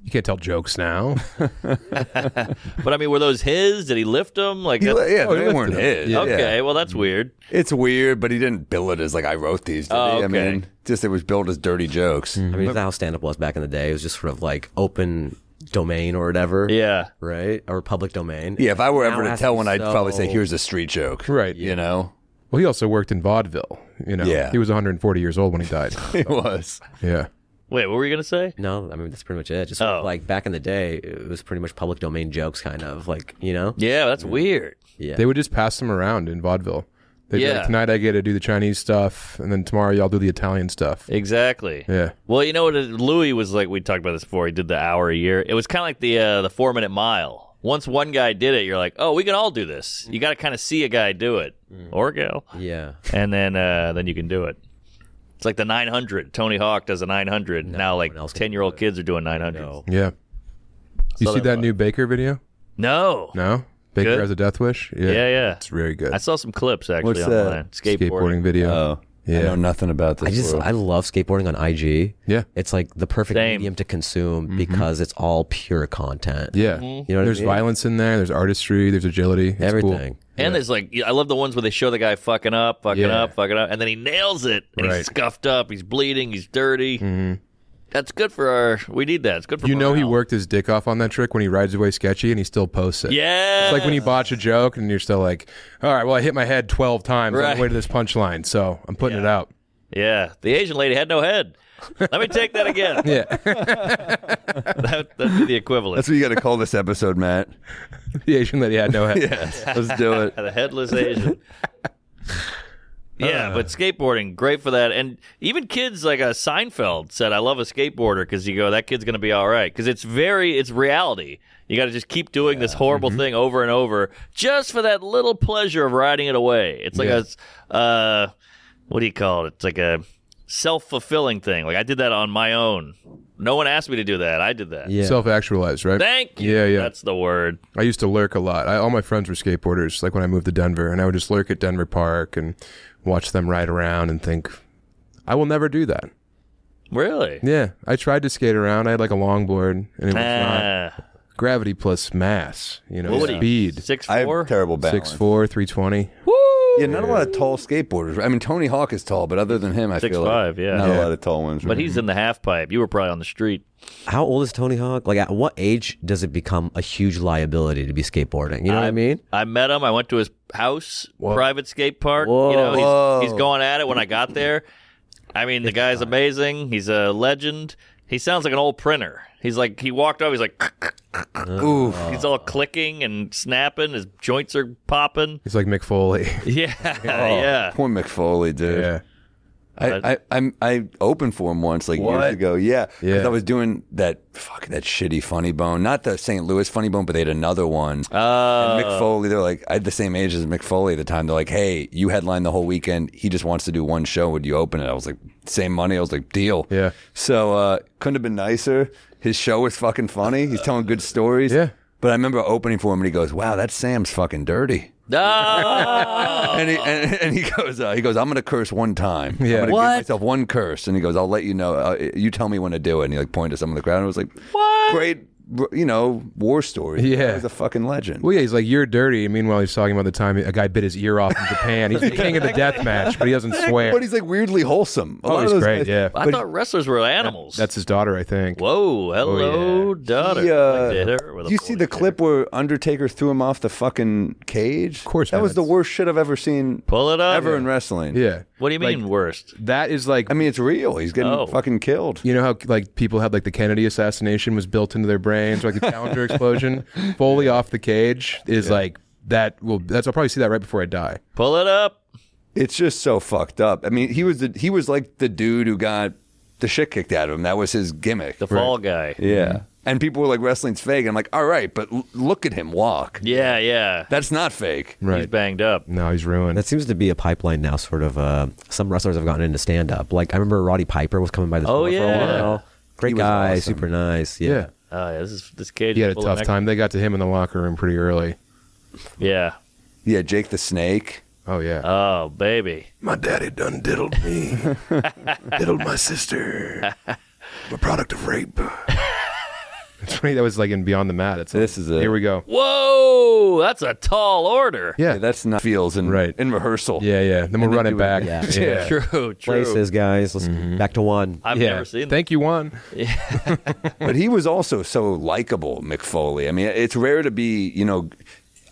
You can't tell jokes now. But, I mean, were those his? Did he lift them? Like, he, yeah, oh, they weren't his. Yeah. Okay, well, that's weird. It's weird, but he didn't bill it as, like, I wrote these, did oh, he? Okay. I mean, just it was billed as dirty jokes. Mm-hmm. I mean, that's how stand-up was back in the day. It was just sort of, like, open domain or whatever. Yeah. Right? Or public domain. Yeah, if I were ever now to tell one, so... I'd probably say, here's a street joke. Right. You yeah. know? Well, he also worked in vaudeville. You know? Yeah. He was one hundred forty years old when he died. So. He was. Yeah. Wait, what were you going to say? No, I mean, that's pretty much it. Just oh. like back in the day, it was pretty much public domain jokes, kind of, like, you know? Yeah, that's mm. weird. Yeah. They would just pass them around in vaudeville. They'd yeah. be like, tonight I get to do the Chinese stuff, and then tomorrow y'all do the Italian stuff. Exactly. Yeah. Well, you know what? Louis was like, we talked about this before, he did the hour a year. It was kind of like the uh, the four-minute mile. Once one guy did it, you're like, oh, we can all do this. You got to kind of see a guy do it. Mm. Or gal. Yeah. And then uh, then you can do it. It's like the nine hundred. Tony Hawk does a nine hundred. No, now, like, ten-year-old kids are doing nine hundred. No. Yeah. You see that new Baker video? No. No? Baker good? Has a death wish? Yeah. yeah, yeah. It's very good. I saw some clips, actually, online. Skateboarding. Skateboarding video. Oh. Yeah. I know nothing about this. I just world. I love skateboarding on I G. Yeah. It's like the perfect Same. medium to consume mm-hmm. because it's all pure content. Yeah. Mm-hmm. You know there's I mean? violence in there, there's artistry, there's agility, it's everything. Cool. And yeah. there's like I love the ones where they show the guy fucking up, fucking yeah. up, fucking up, and then he nails it and right. he's scuffed up, he's bleeding, he's dirty. Mm-hmm. That's good for our. We need that. It's good for. You know, he worked his dick off on that trick when he rides away sketchy, and he still posts it. Yeah, it's like when you botch a joke, and you're still like, "All right, well, I hit my head twelve times right. on the way to this punchline, so I'm putting yeah. it out." Yeah, the Asian lady had no head. Let me take that again. Yeah, that, that'd be the equivalent. That's what you got to call this episode, Matt. The Asian lady had no head. Yes, let's do it. The headless Asian. Yeah, uh, but skateboarding, great for that. And even kids like uh, Seinfeld said, I love a skateboarder because you go, that kid's going to be all right. Because it's very, it's reality. You got to just keep doing yeah. this horrible mm-hmm. thing over and over just for that little pleasure of riding it away. It's like yeah. a, uh, what do you call it? It's like a self-fulfilling thing. Like I did that on my own. No one asked me to do that. I did that. Yeah. Self-actualized, right? Thank you. Yeah, yeah. That's the word. I used to lurk a lot. I, all my friends were skateboarders, like when I moved to Denver, and I would just lurk at Denver Park and watch them ride around and think, I will never do that. Really? Yeah. I tried to skate around. I had like a longboard, and it was ah. not gravity plus mass, you know, what speed. Six four? I have terrible balance. six four, three twenty. Woo! Yeah, not a lot of tall skateboarders. I mean, Tony Hawk is tall, but other than him, I Six feel five, like yeah. not yeah. a lot of tall ones. But right? He's in the half pipe. You were probably on the street. How old is Tony Hawk? Like, at what age does it become a huge liability to be skateboarding? You know I, what I mean? I met him. I went to his house, Whoa. private skate park. Whoa. You know, he's, he's going at it when I got there. I mean, the it's guy's fine. amazing. He's a legend. He sounds like an old printer. He's like, he walked up, he's like, oof. He's all clicking and snapping. His joints are popping. He's like Mick Foley. Yeah, oh, yeah. Poor Mick Foley, dude. Yeah. I, I, I, I opened for him once, like what? years ago. Yeah, because yeah. I was doing that fucking that shitty Funny Bone, not the Saint Louis Funny Bone, but they had another one. Uh, and Mick Foley, they're like, I had the same age as Mick Foley at the time. They're like, hey, you headlined the whole weekend. He just wants to do one show. Would you open it? I was like, same money. I was like, deal. Yeah. So uh, couldn't have been nicer. His show was fucking funny. He's telling good stories. Yeah. But I remember opening for him, and he goes, "Wow, that Sam's fucking dirty." No, oh! and, he, and, and he goes, uh, he goes, "I'm gonna curse one time. Yeah. I'm gonna what? give myself one curse." And he goes, "I'll let you know. Uh, you tell me when to do it." And he like pointed to some of the crowd, and I was like, "What? Great, you know, war story." Yeah, he's a fucking legend. Well, yeah, he's like, "You're dirty." And meanwhile, he's talking about the time a guy bit his ear off in Japan. He's the king of the death match, but he doesn't swear. But he's like weirdly wholesome. A oh, he's great. Guys, yeah, I thought wrestlers were animals. That, that's his daughter, I think. Whoa, hello, oh, yeah. daughter. He, uh, did her with you see the chair. clip where Undertaker threw him off the fucking cage? Of course, that man, was it's... the worst shit I've ever seen. Pull it up ever yeah. in wrestling. Yeah. What do you mean like, worst? That is like, I mean, it's real. He's getting oh. fucking killed. You know how like people had like the Kennedy assassination was built into their brain. Or like the Challenger explosion, Foley off the cage is yeah. like that. Will that's I'll probably see that right before I die. Pull it up. It's just so fucked up. I mean, he was the, he was like the dude who got the shit kicked out of him. That was his gimmick. The right. fall guy. Yeah. Mm-hmm. And people were like, wrestling's fake. And I'm like, all right, but l look at him walk. Yeah, yeah. That's not fake. Right. He's banged up. No, he's ruined. That seems to be a pipeline now, sort of. Uh, some wrestlers have gotten into stand-up. Like, I remember Roddy Piper was coming by the oh, yeah. for a while. Great he guy, awesome. super nice. Yeah. yeah. Oh, yeah, this, is, this kid. He had a tough time. They got to him in the locker room pretty early. Yeah. Yeah, Jake the Snake. Oh, yeah. Oh, baby. My daddy done diddled me. Diddled my sister. I'm a product of rape. It's funny, that was like in Beyond the Mat. It's like, this is it. Here we go. Whoa, that's a tall order. Yeah, yeah that's not feels in, right. in rehearsal. Yeah, yeah. Then we'll run it back. It, yeah. Yeah. yeah, true, true. Places, guys. Let's mm-hmm. back to Juan. I've yeah. never seen that. Thank you, Juan. Yeah. But he was also so likable, Mick Foley. I mean, it's rare to be, you know,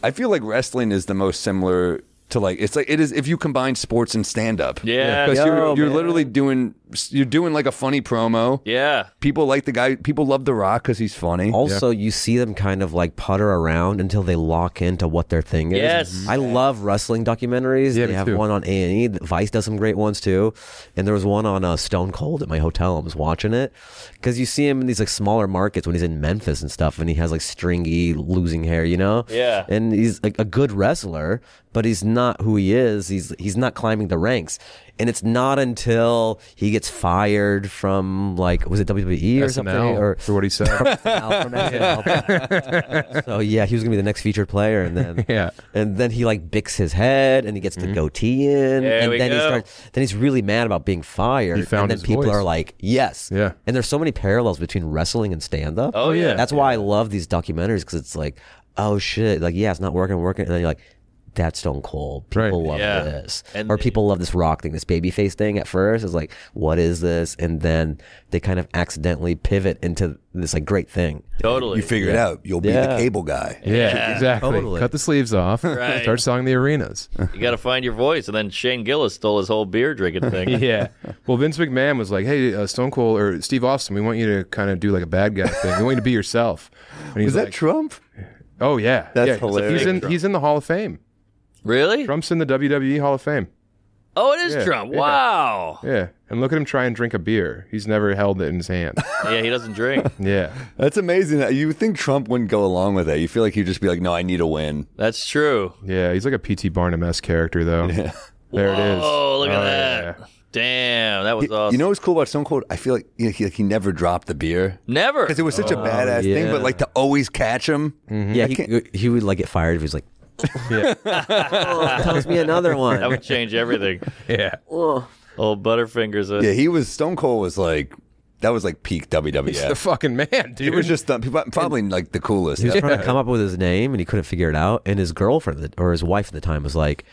I feel like wrestling is the most similar to like, it's like, it is if you combine sports and stand-up. Yeah. Because you're, you're literally doing, you're doing like a funny promo. Yeah. People like the guy, people love The Rock because he's funny. Also, yeah. you see them kind of like putter around until they lock into what their thing is. Yes. I love wrestling documentaries. Yeah, they have too. one on A and E. Vice does some great ones too. And there was one on uh, Stone Cold at my hotel. I was watching it. Because you see him in these like smaller markets when he's in Memphis and stuff. And he has like stringy, losing hair, you know? Yeah. And he's like a good wrestler, but he's not who he is. He's, he's not climbing the ranks. And it's not until he gets fired from, like, was it W W E or S N L, something? Or, for what he said. From S N L, from S N L. So, yeah, he was going to be the next featured player. And then, yeah. and then he, like, bicks his head, and he gets mm-hmm. the goatee in. There and we then, go. He starts, then he's really mad about being fired. He found and then his people voice. are like, yes. Yeah. And there's so many parallels between wrestling and stand-up. Oh, yeah. That's yeah. why I love these documentaries, because it's like, oh, shit. Like, yeah, it's not working, working. And then you're like, that's Stone Cold. People right. love yeah. this. And or people love this rock thing, this babyface thing at first. It's like, what is this? And then they kind of accidentally pivot into this like great thing. Totally. You figure yeah. it out. You'll yeah. be the cable guy. Yeah, yeah. exactly. Totally. Cut the sleeves off. Right. Start selling the arenas. You got to find your voice. And then Shane Gillis stole his whole beer drinking thing. yeah. Well, Vince McMahon was like, hey, uh, Stone Cold or Steve Austin, we want you to kind of do like a bad guy thing. We want you to be yourself. And he's was that like, Trump? Oh, yeah. That's yeah, hilarious. He's in, he's in the Hall of Fame. Really? Trump's in the W W E Hall of Fame. Oh, it is yeah, Trump. Yeah. Wow. Yeah. And look at him try and drink a beer. He's never held it in his hand. Yeah, he doesn't drink. Yeah. That's amazing. You would think Trump wouldn't go along with that. You feel like he'd just be like, no, I need a win. That's true. Yeah, he's like a P T Barnum-esque character, though. Yeah. There Whoa, it is. Oh, look at oh, that. Yeah. Damn, that was he, awesome. You know what's cool about Stone Cold? I feel like you know, he, like, he never dropped the beer. Never. Because it was such oh, a badass yeah. thing, but like to always catch him. Mm-hmm. Yeah, he, he would like get fired if he was like, yeah. oh, tells me another one. That would change everything. Yeah. Oh, old Butterfingers. Yeah, he was, Stone Cold was like, that was like peak W W F. He's the fucking man, dude. He was just the, probably and, like the coolest. He was yeah. trying to come up with his name and he couldn't figure it out. And his girlfriend or his wife at the time was like,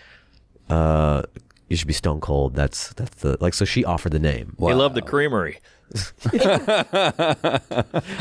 uh, you should be Stone Cold. That's, that's the, like, so she offered the name. Wow. He loved the creamery. I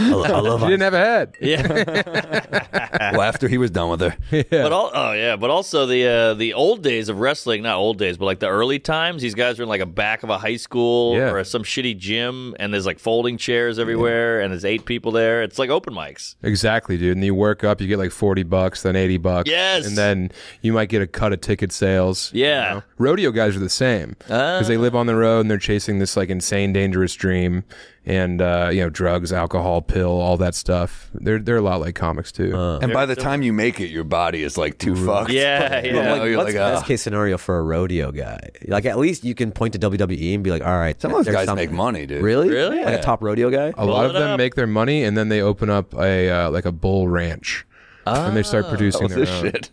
love, I love she didn't have a head. Yeah. Well, after he was done with her. Yeah. But all, oh yeah, but also the uh, the old days of wrestling, not old days, but like the early times. These guys were in like a back of a high school yeah. or some shitty gym, and there's like folding chairs everywhere, yeah. and there's eight people there. It's like open mics. Exactly, dude. And you work up, you get like forty bucks, then eighty bucks. Yes. And then you might get a cut of ticket sales. Yeah. You know? Rodeo guys are the same because uh. they live on the road and they're chasing this like insane, dangerous dream. And uh, you know, drugs, alcohol, pill, all that stuff. They're they're a lot like comics too. Uh, and by the time you make it, your body is like too fucked. Yeah, yeah. Like, what's like, the best oh. case scenario for a rodeo guy? Like at least you can point to W W E and be like, all right, some of those guys something. make money, dude. Really, really, yeah. like a top rodeo guy. A Pull lot of them up. make their money, and then they open up a uh, like a bull ranch, ah, and they start producing their this own. shit.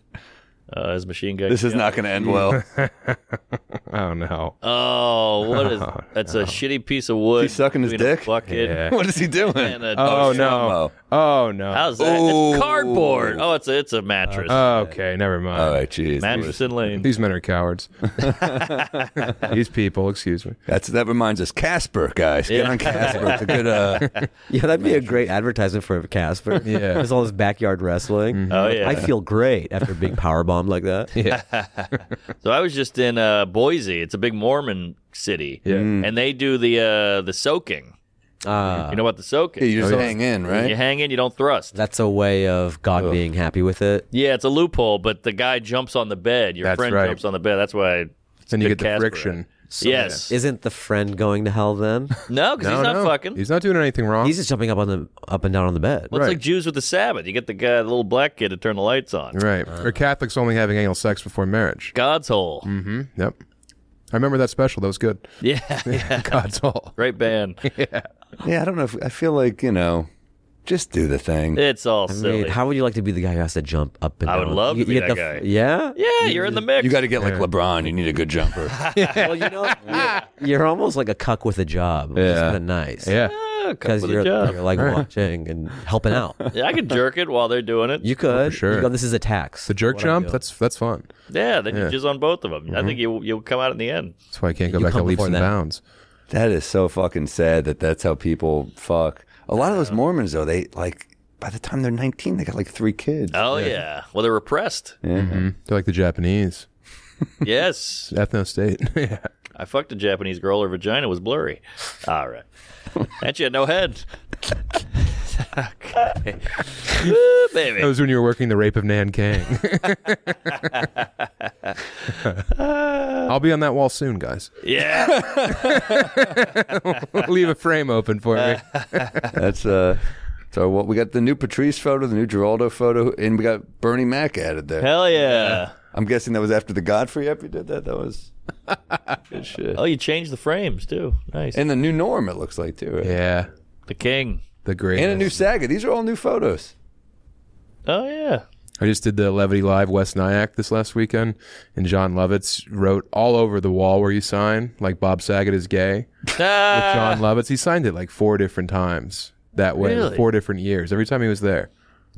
Uh, as machine gun. This is not going to end well. Oh no! Oh, what is? Oh, that's no. a shitty piece of wood. He's sucking his dick. Bucket. Yeah. What is he doing? A, oh, oh no! Oh no! How's that? Ooh. It's cardboard. Oh, it's a it's a mattress. Uh, okay, never mind. All right, jeez. Mattress in lane. These men are cowards. These people, excuse me. That's that reminds us, Casper guys. Get yeah. on Casper. It's a good. Uh, yeah, that'd be mattress. a great advertisement for Casper. Yeah, there's all this backyard wrestling. Mm-hmm. Oh yeah. I feel great after a big power bomb. Like that, yeah. So I was just in uh, Boise. It's a big Mormon city, yeah. Mm. And they do the uh, the soaking. Uh, you know about the soaking? Yeah, you just oh, hang yeah. in, right? You hang in, you don't thrust. That's a way of God Ugh. being happy with it. Yeah, it's a loophole. But the guy jumps on the bed. Your That's friend right. jumps on the bed. That's why. I, and you get the Casper. friction. So yes. Isn't the friend going to hell then? No, because no, he's not no. fucking. He's not doing anything wrong. He's just jumping up on the up and down on the bed. Well, it's right. like Jews with the Sabbath. You get the guy, the little black kid to turn the lights on. Right. Uh, or Catholics only having anal sex before marriage. God's hole. Mm-hmm. Yep. I remember that special. That was good. Yeah. yeah. God's hole. Great band. yeah. Yeah, I don't know. If, I feel like, you know... Just do the thing. It's all I silly. Mean, how would you like to be the guy who has to jump up and down? I would love you, to be that guy. Yeah? Yeah, you're in the mix. You got to get like LeBron. You need a good jumper. Well, you know, you're, you're almost like a cuck with a job. Which yeah. is kind of nice. Yeah. Because yeah, you're, you're like watching and helping out. Yeah, I could jerk it while they're doing it. You could. Oh, sure. You go, this is a tax. The jerk jump? That's that's fun. Yeah, then yeah. you just on both of them. Mm -hmm. I think you, you'll come out in the end. That's why I can't go you back to leaps and that. bounds. That is so fucking sad that that's how people fuck. A lot of those Mormons, though, they like by the time they're nineteen, they got like three kids. Oh yeah, yeah. Well, they're repressed. Yeah. Mm-hmm. They're like the Japanese. Yes, ethno state. Yeah, I fucked a Japanese girl. Her vagina was blurry. All right, and she had no head. Okay. Ooh, baby. That was when you were working the Rape of Nankang. uh, I'll be on that wall soon, guys. Yeah. Leave a frame open for me. That's uh so what we got the new Patrice photo, the new Geraldo photo, and we got Bernie Mac added there. Hell yeah. yeah. I'm guessing that was after the Godfrey ep you did that. That was good shit. Oh, you changed the frames too. Nice. And the new Norm it looks like too. Right? Yeah. The king. The greatest. And a new Saga. These are all new photos. Oh, yeah. I just did the Levity Live West Nyack this last weekend, and John Lovitz wrote all over the wall where you sign, like Bob Saget is gay, ah! with John Lovitz. He signed it like four different times that way, really? four different years, every time he was there.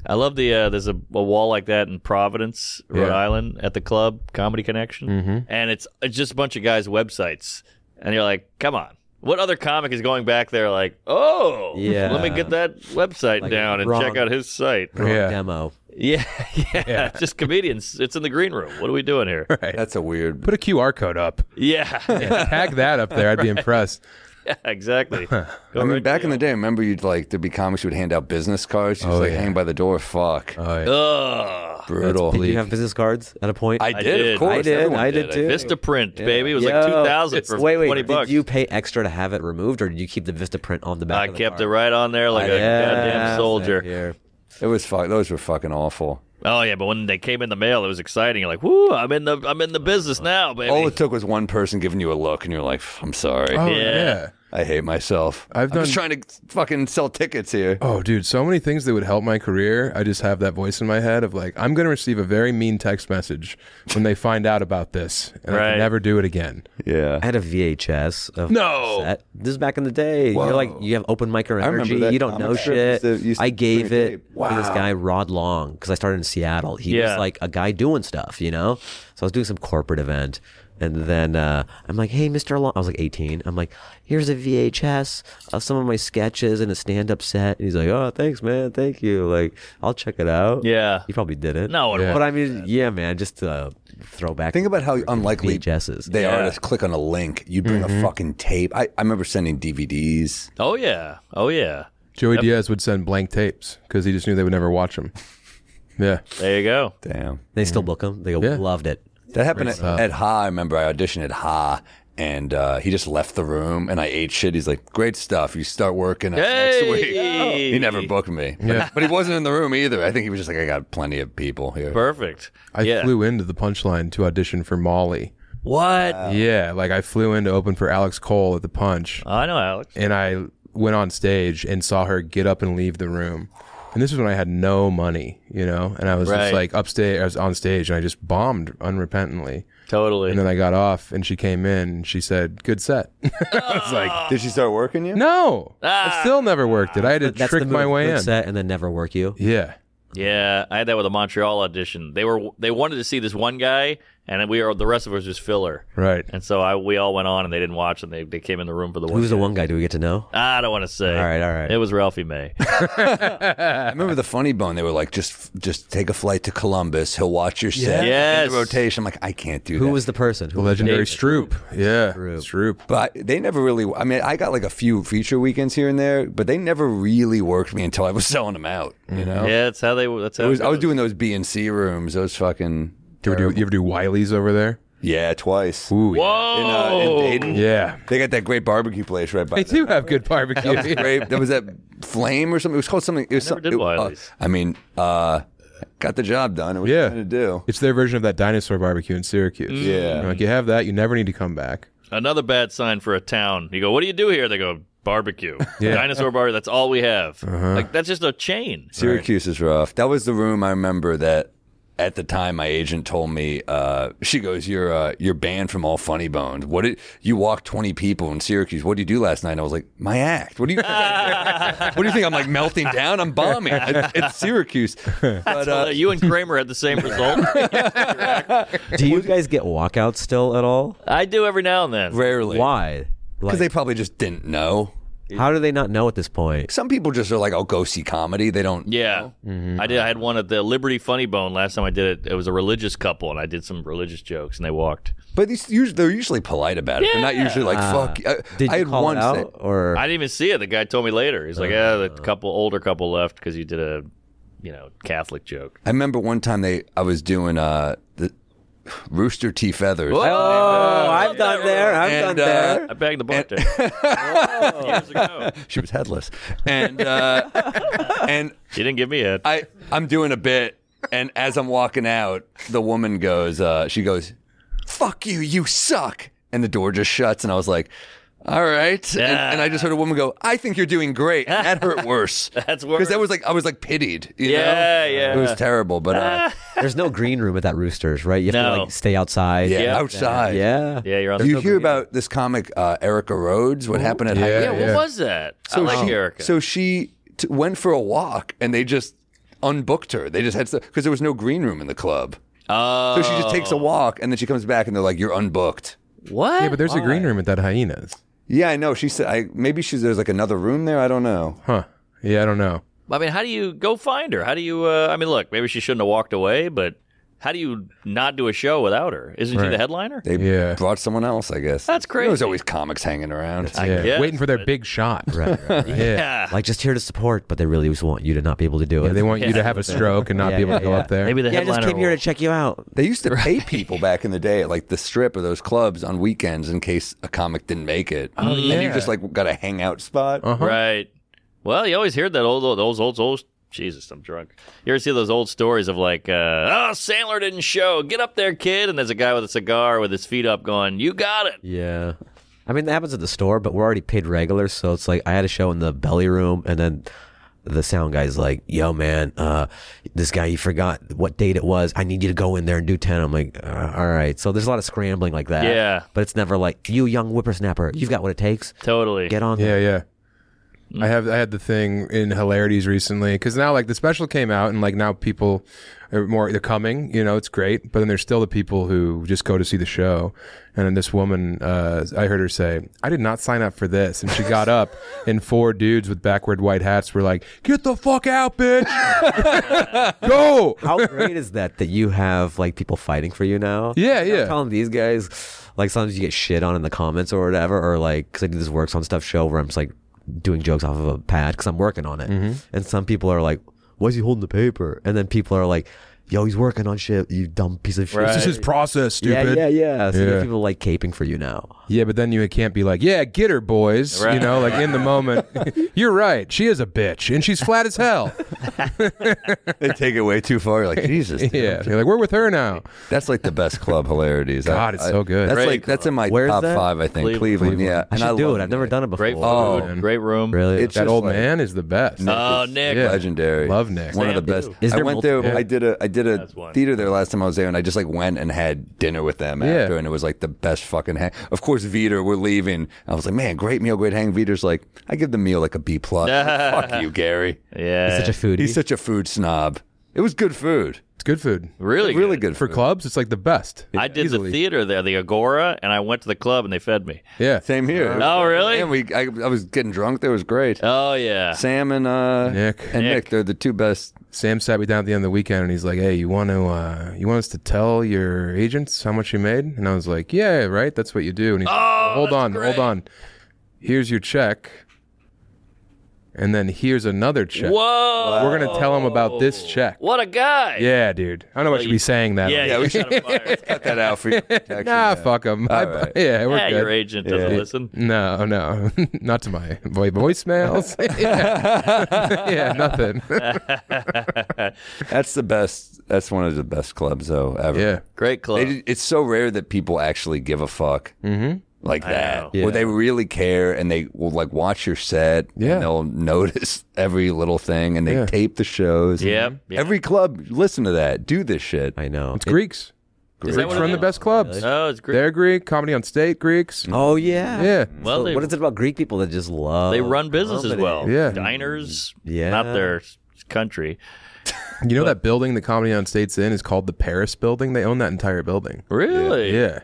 I love the, uh, there's a, a wall like that in Providence, Rhode yeah. Island, at the club, Comedy Connection, mm-hmm. and it's, it's just a bunch of guys' websites, and you're like, come on. What other comic is going back there like, oh, yeah. let me get that website like down and wrong, check out his site. Wrong yeah. demo. Yeah, yeah, yeah. Just comedians. It's in the green room. What are we doing here? Right. That's a weird... Put a Q R code up. Yeah. yeah. Tag that up there. I'd right. be impressed. Yeah, exactly. Go I mean, right back in the day, remember you'd like, there'd be comics who would hand out business cards. You'd oh, like, yeah. hang by the door. Fuck. Oh, yeah. Ugh. Brutal. Did you have business cards at a point? I did, I did. Of course. I did, I did, did too. Vista print, yeah. baby. It was Yo, like two thousand for wait, wait, twenty bucks. Did you pay extra to have it removed, or did you keep the Vista print on the back I of the kept card? It right on there like I a yeah, goddamn soldier. It was fuck. Those were fucking awful. Oh yeah, but when they came in the mail, it was exciting. You're like, "Woo, I'm in the I'm in the business now, baby." All it took was one person giving you a look, and you're like, "I'm sorry." Oh, yeah. yeah, I hate myself. I've done... I'm just trying to fucking sell tickets here. Oh, dude, so many things that would help my career. I just have that voice in my head of like, "I'm going to receive a very mean text message when they find out about this, and right. I can never do it again." Yeah, I had a V H S of no. set. This is back in the day. Whoa. You're like, you have open mic or energy. You don't know shit. I gave it wow. to this guy Rod Long because I started in Seattle. He yeah. was like a guy doing stuff, you know. So I was doing some corporate event, and then uh, I'm like, "Hey, Mister Long," I was like eighteen. I'm like, "Here's a V H S of some of my sketches and a stand-up set." And he's like, "Oh, thanks, man. Thank you. Like, I'll check it out." Yeah, he probably didn't. No, it yeah. but I mean, yeah, man, just to uh, throw back. Think about how unlikely V H S's. They yeah. are to click on a link. You bring mm-hmm. a fucking tape. I I remember sending D V Ds. Oh yeah, oh yeah. Joey yep. Diaz would send blank tapes because he just knew they would never watch them. Yeah, there you go. Damn, they still book them. They yeah. loved it. That happened at, at Ha. I remember I auditioned at Ha, and uh, he just left the room, and I ate shit. He's like, "Great stuff. You start working hey! next week." Oh. He never booked me. Yeah. But he wasn't in the room either. I think he was just like, "I got plenty of people here." Perfect. I yeah. flew into the Punchline to audition for Molly. What? Wow. Yeah, like I flew in to open for Alex Cole at the Punch. I know Alex. And I went on stage and saw her get up and leave the room. And this is when I had no money, you know, and I was right. just like upstage, I was on stage and I just bombed unrepentantly. Totally. And then I got off and she came in and she said, "Good set." Oh. I was like, "Did she start working you?" No. Ah. I still never worked it. I had to That's trick the my way in. Set and then never work you. Yeah. Yeah. I had that with a Montreal audition. They were, they wanted to see this one guy and we were, the rest of us was filler. Right. And so I, we all went on and they didn't watch and they, they came in the room for the one. Who's the one guy? Do we get to know? I don't want to say. All right. All right. It was Ralphie May. I remember the Funny Bone. They were like, just, just take a flight to Columbus. He'll watch your set. Yes. In the rotation. I'm like, I can't do Who that. Who was the person? Who the legendary Stroop. Yeah. Stroop. But they never really, I mean, I got like a few feature weekends here and there, but they never really worked me until I was selling them out. You know? Yeah. That's how they, that's how it was, it I was doing those B and C rooms. Those fucking... Do you, ever do, you ever do Wiley's over there? Yeah, twice. Ooh, Whoa! In, uh, in Aden, yeah, they got that great barbecue place right by. They do have good barbecue. That was great. There was that Flame or something. It was called something. It was I never some, did Wiley's. Uh, I mean, uh, got the job done. It was yeah. something to do. It's their version of that dinosaur barbecue in Syracuse. Mm. Yeah, like you have that, you never need to come back. Another bad sign for a town. You go, what do you do here? They go, barbecue. Yeah. Dinosaur barbecue. That's all we have. Uh-huh. Like that's just a chain. Syracuse right. is rough. That was the room I remember that. At the time, my agent told me, uh, she goes, "You're uh, you're banned from all Funny Bones. What did you walk twenty people in Syracuse? What did you do last night?" And I was like, "My act. What do you what do you think? I'm like melting down. I'm bombing. I, it's Syracuse." But, uh, you and Kramer had the same result. Do you guys get walkouts still at all? I do every now and then. Rarely. Why? Because like, they probably just didn't know. How do they not know at this point? Some people just are like, "Oh, go see comedy." They don't. Yeah, know. Mm-hmm. I did. I had one at the Liberty Funny Bone last time I did it. It was a religious couple, and I did some religious jokes, and they walked. But these, usually, they're usually polite about it. Yeah. They're not usually like, uh, "Fuck." I, did I you had call one it out? That, or I didn't even see it. The guy told me later. He's like, "Yeah, uh, the couple, older couple left because you did a, you know, Catholic joke." I remember one time they, I was doing uh the. Rooster Tea Feathers. Whoa, oh, I've done there. I've and, done uh, there. I bagged the bartender. Years ago. She was headless. And uh, and she didn't give me head. I, I'm doing a bit, and as I'm walking out, the woman goes, uh, she goes, "Fuck you, you suck." And the door just shuts, and I was like, all right. Yeah. And, and I just heard a woman go, "I think you're doing great." And that hurt worse. That's worse. Because that was like, I was like pitied. You yeah, know? yeah. It was terrible. But uh, there's no green room at that Roosters, right? You have no. to like stay outside. Yeah, yeah. outside. Yeah. Yeah, you're on the Do you no hear green. About this comic, uh, Erica Rhodes? What Ooh, happened at yeah, High Yeah, what yeah. was that? So I like she, Erica. So she t went for a walk and they just unbooked her. They just had stuff because there was no green room in the club. Oh. So she just takes a walk and then she comes back and they're like, "You're unbooked." What? Yeah, but there's Why? a green room at that Hyenas. Yeah, I know. She said, I, maybe she's there's like another room there. I don't know. Huh. Yeah, I don't know. I mean, how do you go find her? How do you, uh, I mean, look, maybe she shouldn't have walked away, but how do you not do a show without her? Isn't right. she the headliner? They yeah. brought someone else, I guess. That's crazy. There's always comics hanging around. I yeah. guess, Waiting for their but... big shot. Right, right, right. yeah. yeah. Like, just here to support, but they really just want you to not be able to do it. Yeah, they want yeah. you to have a stroke and not yeah, be able yeah, to go yeah. up there. Maybe the headliner Yeah, just came will... here to check you out. They used to pay people back in the day at, like, the Strip or those clubs on weekends in case a comic didn't make it. Oh, and yeah. you just, like, got a hangout spot. Uh-huh. Right. Well, you always hear that old, old, those old, old... Jesus, I'm drunk. You ever see those old stories of like, uh, oh, Sandler didn't show. Get up there, kid. And there's a guy with a cigar with his feet up going, "You got it." Yeah. I mean, that happens at the store, but we're already paid regulars. So it's like I had a show in the belly room and then the sound guy's like, "Yo, man, uh, this guy, you forgot what date it was. I need you to go in there and do ten. I'm like, uh, all right. So there's a lot of scrambling like that. Yeah. But it's never like, "You young whippersnapper, you've got what it takes. Totally. Get on there." Yeah, yeah. I have I had the thing in Hilarities recently because now like the special came out and like now people are more they're coming, you know, it's great, but then there's still the people who just go to see the show. And then this woman, uh, I heard her say, "I did not sign up for this," and she got up and four dudes with backward white hats were like, "Get the fuck out, bitch! Go!" How great is that that you have like people fighting for you now? Yeah, yeah. I'm telling these guys, like sometimes you get shit on in the comments or whatever, or like because I do this Works on Stuff show where I'm just like. Doing jokes off of a pad because I'm working on it, mm-hmm. and some people are like, "Why is he holding the paper?" And then people are like, "Yo, he's working on shit, you dumb piece of shit." Right. This is his process, stupid. Yeah, yeah, yeah. So yeah. You have people like caping for you now. Yeah, but then you can't be like, "Yeah, get her, boys." Right. You know, like in the moment, you're right. She is a bitch, and she's flat as hell. They take it way too far. You're like, Jesus. Dude. Yeah. You're like, we're with her now. That's like the best club, Hilarities. God, I, it's I, so good. That's great like club. That's in my Where's top that? five, I think. Cleveland. Cleveland. Yeah, I should and I do it. I've never done it before. Great food, oh, great room. Really, it's that old like, man is the best. Oh, Nick, yeah. legendary. Love Nick. One Sam of the best. Is there I went there. I did a. I did did a theater there last time I was there, and I just like went and had dinner with them yeah. after, and it was like the best fucking hang. Of course, Veter, we're leaving. I was like, man, great meal, great hang. Veter's like, I give the meal like a B plus. Fuck you, Gary. Yeah, he's such a foodie. He's such a food snob. It was good food. It's good food. Really, really good, good for clubs. It's like the best. I did Easily. the theater there, the Agora, and I went to the club and they fed me. Yeah, same here. Oh, really? And we, I, I was getting drunk. There was great. Oh yeah, Sam and uh, Nick and Nick. Nick, they're the two best. Sam sat me down at the end of the weekend and he's like, "Hey, you want to, uh, you want us to tell your agents how much you made?" And I was like, "Yeah, right. That's what you do." And he's oh, like, "Hold on, great. hold on. Here's your check." And then here's another check. Whoa! We're gonna tell him about this check. What a guy! Yeah, dude. I don't know well, what you be saying that. Yeah, yeah, we should cut that out for you. Actually, nah, yeah. fuck him. I, right. Yeah, we're yeah, good. Your agent yeah. doesn't yeah. listen. No, no, not to my voicemails. yeah. yeah, nothing. That's the best. That's one of the best clubs though ever. Yeah, great club. They, it's so rare that people actually give a fuck. Mm-hmm. Like that, yeah. where they really care and they will like watch your set. Yeah, and they'll notice every little thing and they yeah. tape the shows. Yeah. yeah, every club, listen to that. Do this shit. I know it's it, Greeks. Greeks run the best clubs. Oh, it's Greek. They're Greek. Comedy on State Greeks. Oh yeah, yeah. Well, so they, what is it about Greek people that just love? They run business as well. Yeah, diners. Yeah, not their country. You know but, that building the Comedy on State's in is called the Paris Building. They own that entire building. Really? Yeah. yeah.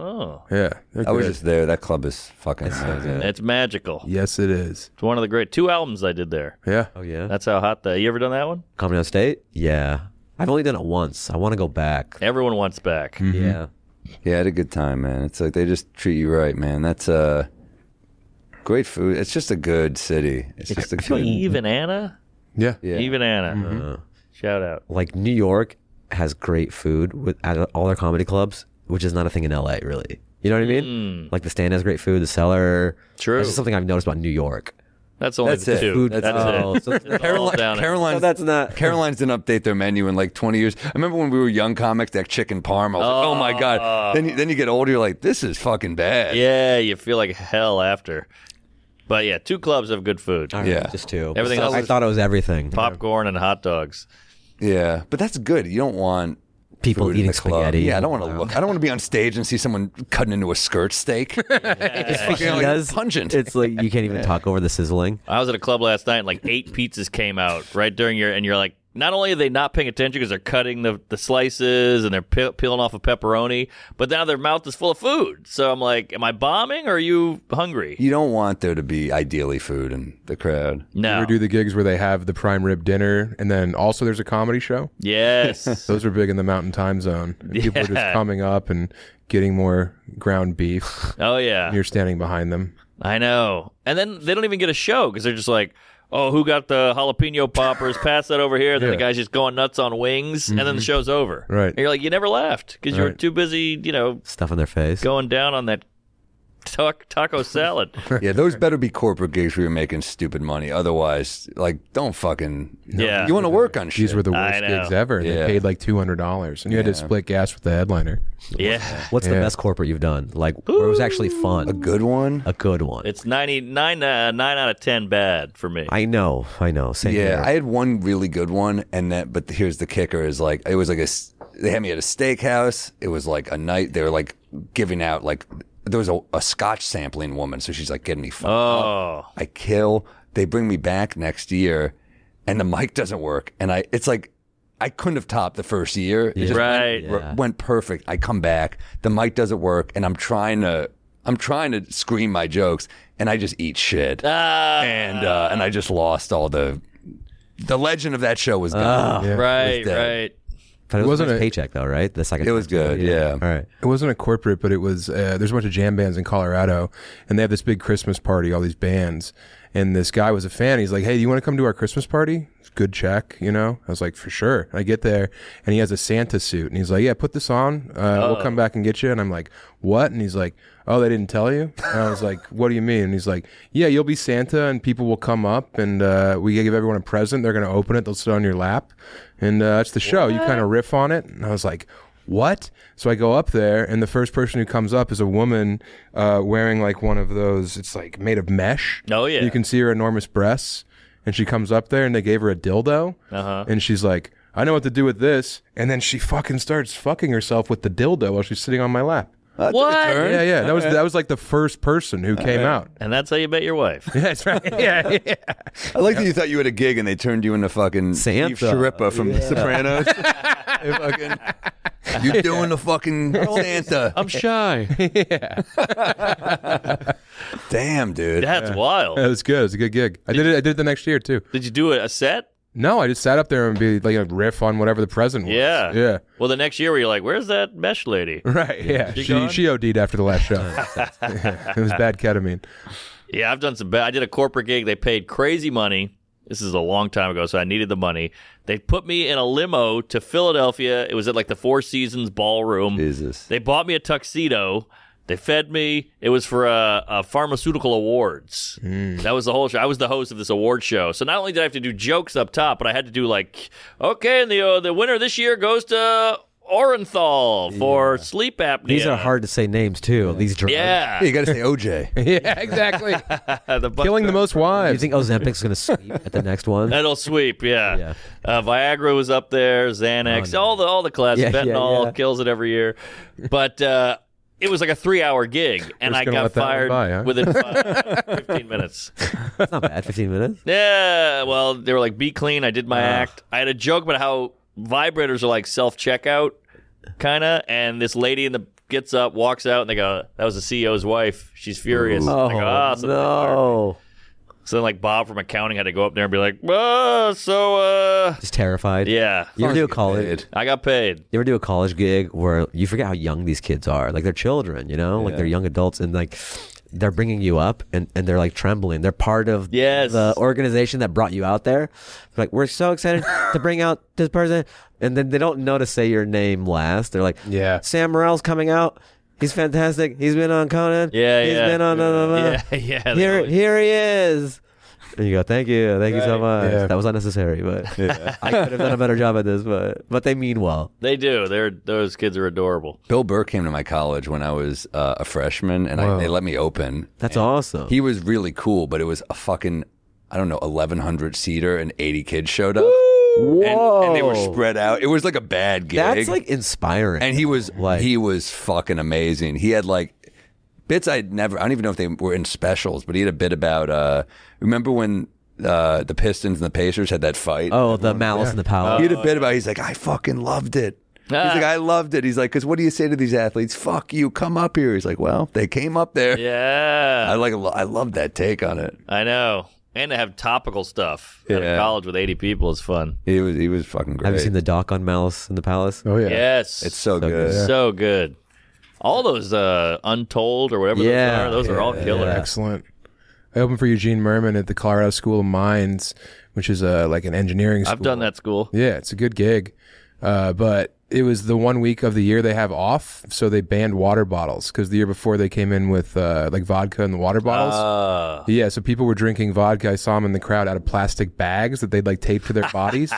Oh. Yeah. I was just there. That club is fucking it's, amazing. It's magical. Yes, it is. It's one of the great two albums I did there. Yeah. Oh, yeah. That's how hot that. You ever done that one? Comedy on State? Yeah. I've only done it once. I want to go back. Everyone wants back. Mm-hmm. Yeah. Yeah, I had a good time, man. It's like they just treat you right, man. That's uh, great food. It's just a good city. It's, it's just a good... Eve and Anna? Yeah. yeah. Eve and Anna. Mm-hmm. uh, shout out. Like New York has great food with at all their comedy clubs. Which is not a thing in L A, really. You know what I mean? Mm. Like the Stand has great food, the Cellar. True. That's just something I've noticed about New York. That's only that's the it. Two. That's oh, it. So Caroli Caroline's, no, that's not. Caroline's didn't update their menu in like twenty years. I remember when we were young comics, that chicken parm. I was oh. like, oh my God. Then you, then you get older, you're like, this is fucking bad. Yeah, you feel like hell after. But yeah, two clubs have good food. Right, yeah. Just two. Everything so, else I thought it was everything. Popcorn and hot dogs. Yeah, but that's good. You don't want... People eating spaghetti. Yeah, I don't want to look. I don't want to be on stage and see someone cutting into a skirt steak. It's fucking like pungent. It's like you can't even talk over the sizzling. I was at a club last night and like eight pizzas came out right during your, and you're like, not only are they not paying attention because they're cutting the, the slices and they're pe peeling off a pepperoni, but now their mouth is full of food. So I'm like, am I bombing or are you hungry? You don't want there to be ideally food in the crowd. No. You do the gigs where they have the prime rib dinner and then also there's a comedy show? Yes. Those are big in the Mountain Time Zone. Yeah. People are just coming up and getting more ground beef. Oh, yeah. And you're standing behind them. I know. And then they don't even get a show because they're just like, oh, who got the jalapeno poppers? Pass that over here. Then yeah. the guy's just going nuts on wings, mm-hmm. and then the show's over. Right. And you're like, you never left because you right. were too busy, you know. Stuff in their face. Going down on that ta taco salad. Yeah, those better be corporate gigs where you're making stupid money. Otherwise, like, don't fucking. No, yeah. You want to work on shit. These were the worst gigs ever. Yeah. They paid like two hundred dollars, and you yeah. had to split gas with the headliner. Yeah. What's yeah. the best corporate you've done? Like, ooh, where it was actually fun. A good one? A good one. It's ninety-nine, uh, nine out of ten bad for me. I know. I know. Same yeah. Here. I had one really good one, and that, but here's the kicker is like, it was like a, they had me at a steakhouse. It was like a night, they were like giving out like, there was a, a Scotch sampling woman, so she's like getting me fucked oh. up. I kill. They bring me back next year, and the mic doesn't work. And I, it's like, I couldn't have topped the first year. It yeah. just right. went, yeah. went perfect. I come back, the mic doesn't work, and I'm trying to, I'm trying to scream my jokes, and I just eat shit, ah. and uh, and I just lost all the, the legend of that show was gone. Oh, yeah. Right, was right. But it, it was wasn't a, nice a paycheck though, right? The second it was good, yeah. yeah. All right. It wasn't a corporate, but it was. Uh, there's a bunch of jam bands in Colorado, and they have this big Christmas party. All these bands, and this guy was a fan. He's like, "Hey, do you want to come to our Christmas party? It's a good check, you know." I was like, "For sure." And I get there, and he has a Santa suit, and he's like, "Yeah, put this on. Uh, oh. We'll come back and get you." And I'm like, "What?" And he's like, "Oh, they didn't tell you?" And I was like, "What do you mean?" And he's like, "Yeah, you'll be Santa, and people will come up, and uh, we give everyone a present. They're gonna open it. They'll sit on your lap." And uh, that's the show. What? You kind of riff on it. And I was like, what? So I go up there, and the first person who comes up is a woman uh, wearing like one of those, it's like made of mesh. Oh, yeah. You can see her enormous breasts. And she comes up there, and they gave her a dildo. Uh-huh. And she's like, I know what to do with this. And then she fucking starts fucking herself with the dildo while she's sitting on my lap. Uh, what? Yeah, yeah. That All was right. that was like the first person who All came right. out. And that's how you met your wife. That's right. Yeah, yeah. I like yeah. that you thought you had a gig and they turned you into fucking Santa. Eve Sharippa from yeah. The Sopranos. fucking, you're doing yeah. the fucking Santa. I'm shy. Yeah. Damn, dude. That's yeah. wild. That was good. It was a good gig. Did I did you, it. I did it the next year too. Did you do a set? No, I just sat up there and be like a riff on whatever the present was. Yeah. Yeah. Well, the next year we were like, where's that mesh lady? Right, yeah. She, she, she O D'd after the last show. Yeah, it was bad ketamine. Yeah, I've done some bad. I did a corporate gig. They paid crazy money. This is a long time ago, so I needed the money. They put me in a limo to Philadelphia. It was at like the Four Seasons Ballroom. Jesus. They bought me a tuxedo. They fed me. It was for a, a pharmaceutical awards. Mm. That was the whole show. I was the host of this award show. So not only did I have to do jokes up top, but I had to do like, okay, and the uh, the winner this year goes to Orenthal for yeah. sleep apnea. These are hard to say names too. Yeah. These drugs. Yeah, yeah, you got to say O J. Yeah, exactly. the Killing the most wives. You think Ozempic's going to sweep at the next one? That'll sweep. Yeah. yeah. Uh, Viagra was up there. Xanax. Oh, no. All the all the classic. Yeah, Fentanyl yeah, yeah. kills it every year. But. Uh, It was like a three-hour gig, and I got fired by, huh? within five, fifteen minutes. That's not bad, fifteen minutes. Yeah, well, they were like, "Be clean." I did my uh, act. I had a joke about how vibrators are like self-checkout, kind of. And this lady in the gets up, walks out, and they go, "That was the C E O's wife. She's furious." Ooh. I go, "Ah, oh, no." So then, like, Bob from accounting had to go up there and be like, "Ah, so uh," just terrified. Yeah. You ever do a college? I got paid. You ever do a college gig where you forget how young these kids are? Like, they're children, you know, yeah. like they're young adults, and like they're bringing you up, and and they're like trembling. They're part of yes. the organization that brought you out there. They're like, we're so excited to bring out this person, and then they don't know to say your name last. They're like, yeah, Sam Morril's coming out. He's fantastic. He's been on Conan. Yeah, He's yeah. He's been on... Blah, blah, blah. Yeah, yeah. Here, always... here he is. And you go, thank you. Thank right. you so much. Yeah. That was unnecessary, but yeah. I could have done a better job at this, but but they mean well. They do. They're Those kids are adorable. Bill Burr came to my college when I was uh, a freshman, and I, they let me open. That's awesome. He was really cool, but it was a fucking, I don't know, eleven hundred seater, and eighty kids showed up. Woo! Whoa. And, and they were spread out. It was like a bad gig. That's like inspiring. And he was like, he was fucking amazing. He had like bits I'd never, I don't even know if they were in specials, but he had a bit about, uh, remember when uh, the Pistons and the Pacers had that fight? Oh, Everyone the malice and the power. He had a bit about, he's like, I fucking loved it. Ah. He's like, I loved it. He's like, because what do you say to these athletes? Fuck you, come up here. He's like, well, they came up there. Yeah. I like, I loved that take on it. I know. And to have topical stuff yeah. out of college with eighty people is fun. He was he was fucking great. Have you seen the doc on Malice in the Palace? Oh yeah, yes, it's so, so good, good. Yeah. so good. All those uh, Untold or whatever yeah. those are, those yeah. are all killer. Yeah. Excellent. I opened for Eugene Merman at the Colorado School of Mines, which is uh, like an engineering school. I've done that school. Yeah, it's a good gig, uh, but it was the one week of the year they have off, so they banned water bottles because the year before they came in with uh, like vodka in the water bottles. Uh. Yeah, so people were drinking vodka. I saw them in the crowd out of plastic bags that they'd like tape to their bodies.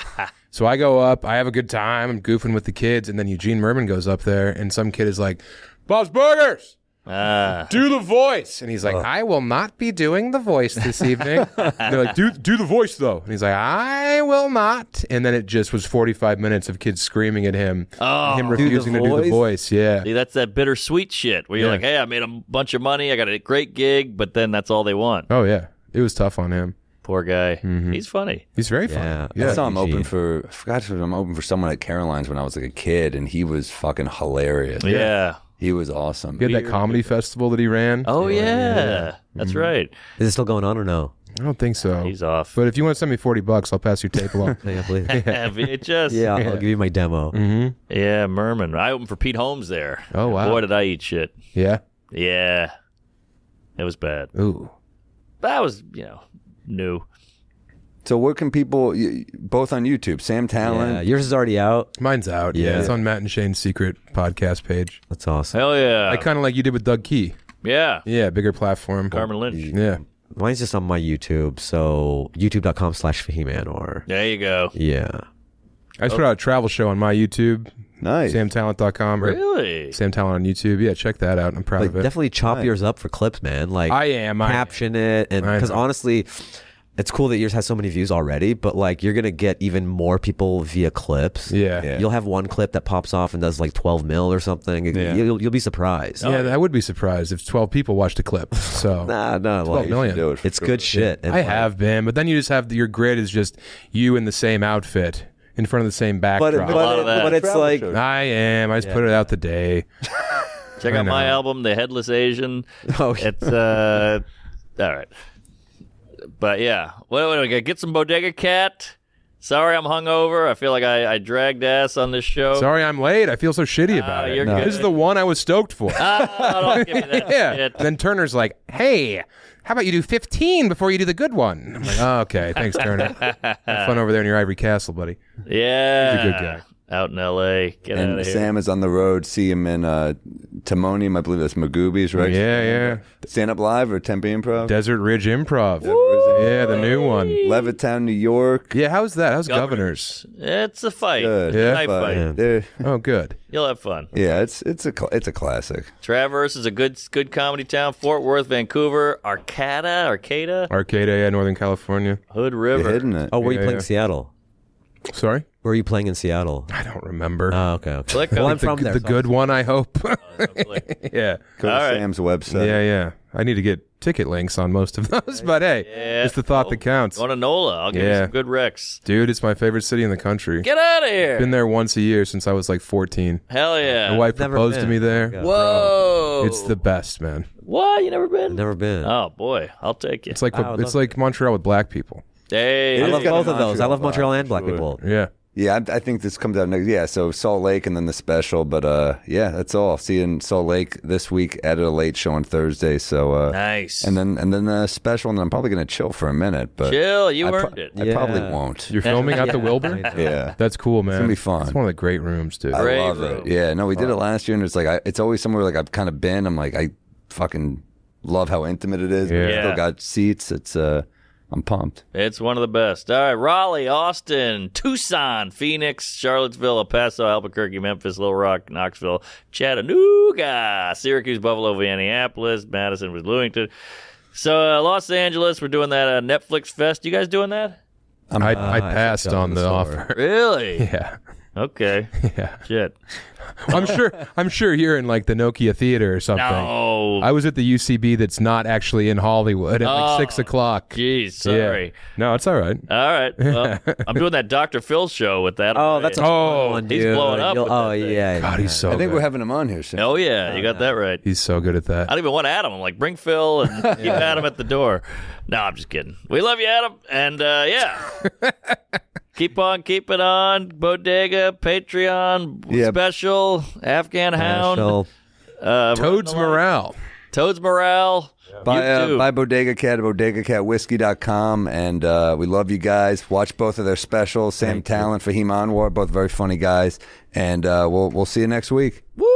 So I go up, I have a good time, I'm goofing with the kids, and then Eugene Merman goes up there, and some kid is like, Bob's Burgers! Uh. Do the voice. And he's like, oh. I will not be doing the voice this evening. They're like, do, do the voice, though. And he's like, I will not. And then it just was forty-five minutes of kids screaming at him. Oh, him refusing do to do the voice. Yeah. See, that's that bittersweet shit where you're yeah. like, hey, I made a bunch of money. I got a great gig, but then that's all they want. Oh, yeah. It was tough on him. Poor guy. Mm-hmm. He's funny. He's very funny. Yeah. yeah. I saw him open for, I forgot if I'm open for someone at Caroline's when I was like a kid, and he was fucking hilarious. Yeah. yeah. He was awesome. He had that comedy festival that he ran. Oh, yeah. yeah. That's right. Is it still going on or no? I don't think so. Uh, he's off. But if you want to send me forty bucks, I'll pass your tape along. yeah, please. yeah. V H S. Yeah, yeah, I'll give you my demo. Mm-hmm. Yeah, Merman. I opened for Pete Holmes there. Oh, wow. Boy, did I eat shit. Yeah? Yeah. It was bad. Ooh. That was, you know, new. So where can people, both on YouTube, Sam Talent. Yeah, yours is already out. Mine's out. Yeah. yeah. It's on Matt and Shane's secret podcast page. That's awesome. Hell yeah. I kind of like you did with Doug Key. Yeah. Yeah, bigger platform. Carmen Lynch. Yeah. Mine's just on my YouTube, so youtube.com slash Feeman or. There you go. Yeah. I just oh. put out a travel show on my YouTube. Nice. Sam Talent dot com. Really? Sam Talent on YouTube. Yeah, check that out. I'm proud like, of it. Definitely chop nice. yours up for clips, man. Like I am. I caption am. it. and Because honestly... It's cool that yours has so many views already, but like you're gonna get even more people via clips. Yeah, yeah. You'll have one clip that pops off and does like twelve mil or something. Yeah. You'll, you'll be surprised. Yeah, I would be surprised if twelve people watched a clip. So nah, no, twelve like, million. It it's sure. good shit. Yeah. I like, have been, but then you just have the, your grid is just you in the same outfit in front of the same backdrop. But, but, it, but it's like sure. I am. I just yeah. put it out today. Check out my album, The Headless Asian. Oh, yeah. It's uh, all right. But yeah, well, anyway, get some Bodega Cat, Sorry I'm hungover. I feel like I, I dragged ass on this show. Sorry I'm late. I feel so shitty about uh, it. No. This is the one I was stoked for. Uh, don't give me that yeah. shit. Then Turner's like, hey, how about you do fifteen before you do the good one? I'm like, oh, okay, thanks, Turner. Have fun over there in your ivory castle, buddy. Yeah. He's a good guy. Out in L A Get and out of here. Sam is on the road. See him in uh, Timonium. I believe that's Magoobies, right? Yeah, yeah. Stand Up Live or Tempe Improv? Desert Ridge Improv. Woo! Yeah, the new one. Levittown, New York. Yeah, how's that? How's Governors? Governors? It's a fight. Good. Yeah, night fight. fight. Yeah. Oh, good. You'll have fun. Yeah, it's it's a it's a classic. Traverse is a good good comedy town. Fort Worth, Vancouver, Arcata, Arcata, Arcata, yeah, Northern California. Hood River. You're hitting it. Oh, where yeah, you playing yeah. Seattle? Sorry? Where are you playing in Seattle? I don't remember. Oh, okay. okay. Click well, I'm the, from there. The so good one, I hope. yeah. Go to right. Sam's website. Yeah, yeah. I need to get ticket links on most of those, but hey, yeah. it's the thought oh, that counts. Go to NOLA. I'll give yeah. you some good recs. Dude, it's my favorite city in the country. Get out of here. I've been there once a year since I was like fourteen. Hell yeah. My wife never proposed been. to me there. Oh, whoa. Bro, it's the best, man. What? You never been? Never been. Oh, boy. I'll take you. It's like, a, it's like Montreal with black people. Hey, I love both of those. I love Montreal and black people. Yeah. Yeah, I, I think this comes out next. Yeah, so Salt Lake and then the special. But uh, yeah, that's all. See you in Salt Lake this week. Added a late show on Thursday. So uh, nice. And then and then the special. And I'm probably gonna chill for a minute. But chill, you I earned it. I yeah. probably won't. You're filming out yeah. the Wilbur. Yeah, that's cool, man. It's gonna be fun. It's one of the great rooms, dude. Great I love room. it. Yeah, no, we fun. did it last year, and it's like I, it's always somewhere like I've kind of been. I'm like I fucking love how intimate it is. Yeah, yeah. Still got seats. It's uh. I'm pumped. It's one of the best. All right, Raleigh, Austin, Tucson, Phoenix, Charlottesville, El Paso, Albuquerque, Memphis, Little Rock, Knoxville, Chattanooga, Syracuse, Buffalo, Minneapolis, Madison, West Bloomington. So uh, Los Angeles, we're doing that uh, Netflix Fest. You guys doing that? Um, I, I passed I on the, the offer. Really? Yeah. Okay. Yeah. Shit. I'm sure. I'm sure you're in like the Nokia Theater or something. No. I was at the U C B that's not actually in Hollywood at oh, like six o'clock. Jeez, sorry. Yeah. No, it's all right. All right. Well, I'm doing that Doctor Phil show with that. Oh, that's a oh, one, dude. He's blowing up. You'll, with oh that thing. yeah. God, he's so. I think good. we're having him on here soon. Oh yeah, oh, you got yeah. that right. He's so good at that. I don't even want Adam. I'm like, bring Phil and keep Adam at the door. No, I'm just kidding. We love you, Adam. And uh, yeah. Keep on, keep it on. Bodega, Patreon, yeah. special, Afghan Hound. Uh, Toad's Morale. Toad's Morale. Yeah. Buy, uh, buy Bodega Cat at bodega cat whiskey dot com. And uh, we love you guys. Watch both of their specials. Sam Thank Talon, you. Fahim Anwar, both very funny guys. And uh, we'll, we'll see you next week. Woo!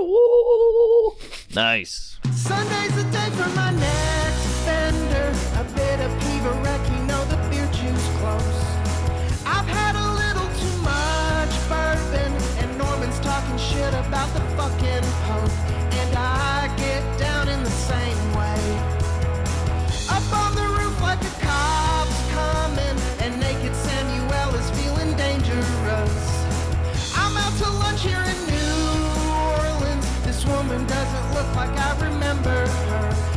Woo. Nice. Sunday's the day for my next offender. A bit of Pivarek, you know the beer juice close. Talking shit about the fucking Pope, and I get down in the same way. Up on the roof like a cop's coming, and naked Samuel is feeling dangerous. I'm out to lunch here in New Orleans. This woman doesn't look like I remember her.